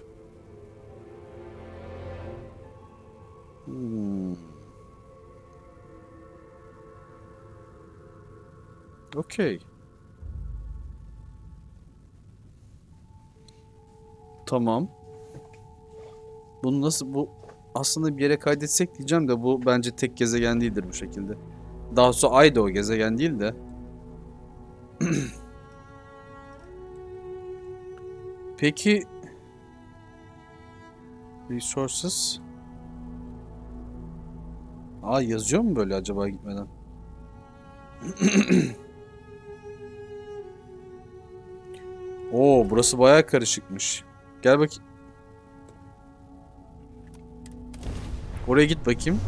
Okey. Tamam. Bunu nasıl bu... Aslında bir yere kaydetsek diyeceğim de bu bence tek gezegen değildir bu şekilde. Daha sonra ay da o gezegen değil de. Peki. Resources. Yazıyor mu böyle acaba gitmeden? Burası bayağı karışıkmış. Gel bakayım. Oraya git bakayım.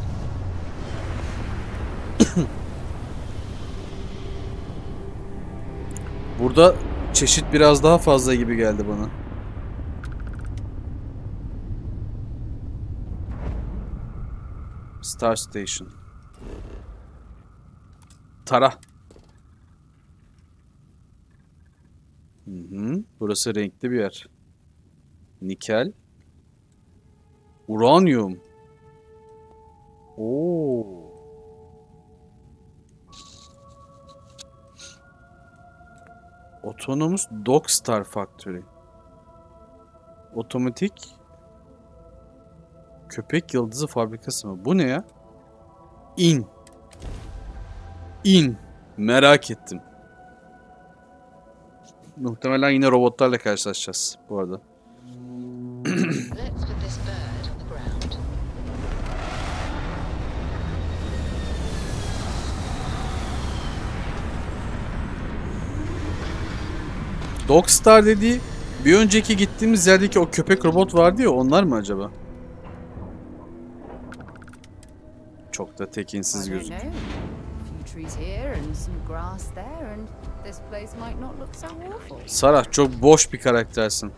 Burada çeşit biraz daha fazla gibi geldi bana. Star Station. Tara. Burası renkli bir yer. Nikel. Uranyum. Otonomous Dogstar Factory. Otomatik köpek yıldızı fabrikası mı? Bu ne ya? Merak ettim. Muhtemelen yine robotlarla karşılaşacağız bu arada. Dogstar dediği bir önceki gittiğimiz yerdeki o köpek robot vardı ya, onlar mı acaba? Çok da tekinsiz gözüküyor. Sarah çok boş bir karaktersin.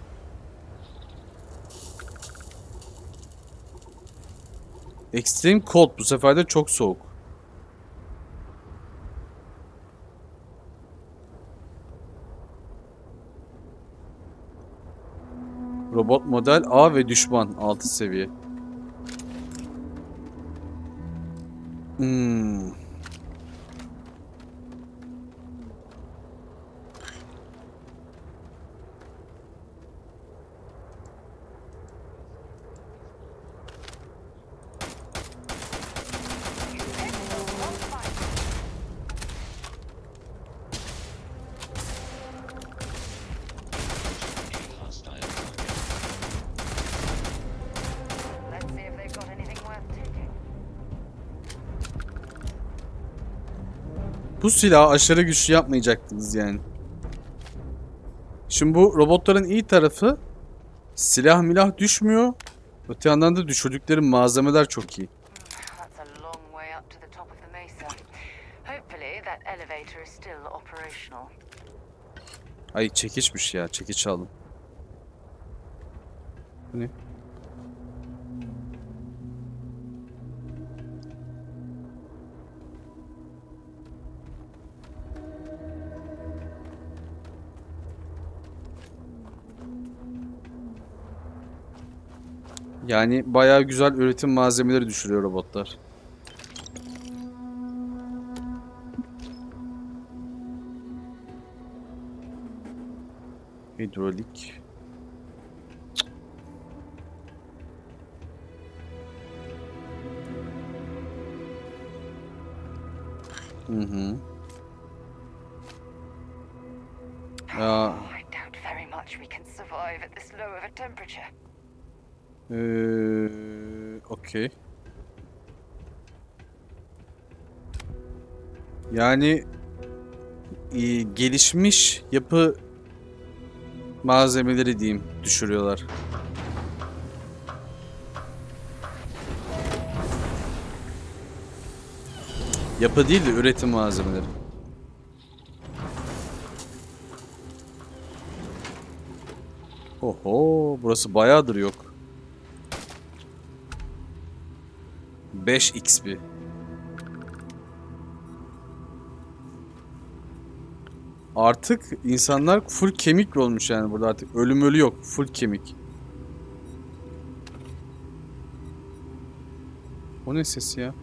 Extreme cold, bu sefer de çok soğuk. Robot model A ve düşman 6 seviye. Hmm. Bu silahı aşırı güçlü yapmayacaktınız yani. Şimdi bu robotların iyi tarafı silah milah düşmüyor. Öte yandan da düşürdükleri malzemeler çok iyi. Ay çekiçmiş ya. Çekiç aldım. Bu ne? Yani bayağı güzel üretim malzemeleri düşürüyor robotlar. Hidrolik. Hı. Aa. Okey. Yani gelişmiş yapı malzemeleri diyeyim düşürüyorlar. Yapı değil de üretim malzemeleri. Oho, burası bayağıdır yok. 5 XP. Artık insanlar full kemik olmuş yani burada artık. Ölüm ölü yok. Full kemik. O ne sesi ya?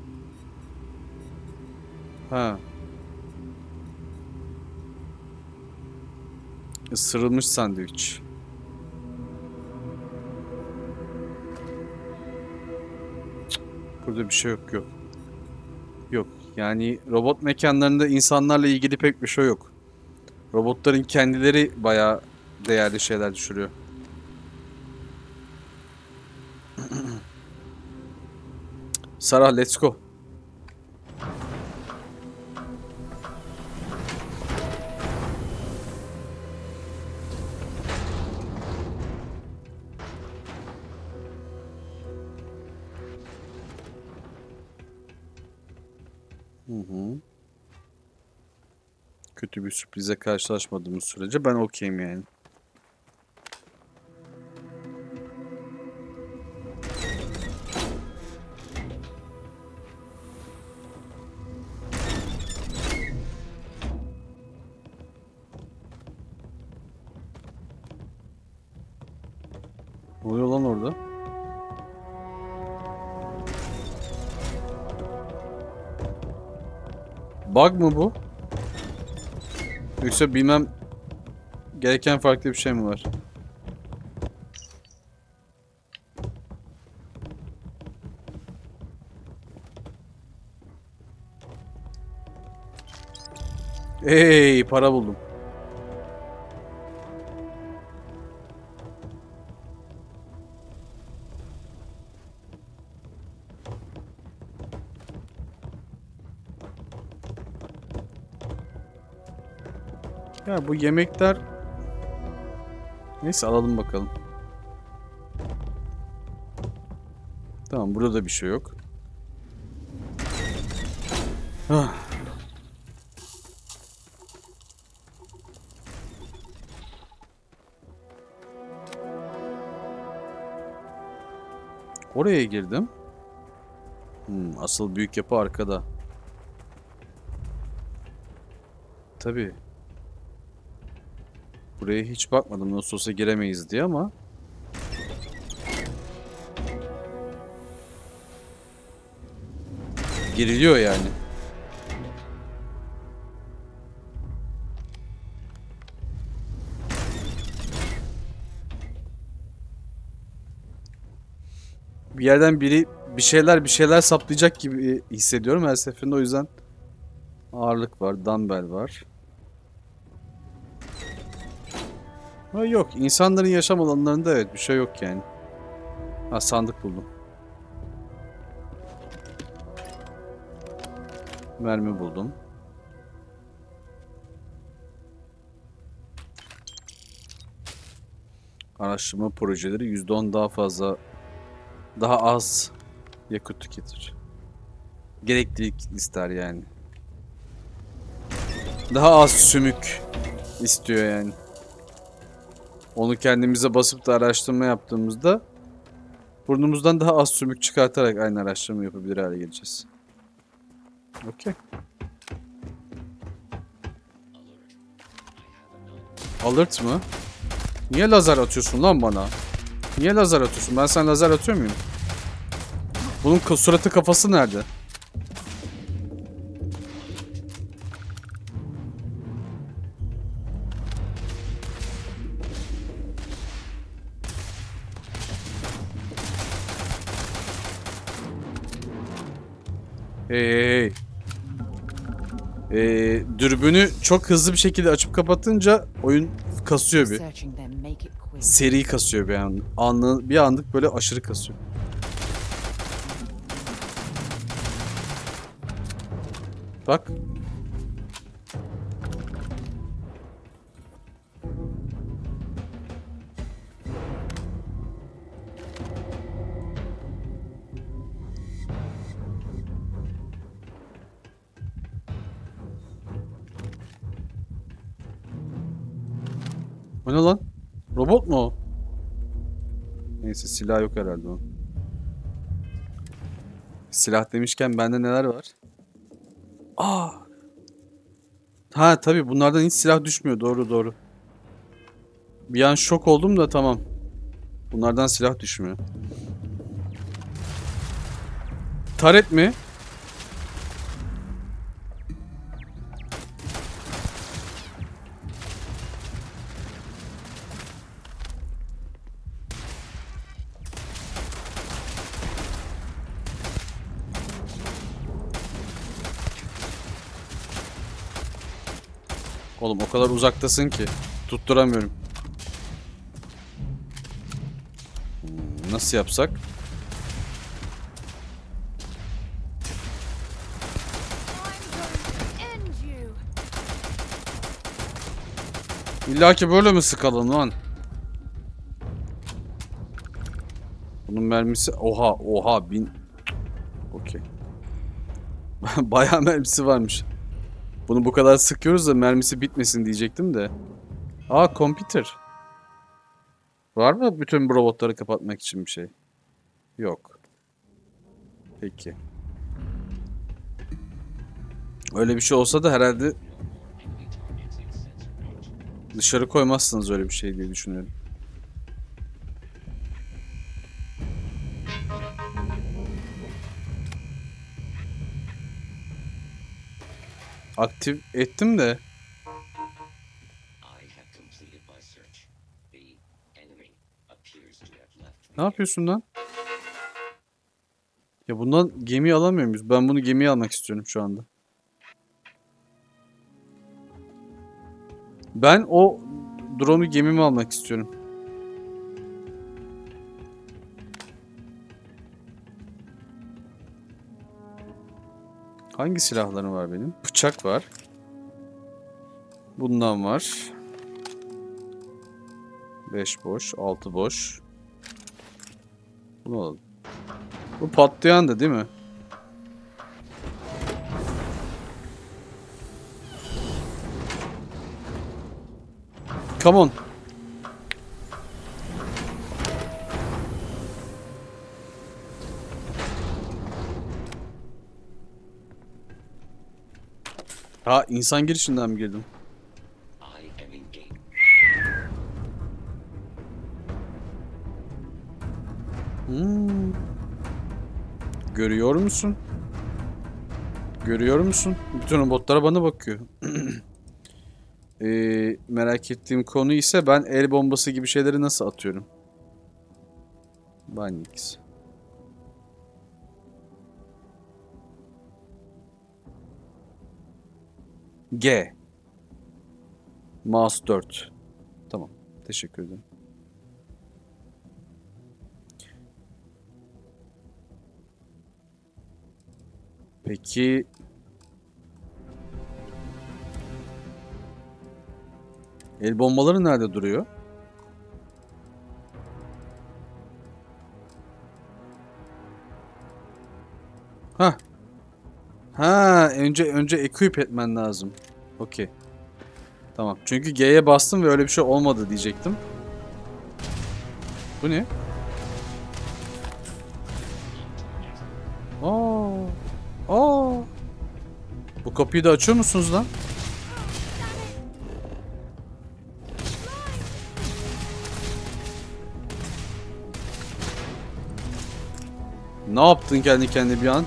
Ha. Isırılmış sandviç. Burada bir şey yok, yok. Yok. Yani robot mekanlarında insanlarla ilgili pek bir şey yok. Robotların kendileri bayağı değerli şeyler düşürüyor. Sarah, let's go. Kötü bir sürprize karşılaşmadığımız sürece ben okeyim yani. Ne oluyor lan orada? Bug mı bu? Yoksa bilmem gereken farklı bir şey mi var? Hey, para buldum. Bu yemekler... Neyse alalım bakalım. Tamam, burada da bir şey yok. Ah. Oraya girdim. Asıl büyük yapı arkada. Tabii. Buraya hiç bakmadım nasıl olsa giremeyiz diye ama. giriliyor yani. Bir yerden biri bir şeyler saplayacak gibi hissediyorum her seferinde, o yüzden ağırlık var, dumbbell var. Ha yok, insanların yaşam alanlarında evet bir şey yok yani. Ha sandık buldum. Mermi buldum. Araştırma projeleri %10 daha fazla, daha az yakıt tüketir. Gereklilik ister yani. Daha az sümük istiyor yani. Onu kendimize basıp da araştırma yaptığımızda burnumuzdan daha az sümük çıkartarak aynı araştırma yapabilir hale geleceğiz. Okey. Alert mı? Niye lazer atıyorsun lan bana? Niye lazer atıyorsun? Ben sana lazer atıyor muyum? Bunun suratı, kafası nerede? Hey. Dürbünü çok hızlı bir şekilde açıp kapatınca oyun kasıyor bir. Seri kasıyor bir an. Bir anlık böyle aşırı kasıyor. Bak. O ne lan? Robot mu o? Neyse, silah yok herhalde o. Silah demişken bende neler var? Aa. Ha tabii, bunlardan hiç silah düşmüyor. Doğru. Bir an şok oldum da tamam. Bunlardan silah düşmüyor. Taret mi? Oğlum o kadar uzaktasın ki tutturamıyorum. Nasıl yapsak? İlla ki böyle mi sıkalım lan? Bunun mermisi oha 1000. Okey. Bayağı mermisi varmış. Bunu bu kadar sıkıyoruz da mermisi bitmesin diyecektim de. Aa, computer. Var mı bütün bu robotları kapatmak için bir şey? Yok. Peki. Öyle bir şey olsa da herhalde dışarı koymazsınız öyle bir şey diye düşünüyorum. Aktif ettim de. Ne yapıyorsun lan? Ya bundan gemiyi alamıyor muyuz? Ben bunu gemiye almak istiyorum şu anda. Ben o drone'u gemime almak istiyorum. Hangi silahlarım var benim? Bıçak var. Bundan var. 5 boş, 6 boş. Bunu alalım. Bu patlayan da değil mi? Come on. Ha, insan girişinden mi girdim? Görüyor musun? Görüyor musun? Bütün robotlar bana bakıyor. Merak ettiğim konu ise ben el bombası gibi şeyleri nasıl atıyorum? Banix. G. Mouse 4. Tamam. Teşekkür ederim. Peki... El bombaları nerede duruyor? Hah. Ha, önce equip etmen lazım. Okey. Tamam. Çünkü G'ye bastım ve öyle bir şey olmadı diyecektim. Bu ne? Aa. Bu kapıyı da açıyor musunuz lan? Ne yaptın kendi kendine bir an?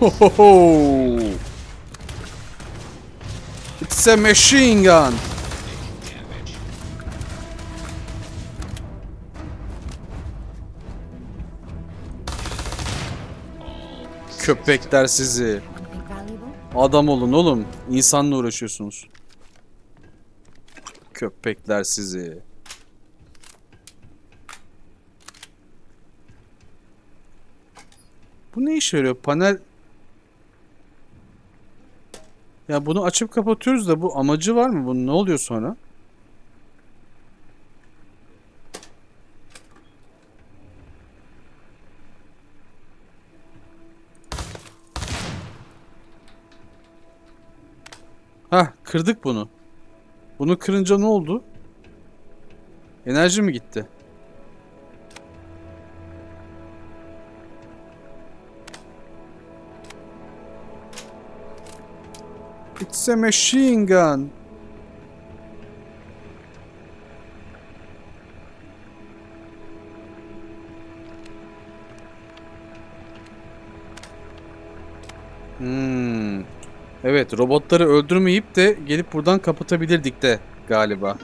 Ho ho ho! It's a machine gun. Köpekler sizi. Adam olun oğlum. İnsanla uğraşıyorsunuz. Köpekler sizi. Bu ne işe yarıyor? Panel... Ya bunu açıp kapatıyoruz da bu amacı var mı? Bunun ne oluyor sonra? Hah, kırdık bunu. Bunu kırınca ne oldu? Enerji mi gitti? It's a machine gun. Evet, robotları öldürmeyip de gelip buradan kapatabilirdik de galiba.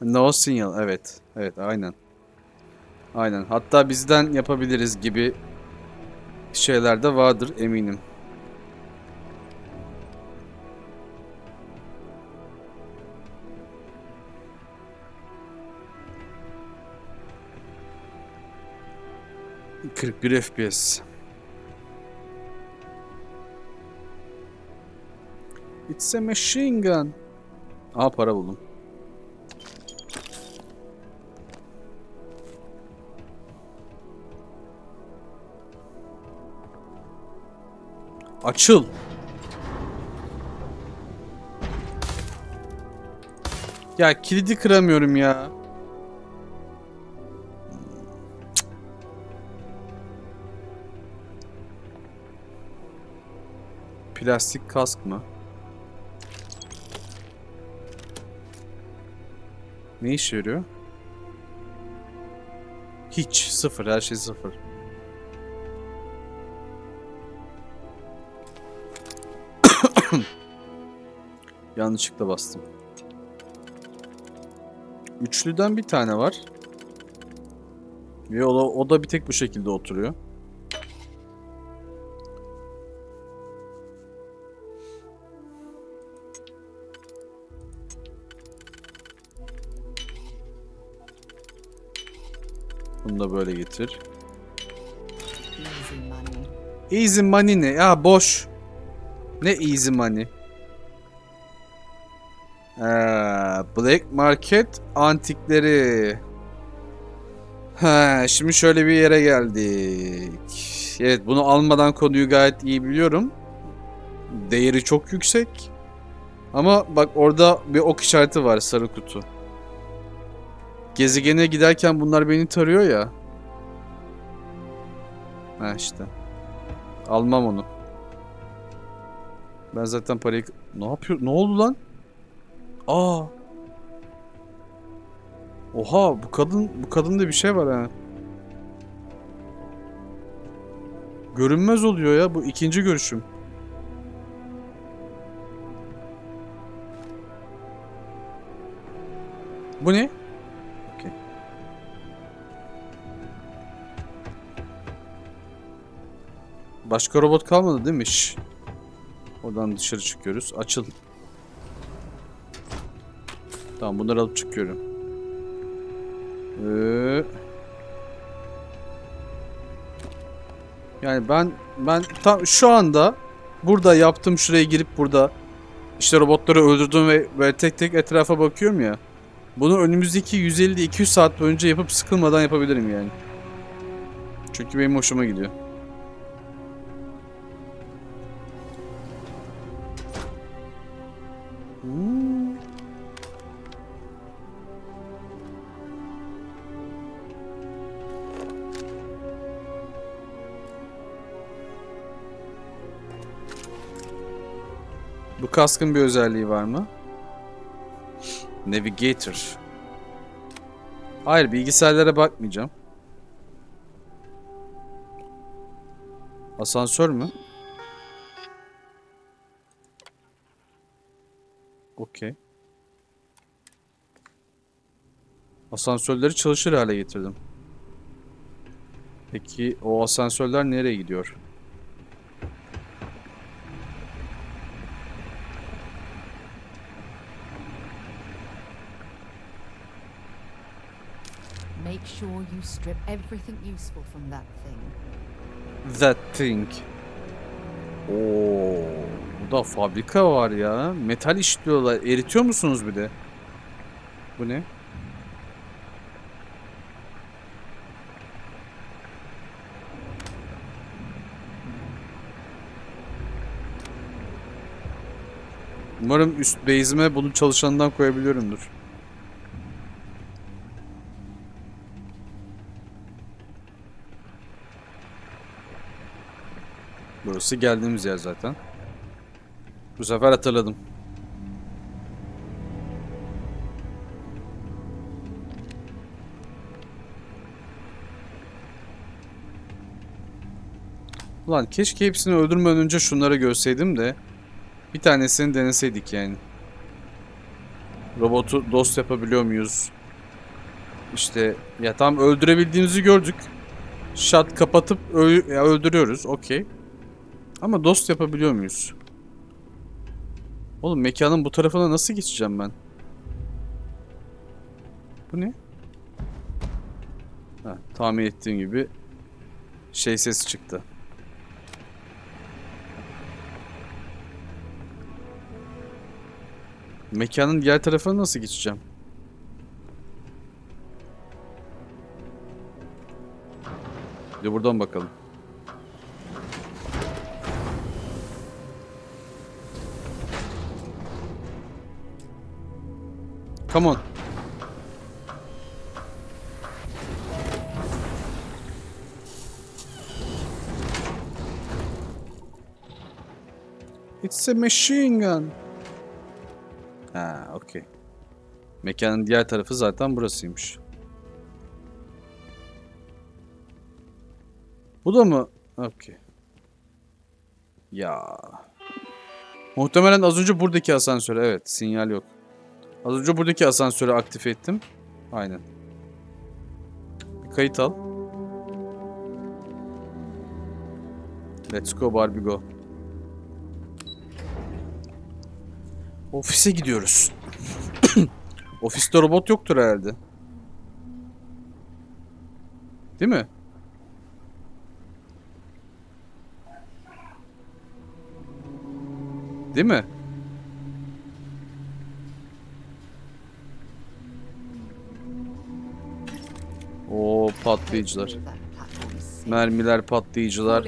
No signal, evet. Evet, aynen. Aynen. Hatta bizden yapabiliriz gibi şeyler de vardır eminim. ...41 FPS. It's a machine gun. Aa, para buldum. Açıl. Ya kilidi kıramıyorum ya. Plastik kask mı? Ne işe yarıyor? Hiç. Sıfır. Her şey sıfır. Yanlışlıkla bastım. Üçlüden bir tane var. Ve o da bir tek bu şekilde oturuyor. Bunu da böyle getir. Easy money ne? Ya boş. Ne easy money? Black market antikleri. Ha, şimdi şöyle bir yere geldik. Evet, bunu almadan konuyu gayet iyi biliyorum. Değeri çok yüksek. Ama bak orada bir ok işareti var, sarı kutu. Gezegene giderken bunlar beni tarıyor ya. Ha işte. Almam onu. Ben zaten parayı... Ne yapıyor? Ne oldu lan? Aa. Oha, bu kadında bir şey var ha. Görünmez oluyor ya, bu ikinci görüşüm. Bu ne? Okay. Başka robot kalmadı değil mi? Şş. Oradan dışarı çıkıyoruz. Açıl. Tamam, bunları alıp çıkıyorum. Yani ben tam şu anda burada yaptım, şuraya girip burada işte robotları öldürdüm ve tek tek etrafa bakıyorum ya. Bunu önümüzdeki 150-200 saat boyunca yapıp sıkılmadan yapabilirim yani. Çünkü benim hoşuma gidiyor. Bu kaskın bir özelliği var mı? Navigator. Hayır, bilgisayarlara bakmayacağım. Asansör mü? Okey. Asansörleri çalışır hale getirdim. Peki o asansörler nereye gidiyor? Sure you strip everything useful from that thing. That thing. Oo, bu da fabrika var ya. Metal işliyorlar. Eritiyor musunuz bir de? Bu ne? Umarım üst base'ime bunu çalışandan koyabiliyorumdur. Burası geldiğimiz yer zaten. Bu sefer hatırladım. Ulan keşke hepsini öldürmeden önce şunları görseydim de bir tanesini deneseydik yani. Robotu dost yapabiliyor muyuz? İşte ya, tam öldürebildiğimizi gördük. Şat kapatıp öldürüyoruz. Okey. Ama dost yapabiliyor muyuz? Oğlum, mekanın bu tarafına nasıl geçeceğim ben? Bu ne? Ha, tahmin ettiğim gibi şey sesi çıktı. Mekanın diğer tarafına nasıl geçeceğim? Bir buradan bakalım. Come on. It's a machine gun. Ha, okey. Mekanın diğer tarafı zaten burasıymış. Bu da mı? Okey. Ya. Muhtemelen az önce buradaki asansör. Evet, sinyal yok. Az önce buradaki asansörü aktif ettim. Aynen. Bir kayıt al. Let's go Barbie go. Ofise gidiyoruz. Ofiste robot yoktur herhalde. Değil mi? Değil mi? O patlayıcılar. Mermiler, patlayıcılar.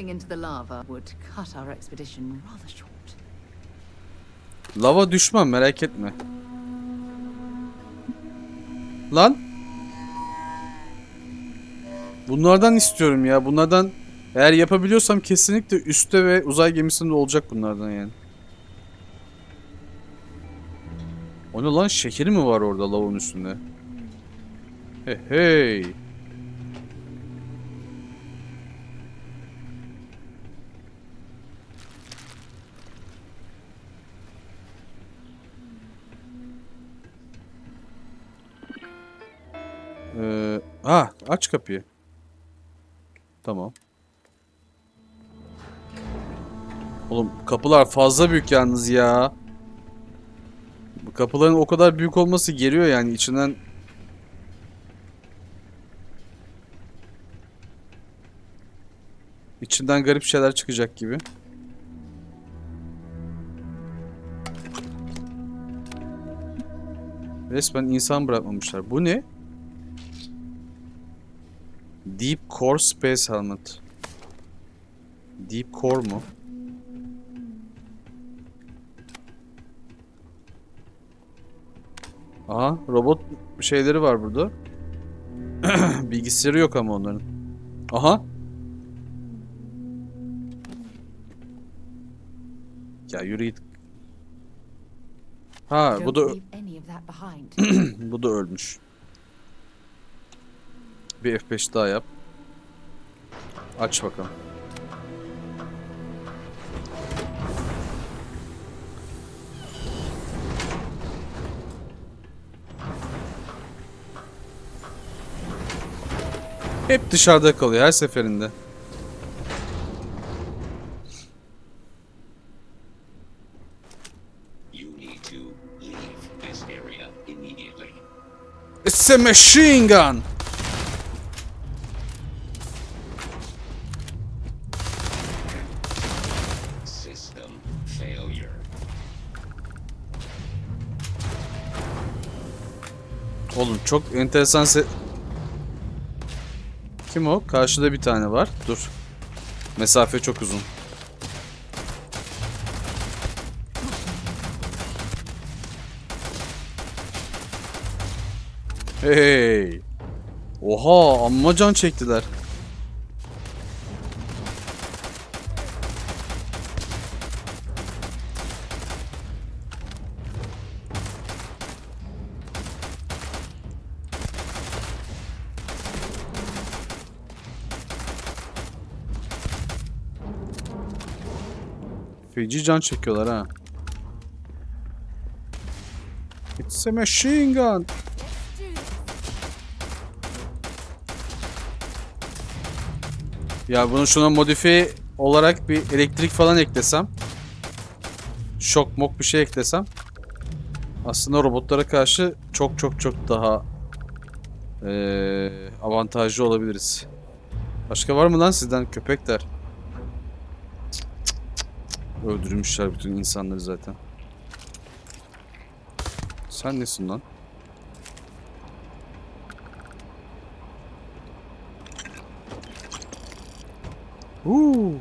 Lava düşmem, merak etme. Lan. Bunlardan istiyorum ya. Bunlardan eğer yapabiliyorsam kesinlikle üstte ve uzay gemisinde olacak bunlardan yani. O ne lan, şekeri mi var orada lavuğun üstünde? Hey hey. Aç kapıyı. Tamam. Oğlum kapılar fazla büyük yalnız ya. Bu kapıların o kadar büyük olması geliyor yani içinden. İçinden garip şeyler çıkacak gibi. Resmen insan bırakmamışlar. Bu ne? Deep Core Space Helmet. Deep Core mu? Aha, robot şeyleri var burada. Bilgisayarı yok ama onların. Aha. Ya yürü git. Ha, bu da bu da ölmüş. Bir F5 daha yap. Aç bakalım. Hep dışarıda kalıyor her seferinde. It's a machine gun. Oğlum çok enteresan Kim o? Karşıda bir tane var. Dur. Mesafe çok uzun. Hey. Oha, amma can çektiler. Feci can çekiyorlar ha. It's a machine gun. Ya bunu şuna modifiye olarak bir elektrik falan eklesem. Şok mok bir şey eklesem. Aslında robotlara karşı çok çok çok daha avantajlı olabiliriz. Başka var mı lan sizden köpekler? Öldürmüşler bütün insanları zaten. Sen nesin lan? Huu.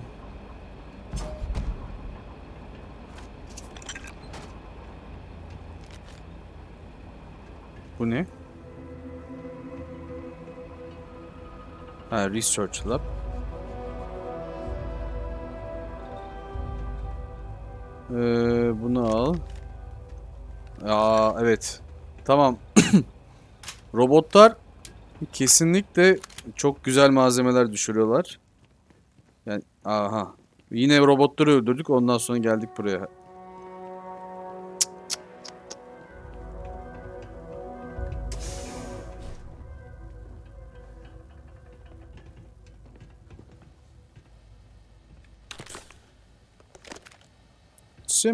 Bu ne? Ha, Research Lab. Bunu al. Aa, evet. Tamam. Robotlar kesinlikle çok güzel malzemeler düşürüyorlar. Yani aha. Yine robotları öldürdük. Ondan sonra geldik buraya.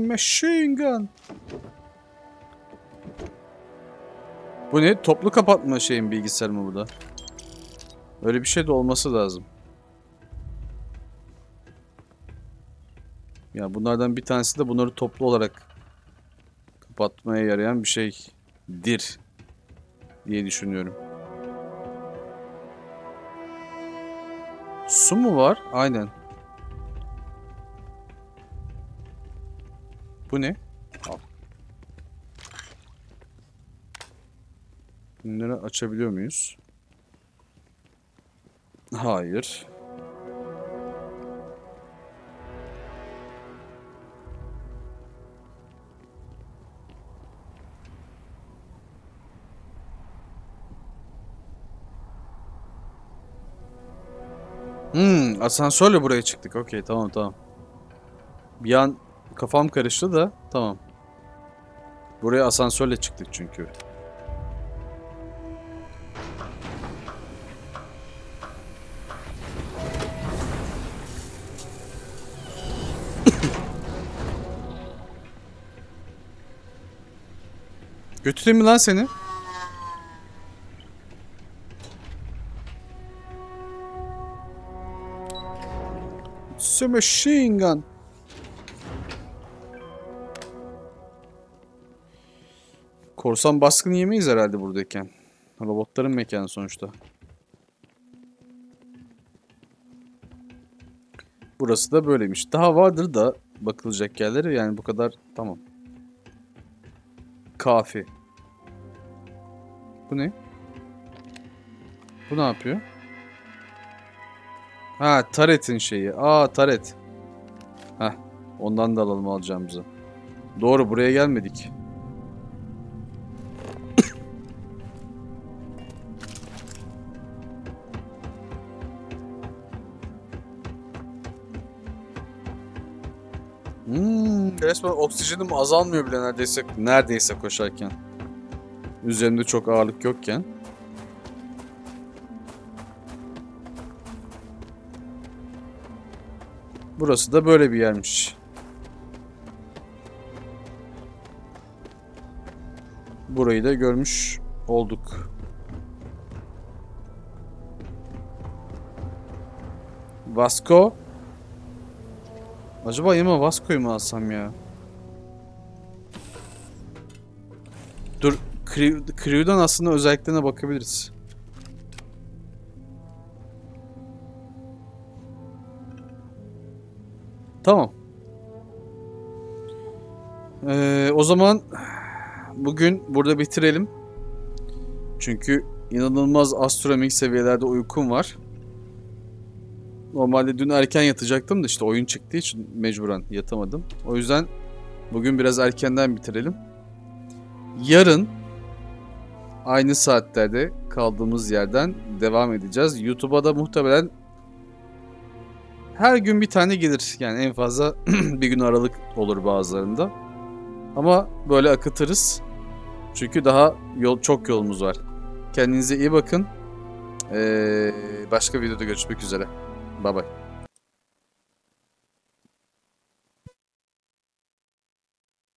Machine gun. Bu ne? Toplu kapatma şeyin bilgisayar mı bu da? Öyle bir şey de olması lazım. Ya bunlardan bir tanesi de bunları toplu olarak kapatmaya yarayan bir şeydir diye düşünüyorum. Su mu var? Aynen. Bu ne? Al. Bunları açabiliyor muyuz? Hayır. Asansörle buraya çıktık. Okey, tamam. Bir an kafam karıştı da tamam. Buraya asansörle çıktık çünkü. Götüreyim mi lan seni? It's a machine gun. Korsan baskını yemeyiz herhalde buradayken. Robotların mekanı sonuçta. Burası da böyleymiş. Daha vardır da bakılacak yerleri, yani bu kadar tamam. Kafi. Bu ne? Bu ne yapıyor? Ha, taretin şeyi. Aa, taret. Heh, ondan da alalım alacağımızı. Doğru, buraya gelmedik. Resmen oksijenim azalmıyor bile neredeyse koşarken. Üzerimde çok ağırlık yokken. Burası da böyle bir yermiş. Burayı da görmüş olduk. Vasco. Acaba yeme Vasco'yu mu alsam ya? Dur, Crew'dan aslında özelliklerine bakabiliriz. Tamam. O zaman bugün burada bitirelim. Çünkü inanılmaz astronomik seviyelerde uykum var. Normalde dün erken yatacaktım da işte oyun çıktığı için mecburen yatamadım. O yüzden bugün biraz erkenden bitirelim. Yarın aynı saatlerde kaldığımız yerden devam edeceğiz. YouTube'a da muhtemelen her gün bir tane gelir. Yani en fazla bir gün aralık olur bazılarında. Ama böyle akıtırız. Çünkü daha çok yolumuz var. Kendinize iyi bakın. Başka videoda görüşmek üzere. Bye bye.